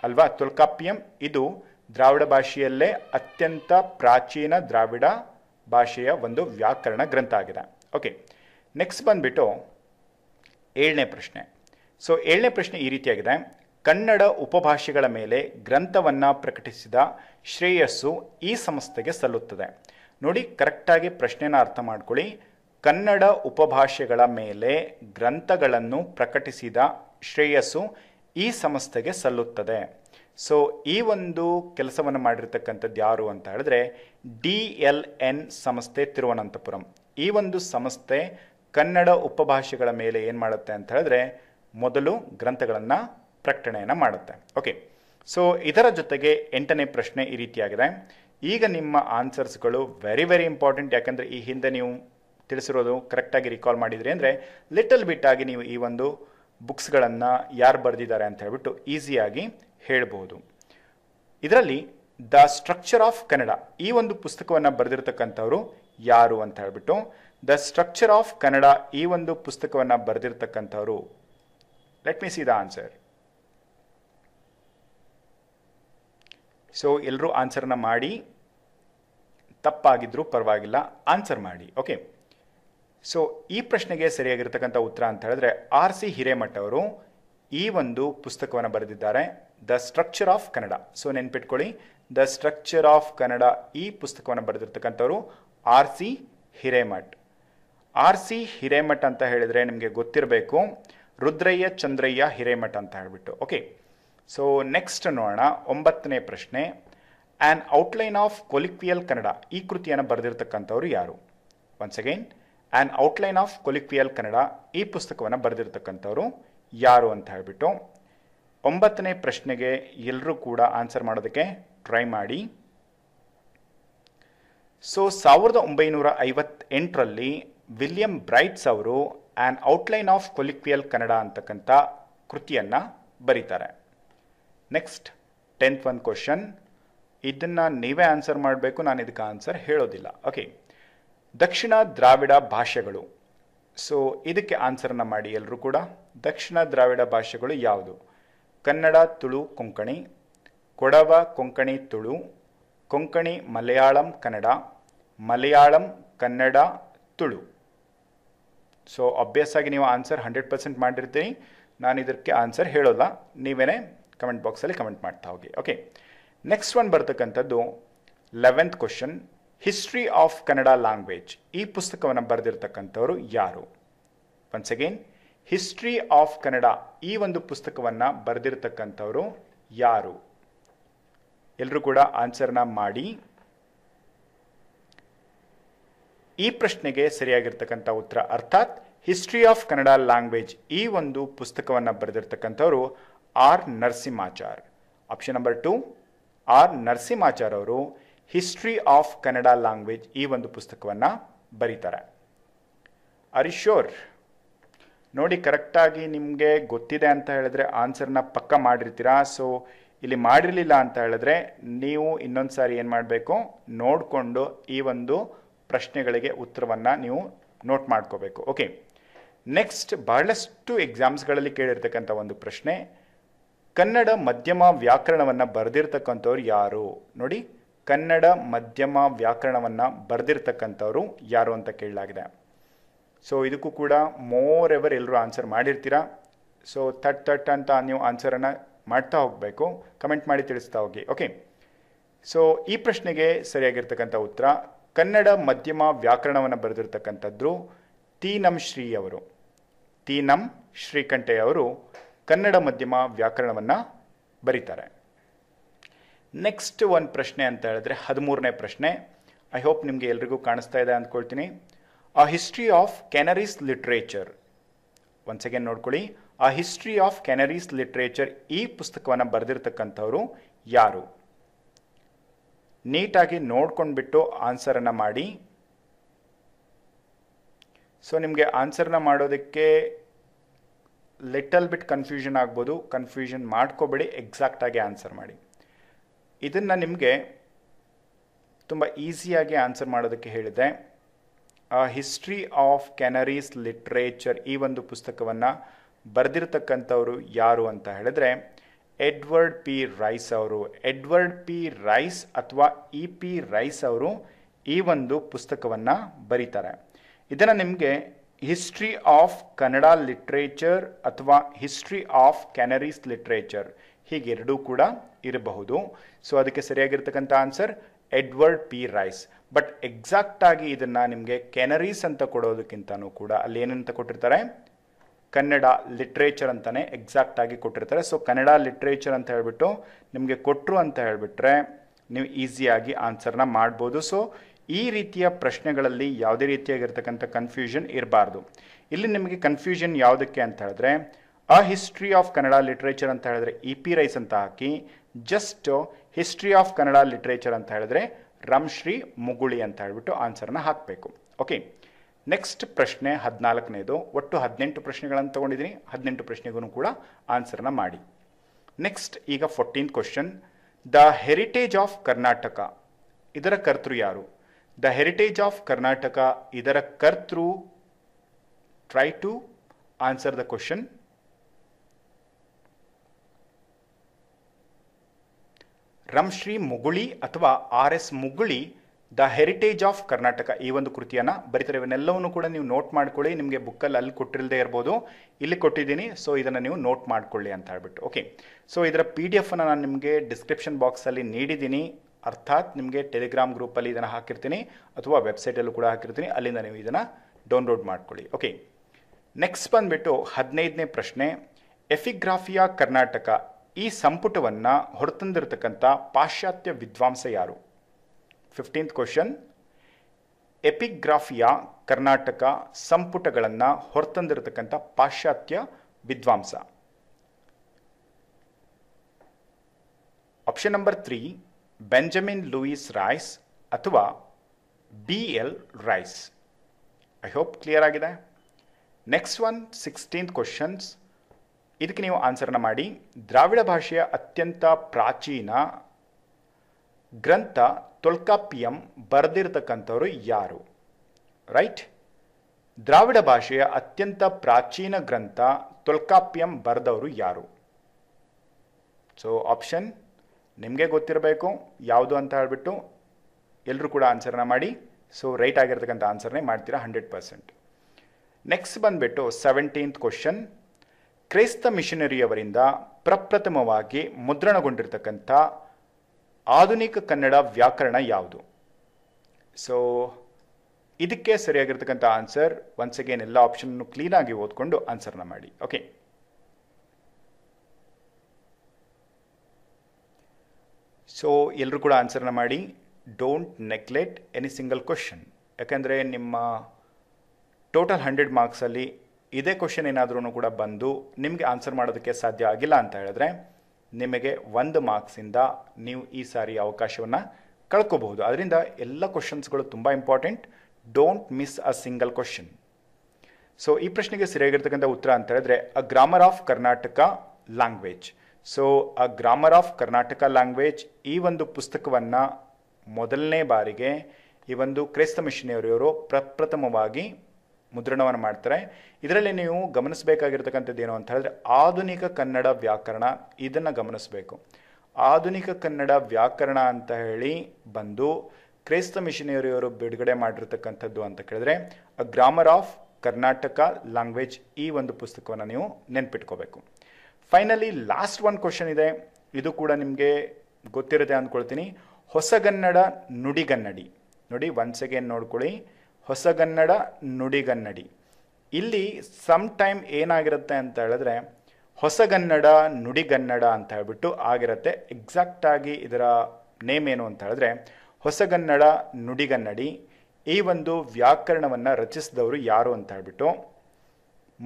ಅಲ್ವಾ ತೊಲ್ಕಾಪ್ಪಿಯಂ ಇದು ದ್ರಾವಿಡ ಭಾಷೆಯಲ್ಲೇ ಅತ್ಯಂತ ಪ್ರಾಚೀನ ದ್ರಾವಿಡ ಭಾಷೆಯ ಒಂದು ವ್ಯಾಕರಣ ಗ್ರಂಥ ಆಗಿದೆ ಓಕೆ ನೆಕ್ಸ್ಟ್ ಬಂದ್ಬಿಟ್ಟು 7ನೇ ಪ್ರಶ್ನೆ सो 7ನೇ ಪ್ರಶ್ನೆ ಈ ರೀತಿಯಾಗಿದೆ ಕನ್ನಡ ಉಪಭಾಷೆಗಳ ಮೇಲೆ ಗ್ರಂಥವನ್ನ ಪ್ರಕಟಿಸಿದ ಶ್ರೇಯಸ್ಸು ಈ ಸಂಸ್ಥೆಗೆ ಸಲ್ಲುತ್ತದೆ ನೋಡಿ ಕರೆಕ್ಟ್ ಆಗಿ ಪ್ರಶ್ನೆಯನ್ನು ಅರ್ಥ ಮಾಡಿಕೊಳ್ಳಿ ಕನ್ನಡ ಉಪಭಾಷೆಗಳ ಮೇಲೆ ಗ್ರಂಥಗಳನ್ನು ಪ್ರಕಟಿಸಿದ ಶ್ರೇಯಸ್ಸು ಈ ಸಂಸ್ಥೆಗೆ ಸಲ್ಲುತ್ತದೆ ಸೋ ಈ ಒಂದು ಕೆಲಸವನ್ನು ಮಾಡಿರತಕ್ಕಂತದ್ದು ಯಾರು ಅಂತ ಹೇಳಿದ್ರೆ ಡಿಎಲ್ಎನ್ ಸಂಸ್ಥೆ ತಿರುವನಂತಪುರಂ ಈ ಒಂದು ಸಂಸ್ಥೆ ಕನ್ನಡ ಉಪಭಾಷೆಗಳ ಮೇಲೆ ಏನು ಮಾಡುತ್ತೆ ಅಂತ ಹೇಳಿದ್ರೆ ಮೊದಲು ಗ್ರಂಥಗಳನ್ನು ಪ್ರಕಟಣೆಯನ್ನು ಮಾಡುತ್ತೆ ಓಕೆ ಸೋ ಇದರ ಜೊತೆಗೆ 8ನೇ ಪ್ರಶ್ನೆ ಈ ರೀತಿಯಾಗಿದೆ ಈಗ ನಿಮ್ಮ ಆನ್ಸರ್ಸ್ಗಳು ವೆರಿ ವೆರಿ ಇಂಪಾರ್ಟೆಂಟ್ ಯಾಕಂದ್ರೆ ಈ ಹಿಂದೆ ನೀವು ತಿಳಿಸಿರೋದು ಕರೆಕ್ಟಾಗಿ ರಿಕಾಲ್ ಮಾಡಿದ್ರಿ ಅಂದರೆ ಲಿಟಲ್ ಬಿಟ್ ಆಗಿ ನೀವು ಈ ಒಂದು ಬುಕ್ಸ್ಗಳನ್ನು ಯಾರು ಬರೆದಿದ್ದಾರೆ ಅಂತ ಹೇಳ್ಬಿಟ್ಟು ಈಸಿಯಾಗಿ ಹೇಳ್ಬೋದು ಇದರಲ್ಲಿ ದ ಸ್ಟ್ರಕ್ಚರ್ ಆಫ್ ಕನ್ನಡ ಈ ಒಂದು ಪುಸ್ತಕವನ್ನು ಬರೆದಿರತಕ್ಕಂಥವರು ಯಾರು ಅಂತ ಹೇಳ್ಬಿಟ್ಟು ದ ಸ್ಟ್ರಕ್ಚರ್ ಆಫ್ ಕನ್ನಡ ಈ ಒಂದು ಪುಸ್ತಕವನ್ನು ಬರೆದಿರತಕ್ಕಂಥವರು let me see the answer so ಎಲ್ಲರೂ ಆನ್ಸರ್ ಅನ್ನು ಮಾಡಿ ತಪ್ಪಾಗಿದ್ರೂ ಪರವಾಗಿಲ್ಲ ಆನ್ಸರ್ ಮಾಡಿ ಓಕೆ ಸೋ ಈ ಪ್ರಶ್ನೆಗೆ ಸರಿಯಾಗಿರತಕ್ಕಂತ ಉತ್ತರ ಅಂತ ಹೇಳಿದ್ರೆ ಆರ್ ಸಿ ಹಿರೇಮಠ ಅವರು ಈ ಒಂದು ಪುಸ್ತಕವನ್ನು ಬರೆದಿದ್ದಾರೆ the structure of Kannada. So ನೆನ್ಪಿಟ್ಕೊಳ್ಳಿ, ದ ಸ್ಟ್ರಕ್ಚರ್ ಆಫ್ ಕನ್ನಡ ಈ ಪುಸ್ತಕವನ್ನು ಬರೆದಿರ್ತಕ್ಕಂಥವ್ರು R C Hiremath. R C Hiremath ಅಂತ ಹೇಳಿದರೆ ನಿಮಗೆ ಗೊತ್ತಿರಬೇಕು ರುದ್ರಯ್ಯ ಚಂದ್ರಯ್ಯ ಹಿರೇಮಠ್ ಅಂತ ಹೇಳಿಬಿಟ್ಟು. ಓಕೆ, ಸೊ ನೆಕ್ಸ್ಟ್ ನೋಡೋಣ 9ನೇ ಪ್ರಶ್ನೆ. An outline of colloquial Kannada ಈ ಕೃತಿಯನ್ನು ಬರೆದಿರ್ತಕ್ಕಂಥವ್ರು ಯಾರು? Once again, an outline of colloquial Kannada ಈ ಪುಸ್ತಕವನ್ನು ಬರೆದಿರ್ತಕ್ಕಂಥವ್ರು ಯಾರು ಅಂತ ಹೇಳಿಬಿಟ್ಟು 9ನೇ ಪ್ರಶ್ನೆಗೆ ಎಲ್ಲರೂ ಕೂಡ ಆನ್ಸರ್ ಮಾಡೋದಕ್ಕೆ ಟ್ರೈ ಮಾಡಿ. ಸೊ 1958ರಲ್ಲಿ ವಿಲಿಯಂ ಬ್ರೈಟ್ಸ್ ಅವರು an outline of colloquial Kannada ಅಂತಕ್ಕಂಥ ಕೃತಿಯನ್ನು ಬರೀತಾರೆ. ನೆಕ್ಸ್ಟ್ 10th ಕ್ವಶನ್, ಇದನ್ನು ನೀವೇ ಆನ್ಸರ್ ಮಾಡಬೇಕು, ನಾನು ಇದಕ್ಕೆ ಆನ್ಸರ್ ಹೇಳೋದಿಲ್ಲ. ಓಕೆ, ದಕ್ಷಿಣ ದ್ರಾವಿಡ ಭಾಷೆಗಳು. ಸೊ ಇದಕ್ಕೆ ಆನ್ಸರನ್ನು ಮಾಡಿ ಎಲ್ಲರೂ ಕೂಡ. ದಕ್ಷಿಣ ದ್ರಾವಿಡ ಭಾಷೆಗಳು ಯಾವುದು? ಕನ್ನಡ, ತುಳು, ಕೊಂಕಣಿ, ಕೊಡವ, ಕೊಂಕಣಿ, ತುಳು, ಕೊಂಕಣಿ, ಮಲಯಾಳಂ, ಕನ್ನಡ, ಮಲಯಾಳಂ, ಕನ್ನಡ, ತುಳು. ಸೊ ಅಬ್ವಿಯಸ್ ಆಗಿ ನೀವು ಆನ್ಸರ್ 100% ಮಾಡಿರ್ತೀರಿ, ನಾನು ಇದಕ್ಕೆ ಆನ್ಸರ್ ಹೇಳೋಲ್ಲ, ನೀವೇ ಕಮೆಂಟ್ ಬಾಕ್ಸಲ್ಲಿ ಕಮೆಂಟ್ ಮಾಡ್ತಾ ಹೋಗಿ. ಓಕೆ, ನೆಕ್ಸ್ಟ್ ಒನ್ ಬರ್ತಕ್ಕಂಥದ್ದು 11th question. History of Kannada language ಈ ಪುಸ್ತಕವನ್ನು ಬರೆದಿರ್ತಕ್ಕಂಥವ್ರು ಯಾರು? Once again, history of Kannada ಈ ಒಂದು ಪುಸ್ತಕವನ್ನು ಬರೆದಿರ್ತಕ್ಕಂಥವ್ರು ಯಾರು? ಎಲ್ಲರೂ ಕೂಡ ಆನ್ಸರ್ನ ಮಾಡಿ. ಈ ಪ್ರಶ್ನೆಗೆ ಸರಿಯಾಗಿರ್ತಕ್ಕಂಥ ಉತ್ತರ ಅರ್ಥಾತ್ ಹಿಸ್ಟ್ರಿ ಆಫ್ ಕನ್ನಡ ಲ್ಯಾಂಗ್ವೇಜ್ ಈ ಒಂದು ಪುಸ್ತಕವನ್ನು ಬರೆದಿರ್ತಕ್ಕಂಥವ್ರು R Narasimhachar. Option number 2, R Narasimhachar ಅವರು ಹಿಸ್ಟ್ರಿ ಆಫ್ ಕನ್ನಡ ಲ್ಯಾಂಗ್ವೇಜ್ ಈ ಒಂದು ಪುಸ್ತಕವನ್ನು ಬರೀತಾರೆ. ಅರಿಶೋರ್ ನೋಡಿ, ಕರೆಕ್ಟಾಗಿ ನಿಮಗೆ ಗೊತ್ತಿದೆ ಅಂತ ಹೇಳಿದ್ರೆ ಆನ್ಸರ್ನ ಪಕ್ಕ ಮಾಡಿರ್ತೀರಾ. ಸೊ ಇಲ್ಲಿ ಮಾಡಿರಲಿಲ್ಲ ಅಂತ ಹೇಳಿದ್ರೆ ನೀವು ಇನ್ನೊಂದು ಸಾರಿ ಏನು ಮಾಡಬೇಕು, ನೋಡಿಕೊಂಡು ಈ ಒಂದು ಪ್ರಶ್ನೆಗಳಿಗೆ ಉತ್ತರವನ್ನು ನೀವು ನೋಟ್ ಮಾಡ್ಕೋಬೇಕು. ಓಕೆ, ನೆಕ್ಸ್ಟ್ ಬಹಳಷ್ಟು ಎಕ್ಸಾಮ್ಸ್ಗಳಲ್ಲಿ ಕೇಳಿರ್ತಕ್ಕಂಥ ಒಂದು ಪ್ರಶ್ನೆ, ಕನ್ನಡ ಮಧ್ಯಮ ವ್ಯಾಕರಣವನ್ನು ಬರೆದಿರ್ತಕ್ಕಂಥವ್ರು ಯಾರು? ನೋಡಿ, ಕನ್ನಡ ಮಧ್ಯಮ ವ್ಯಾಕರಣವನ್ನು ಬರೆದಿರ್ತಕ್ಕಂಥವ್ರು ಯಾರು ಅಂತ ಕೇಳಲಾಗಿದೆ. ಸೊ ಇದಕ್ಕೂ ಕೂಡ ಮೋರ್ ಎವರ್ ಎಲ್ಲರೂ ಆನ್ಸರ್ ಮಾಡಿರ್ತೀರಾ. ಸೊ ಥಟ್ ಅಂತ ನೀವು ಆನ್ಸರನ್ನು ಮಾಡ್ತಾ ಹೋಗಬೇಕು, ಕಮೆಂಟ್ ಮಾಡಿ ತಿಳಿಸ್ತಾ ಹೋಗಿ. ಓಕೆ, ಸೊ ಈ ಪ್ರಶ್ನೆಗೆ ಸರಿಯಾಗಿರ್ತಕ್ಕಂಥ ಉತ್ತರ ಕನ್ನಡ ಮಧ್ಯಮ ವ್ಯಾಕರಣವನ್ನು ಬರೆದಿರ್ತಕ್ಕಂಥದ್ದು ತೀನಂ ಶ್ರೀ ಅವರು. ತೀನಂ ಶ್ರೀಕಂಠಯ್ಯ ಅವರು ಕನ್ನಡ ಮಧ್ಯಮ ವ್ಯಾಕರಣವನ್ನು ಬರೀತಾರೆ. ನೆಕ್ಸ್ಟ್ ಒಂದು ಪ್ರಶ್ನೆ ಅಂತ ಹೇಳಿದ್ರೆ 13ನೇ ಪ್ರಶ್ನೆ. ಐ ಹೋಪ್ ನಿಮಗೆ ಎಲ್ರಿಗೂ ಕಾಣಿಸ್ತಾ ಇದೆ ಅಂದ್ಕೊಳ್ತೀನಿ. A history of Kanarese literature. Once again ನೋಡ್ಕೊಳ್ಳಿ, a history of Kanarese literature ಈ ಪುಸ್ತಕವನ್ನು ಬರೆದಿರ್ತಕ್ಕಂಥವ್ರು ಯಾರು? ನೀಟಾಗಿ ನೋಡ್ಕೊಂಡ್ಬಿಟ್ಟು ಆನ್ಸರನ್ನು ಮಾಡಿ. ಸೊ ನಿಮಗೆ ಆನ್ಸರ್ನ ಮಾಡೋದಕ್ಕೆ ಲಿಟಲ್ ಬಿಟ್ ಕನ್ಫ್ಯೂಷನ್ ಆಗ್ಬೋದು, ಕನ್ಫ್ಯೂಷನ್ ಮಾಡ್ಕೋಬೇಡಿ, ಎಕ್ಸಾಕ್ಟಾಗಿ ಆನ್ಸರ್ ಮಾಡಿ. ಇದನ್ನು ನಿಮಗೆ ತುಂಬ ಈಸಿಯಾಗಿ ಆನ್ಸರ್ ಮಾಡೋದಕ್ಕೆ ಹೇಳಿದೆ. A history of Kanarese literature ಈ ಒಂದು ಪುಸ್ತಕವನ್ನು ಬರೆದಿರ್ತಕ್ಕಂಥವ್ರು ಯಾರು ಅಂತ ಹೇಳಿದ್ರೆ ಎಡ್ವರ್ಡ್ ಪಿ ರೈಸ್ ಅವರು. ಎಡ್ವರ್ಡ್ ಪಿ ರೈಸ್ ಅಥವಾ ಇ ಪಿ ರೈಸ್ ಅವರು ಈ ಒಂದು ಪುಸ್ತಕವನ್ನು ಬರೀತಾರೆ. ಇದನ್ನು ನಿಮಗೆ ಹಿಸ್ಟ್ರಿ ಆಫ್ ಕನ್ನಡ ಲಿಟ್ರೇಚರ್ ಅಥವಾ ಹಿಸ್ಟ್ರಿ ಆಫ್ ಕೆನರೀಸ್ ಲಿಟ್ರೇಚರ್ ಹೀಗೆರಡೂ ಕೂಡ ಇರಬಹುದು. ಸೊ ಅದಕ್ಕೆ ಸರಿಯಾಗಿರ್ತಕ್ಕಂಥ answer Edward P Rice. But ಎಕ್ಸಾಕ್ಟಾಗಿ ಇದನ್ನು ನಿಮಗೆ ಕೆನರೀಸ್ ಅಂತ ಕೊಡೋದಕ್ಕಿಂತನೂ ಕೂಡ ಅಲ್ಲಿ ಏನಂತ ಕೊಟ್ಟಿರ್ತಾರೆ, ಕನ್ನಡ ಲಿಟ್ರೇಚರ್ ಅಂತಲೇ ಎಕ್ಸಾಕ್ಟಾಗಿ ಕೊಟ್ಟಿರ್ತಾರೆ. ಸೊ ಕನ್ನಡ ಲಿಟ್ರೇಚರ್ ಅಂತ ಹೇಳಿಬಿಟ್ಟು ನಿಮಗೆ ಕೊಟ್ಟರು ಅಂತ ಹೇಳಿಬಿಟ್ರೆ ನೀವು ಈಸಿಯಾಗಿ ಆನ್ಸರ್ನ ಮಾಡ್ಬೋದು. ಸೊ ಈ ರೀತಿಯ ಪ್ರಶ್ನೆಗಳಲ್ಲಿ ಯಾವುದೇ ರೀತಿಯಾಗಿರ್ತಕ್ಕಂಥ ಕನ್ಫ್ಯೂಷನ್ ಇರಬಾರ್ದು. ಇಲ್ಲಿ ನಿಮಗೆ ಕನ್ಫ್ಯೂಷನ್ ಯಾವುದಕ್ಕೆ ಅಂತ ಹೇಳಿದ್ರೆ a history of Kannada literature ಅಂತ ಹೇಳಿದ್ರೆ ಇ ಪಿ ರೈಸ್ ಅಂತ ಹಾಕಿ, just history of Kannada literature ಅಂತ ಹೇಳಿದ್ರೆ ರಾಮ್ ಶ್ರೀ ಮುಗುಳಿ ಅಂತ ಹೇಳಿಬಿಟ್ಟು ಆನ್ಸರ್ನ ಹಾಕಬೇಕು. ಓಕೆ, ನೆಕ್ಸ್ಟ್ ಪ್ರಶ್ನೆ 14ನೇದು. ಒಟ್ಟು 18 ಪ್ರಶ್ನೆಗಳನ್ನು ತೊಗೊಂಡಿದ್ದೀನಿ, 18 ಪ್ರಶ್ನೆಗೂ ಕೂಡ ಆನ್ಸರ್ನ ಮಾಡಿ. ನೆಕ್ಸ್ಟ್ ಈಗ 14th question. The heritage of Karnataka ಇದರ ಕರ್ತೃ ಯಾರು? ದ ಹೆರಿಟೇಜ್ ಆಫ್ ಕರ್ನಾಟಕ ಇದರ ಕರ್ತೃ, try to answer the question. Ram Shri ಮುಗುಳಿ ಅಥವಾ R S Muguli the heritage of Karnataka ಈ ಒಂದು ಕೃತಿಯನ್ನು ಬರೀತಾರೆ. ಇವನ್ನೆಲ್ಲವನ್ನು ಕೂಡ ನೀವು ನೋಟ್ ಮಾಡ್ಕೊಳ್ಳಿ, ನಿಮಗೆ ಬುಕ್ಕಲ್ಲಿ ಅಲ್ಲಿ ಕೊಟ್ಟಿರದೇ ಇರ್ಬೋದು, ಇಲ್ಲಿ ಕೊಟ್ಟಿದ್ದೀನಿ, ಸೊ ಇದನ್ನು ನೀವು ನೋಟ್ ಮಾಡ್ಕೊಳ್ಳಿ ಅಂತ ಹೇಳ್ಬಿಟ್ಟು. ಓಕೆ, ಸೊ ಇದರ ಪಿ ಡಿ ಎಫನ್ನು ನಾನು ನಿಮಗೆ ಡಿಸ್ಕ್ರಿಪ್ಷನ್ ಬಾಕ್ಸಲ್ಲಿ ನೀಡಿದ್ದೀನಿ, ಅರ್ಥಾತ್ ನಿಮಗೆ ಟೆಲಿಗ್ರಾಮ್ ಗ್ರೂಪಲ್ಲಿ ಇದನ್ನು ಹಾಕಿರ್ತೀನಿ ಅಥವಾ ವೆಬ್ಸೈಟಲ್ಲೂ ಕೂಡ ಹಾಕಿರ್ತೀನಿ, ಅಲ್ಲಿಂದ ನೀವು ಇದನ್ನು ಡೌನ್ಲೋಡ್ ಮಾಡ್ಕೊಳ್ಳಿ. ಓಕೆ, ನೆಕ್ಸ್ಟ್ ಬಂದುಬಿಟ್ಟು 15ನೇ ಪ್ರಶ್ನೆ. ಎಫಿಗ್ರಾಫಿಯಾ ಕರ್ನಾಟಕ ಈ ಸಂಪುಟವನ್ನು ಹೊರತಂದಿರತಕ್ಕಂಥ ಪಾಶ್ಚಾತ್ಯ ವಿದ್ವಾಂಸ ಯಾರು? 15th ಕ್ವಶನ್, ಎಪಿಗ್ರಾಫಿಯಾ ಕರ್ನಾಟಕ ಸಂಪುಟಗಳನ್ನು ಹೊರತಂದಿರತಕ್ಕಂಥ ಪಾಶ್ಚಾತ್ಯ ವಿದ್ವಾಂಸ. Option number 3 Benjamin Lewis Rice ಅಥವಾ BL Rice. I hope clear ಆಗಿದೆ. ನೆಕ್ಸ್ಟ್ ಒನ್ 16th ಕ್ವಶನ್ಸ್, ಇದಕ್ಕೆ ನೀವು ಆನ್ಸರ್ನ ಮಾಡಿ. ದ್ರಾವಿಡ ಭಾಷೆಯ ಅತ್ಯಂತ ಪ್ರಾಚೀನ ಗ್ರಂಥ ತೊಲ್ಕಾಪ್ಪಿಯಂ ಬರೆದಿರತಕ್ಕಂಥವ್ರು ಯಾರು? ರೈಟ್, ದ್ರಾವಿಡ ಭಾಷೆಯ ಅತ್ಯಂತ ಪ್ರಾಚೀನ ಗ್ರಂಥ ತೊಲ್ಕಾಪ್ಪಿಯಂ ಬರೆದವರು ಯಾರು? ಸೊ ಆಪ್ಷನ್ ನಿಮಗೆ ಗೊತ್ತಿರಬೇಕು ಯಾವುದು ಅಂತ ಹೇಳ್ಬಿಟ್ಟು ಎಲ್ಲರೂ ಕೂಡ ಆನ್ಸರ್ನ ಮಾಡಿ. ಸೊ ರೈಟ್ ಆಗಿರ್ತಕ್ಕಂಥ ಆನ್ಸರ್ನೇ ಮಾಡ್ತೀರಾ 100%. ನೆಕ್ಸ್ಟ್ ಬಂದುಬಿಟ್ಟು 17th ಕ್ವಶನ್. ಕ್ರೈಸ್ತ ಮಿಷನರಿಯವರಿಂದ ಪ್ರಪ್ರಥಮವಾಗಿ ಮುದ್ರಣಗೊಂಡಿರ್ತಕ್ಕಂಥ ಆಧುನಿಕ ಕನ್ನಡ ವ್ಯಾಕರಣ ಯಾವುದು? ಸೊ ಇದಕ್ಕೆ ಸರಿಯಾಗಿರ್ತಕ್ಕಂಥ ಆನ್ಸರ್ ಒನ್ಸ್ ಅಗೇನ್ ಎಲ್ಲ ಆಪ್ಷನ್ನೂ ಕ್ಲೀನಾಗಿ ಓದ್ಕೊಂಡು ಆನ್ಸರ್ನ ಮಾಡಿ. ಓಕೆ, ಸೊ ಎಲ್ಲರೂ ಕೂಡ ಆನ್ಸರ್ನ ಮಾಡಿ. Don't neglect any single question, ಯಾಕೆಂದರೆ ನಿಮ್ಮ ಟೋಟಲ್ 100 ಮಾರ್ಕ್ಸಲ್ಲಿ ಇದೇ ಕ್ವಶನ್ ಏನಾದ್ರೂ ಕೂಡ ಬಂದು ನಿಮಗೆ ಆನ್ಸರ್ ಮಾಡೋದಕ್ಕೆ ಸಾಧ್ಯ ಆಗಿಲ್ಲ ಅಂತ ಹೇಳಿದ್ರೆ ನಿಮಗೆ 1 ಮಾರ್ಕ್ಸಿಂದ ನೀವು ಈ ಸಾರಿ ಅವಕಾಶವನ್ನು ಕಳ್ಕೋಬಹುದು. ಅದರಿಂದ ಎಲ್ಲ ಕ್ವಶನ್ಸ್ಗಳು ತುಂಬ important, don't miss a single question. So ಈ ಪ್ರಶ್ನೆಗೆ ಸರಿಯಾಗಿರ್ತಕ್ಕಂಥ ಉತ್ತರ ಅಂತ ಹೇಳಿದ್ರೆ a grammar of Karnataka language. So a grammar of Karnataka language ಈ ಒಂದು ಪುಸ್ತಕವನ್ನು ಮೊದಲನೇ ಬಾರಿಗೆ ಈ ಒಂದು ಕ್ರೈಸ್ತ ಮಿಷನರಿಯವರು ಪ್ರಪ್ರಥಮವಾಗಿ ಮುದ್ರಣವನ್ನು ಮಾಡ್ತಾರೆ. ಇದರಲ್ಲಿ ನೀವು ಗಮನಿಸಬೇಕಾಗಿರ್ತಕ್ಕಂಥದ್ದು ಏನು ಅಂತ ಹೇಳಿದ್ರೆ ಆಧುನಿಕ ಕನ್ನಡ ವ್ಯಾಕರಣ, ಇದನ್ನು ಗಮನಿಸಬೇಕು. ಆಧುನಿಕ ಕನ್ನಡ ವ್ಯಾಕರಣ ಅಂತ ಹೇಳಿ ಬಂದು ಕ್ರೈಸ್ತ ಮಿಷನರಿಯವರು ಬಿಡುಗಡೆ ಮಾಡಿರ್ತಕ್ಕಂಥದ್ದು ಅಂತ ಕೇಳಿದ್ರೆ a grammar of Karnataka language ಈ ಒಂದು ಪುಸ್ತಕವನ್ನು ನೀವು ನೆನ್ಪಿಟ್ಕೋಬೇಕು. ಫೈನಲಿ ಲಾಸ್ಟ್ ಒನ್ ಕ್ವಶನ್ ಇದೆ, ಇದು ಕೂಡ ನಿಮಗೆ ಗೊತ್ತಿರುತ್ತೆ ಅಂದ್ಕೊಳ್ತೀನಿ. ಹೊಸಗನ್ನಡ ನುಡಿಗನ್ನಡಿ, ನೋಡಿ ಒನ್ಸ್ ಅಗೇನ್ ನೋಡ್ಕೊಳ್ಳಿ, ಹೊಸಗನ್ನಡ ನುಡಿಗನ್ನಡಿ. ಇಲ್ಲಿ ಸಮ್ ಟೈಮ್ ಏನಾಗಿರುತ್ತೆ ಅಂತ ಹೇಳಿದ್ರೆ ಹೊಸಗನ್ನಡ ನುಡಿಗನ್ನಡ ಅಂತ ಹೇಳ್ಬಿಟ್ಟು ಆಗಿರುತ್ತೆ. ಎಕ್ಸಾಕ್ಟಾಗಿ ಇದರ ನೇಮ್ ಏನು ಅಂತ ಹೇಳಿದ್ರೆ ಹೊಸಗನ್ನಡ ನುಡಿಗನ್ನಡಿ. ಈ ಒಂದು ವ್ಯಾಕರಣವನ್ನು ರಚಿಸಿದವರು ಯಾರು ಅಂತ ಹೇಳ್ಬಿಟ್ಟು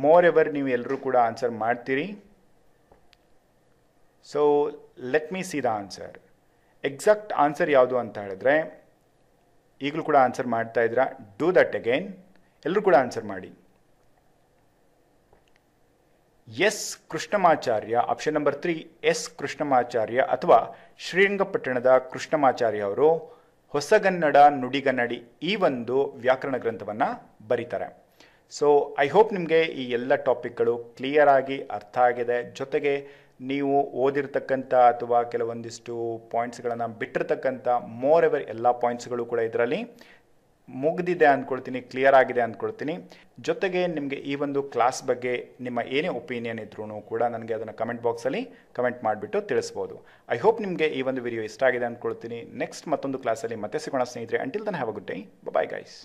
ಮೋರ್ ಎವರ್ ನೀವು ಎಲ್ಲರೂ ಕೂಡ ಆನ್ಸರ್ ಮಾಡ್ತೀರಿ. So let me see the answer. Exact answer ಯಾವುದು ಅಂತ ಹೇಳಿದ್ರೆ ಈಗಲೂ ಕೂಡ ಆನ್ಸರ್ ಮಾಡ್ತಾ ಇದ್ದೀರಾ, ಡೂ ದಟ್ ಅಗೇನ್, ಎಲ್ಲರೂ ಕೂಡ ಆನ್ಸರ್ ಮಾಡಿ. S Krishnamacharya, option number 3 S Krishnamacharya ಅಥವಾ ಶ್ರೀರಂಗಪಟ್ಟಣದ ಕೃಷ್ಣಮಾಚಾರ್ಯ ಅವರು ಹೊಸಗನ್ನಡ ನುಡಿಗನ್ನಡಿ ಈ ಒಂದು ವ್ಯಾಕರಣ ಗ್ರಂಥವನ್ನು ಬರೀತಾರೆ. ಸೊ ಐ ಹೋಪ್ ನಿಮಗೆ ಈ ಎಲ್ಲ ಟಾಪಿಕ್ಗಳು ಕ್ಲಿಯರ್ ಆಗಿ ಅರ್ಥ ಆಗಿದೆ. ಜೊತೆಗೆ ನೀವು ಓದಿರ್ತಕ್ಕಂಥ ಅಥವಾ ಕೆಲವೊಂದಿಷ್ಟು ಪಾಯಿಂಟ್ಸ್ಗಳನ್ನು ಬಿಟ್ಟಿರ್ತಕ್ಕಂಥ ಮೋರ್ ಎವರ್ ಎಲ್ಲ ಪಾಯಿಂಟ್ಸ್ಗಳು ಕೂಡ ಇದರಲ್ಲಿ ಮುಗಿದಿದೆ ಅಂದ್ಕೊಳ್ತೀನಿ, ಕ್ಲಿಯರ್ ಆಗಿದೆ ಅಂದ್ಕೊಳ್ತೀನಿ. ಜೊತೆಗೆ ನಿಮಗೆ ಈ ಒಂದು ಕ್ಲಾಸ್ ಬಗ್ಗೆ ನಿಮ್ಮ ಏನೇ ಒಪಿನಿಯನ್ ಇದ್ರೂ ಕೂಡ ನನಗೆ ಅದನ್ನು ಕಮೆಂಟ್ ಬಾಕ್ಸಲ್ಲಿ ಕಮೆಂಟ್ ಮಾಡಿಬಿಟ್ಟು ತಿಳಿಸ್ಬೋದು. ಐ ಹೋಪ್ ನಿಮಗೆ ಈ ಒಂದು ವಿಡಿಯೋ ಇಷ್ಟ ಆಗಿದೆ ಅಂದ್ಕೊಳ್ತೀನಿ. ನೆಕ್ಸ್ಟ್ ಮತ್ತೊಂದು ಕ್ಲಾಸಲ್ಲಿ ಮತ್ತೆ ಸಿಗೋಣ ಸ್ನೇಹಿತರೆ. Until then have a good day, bye bye guys.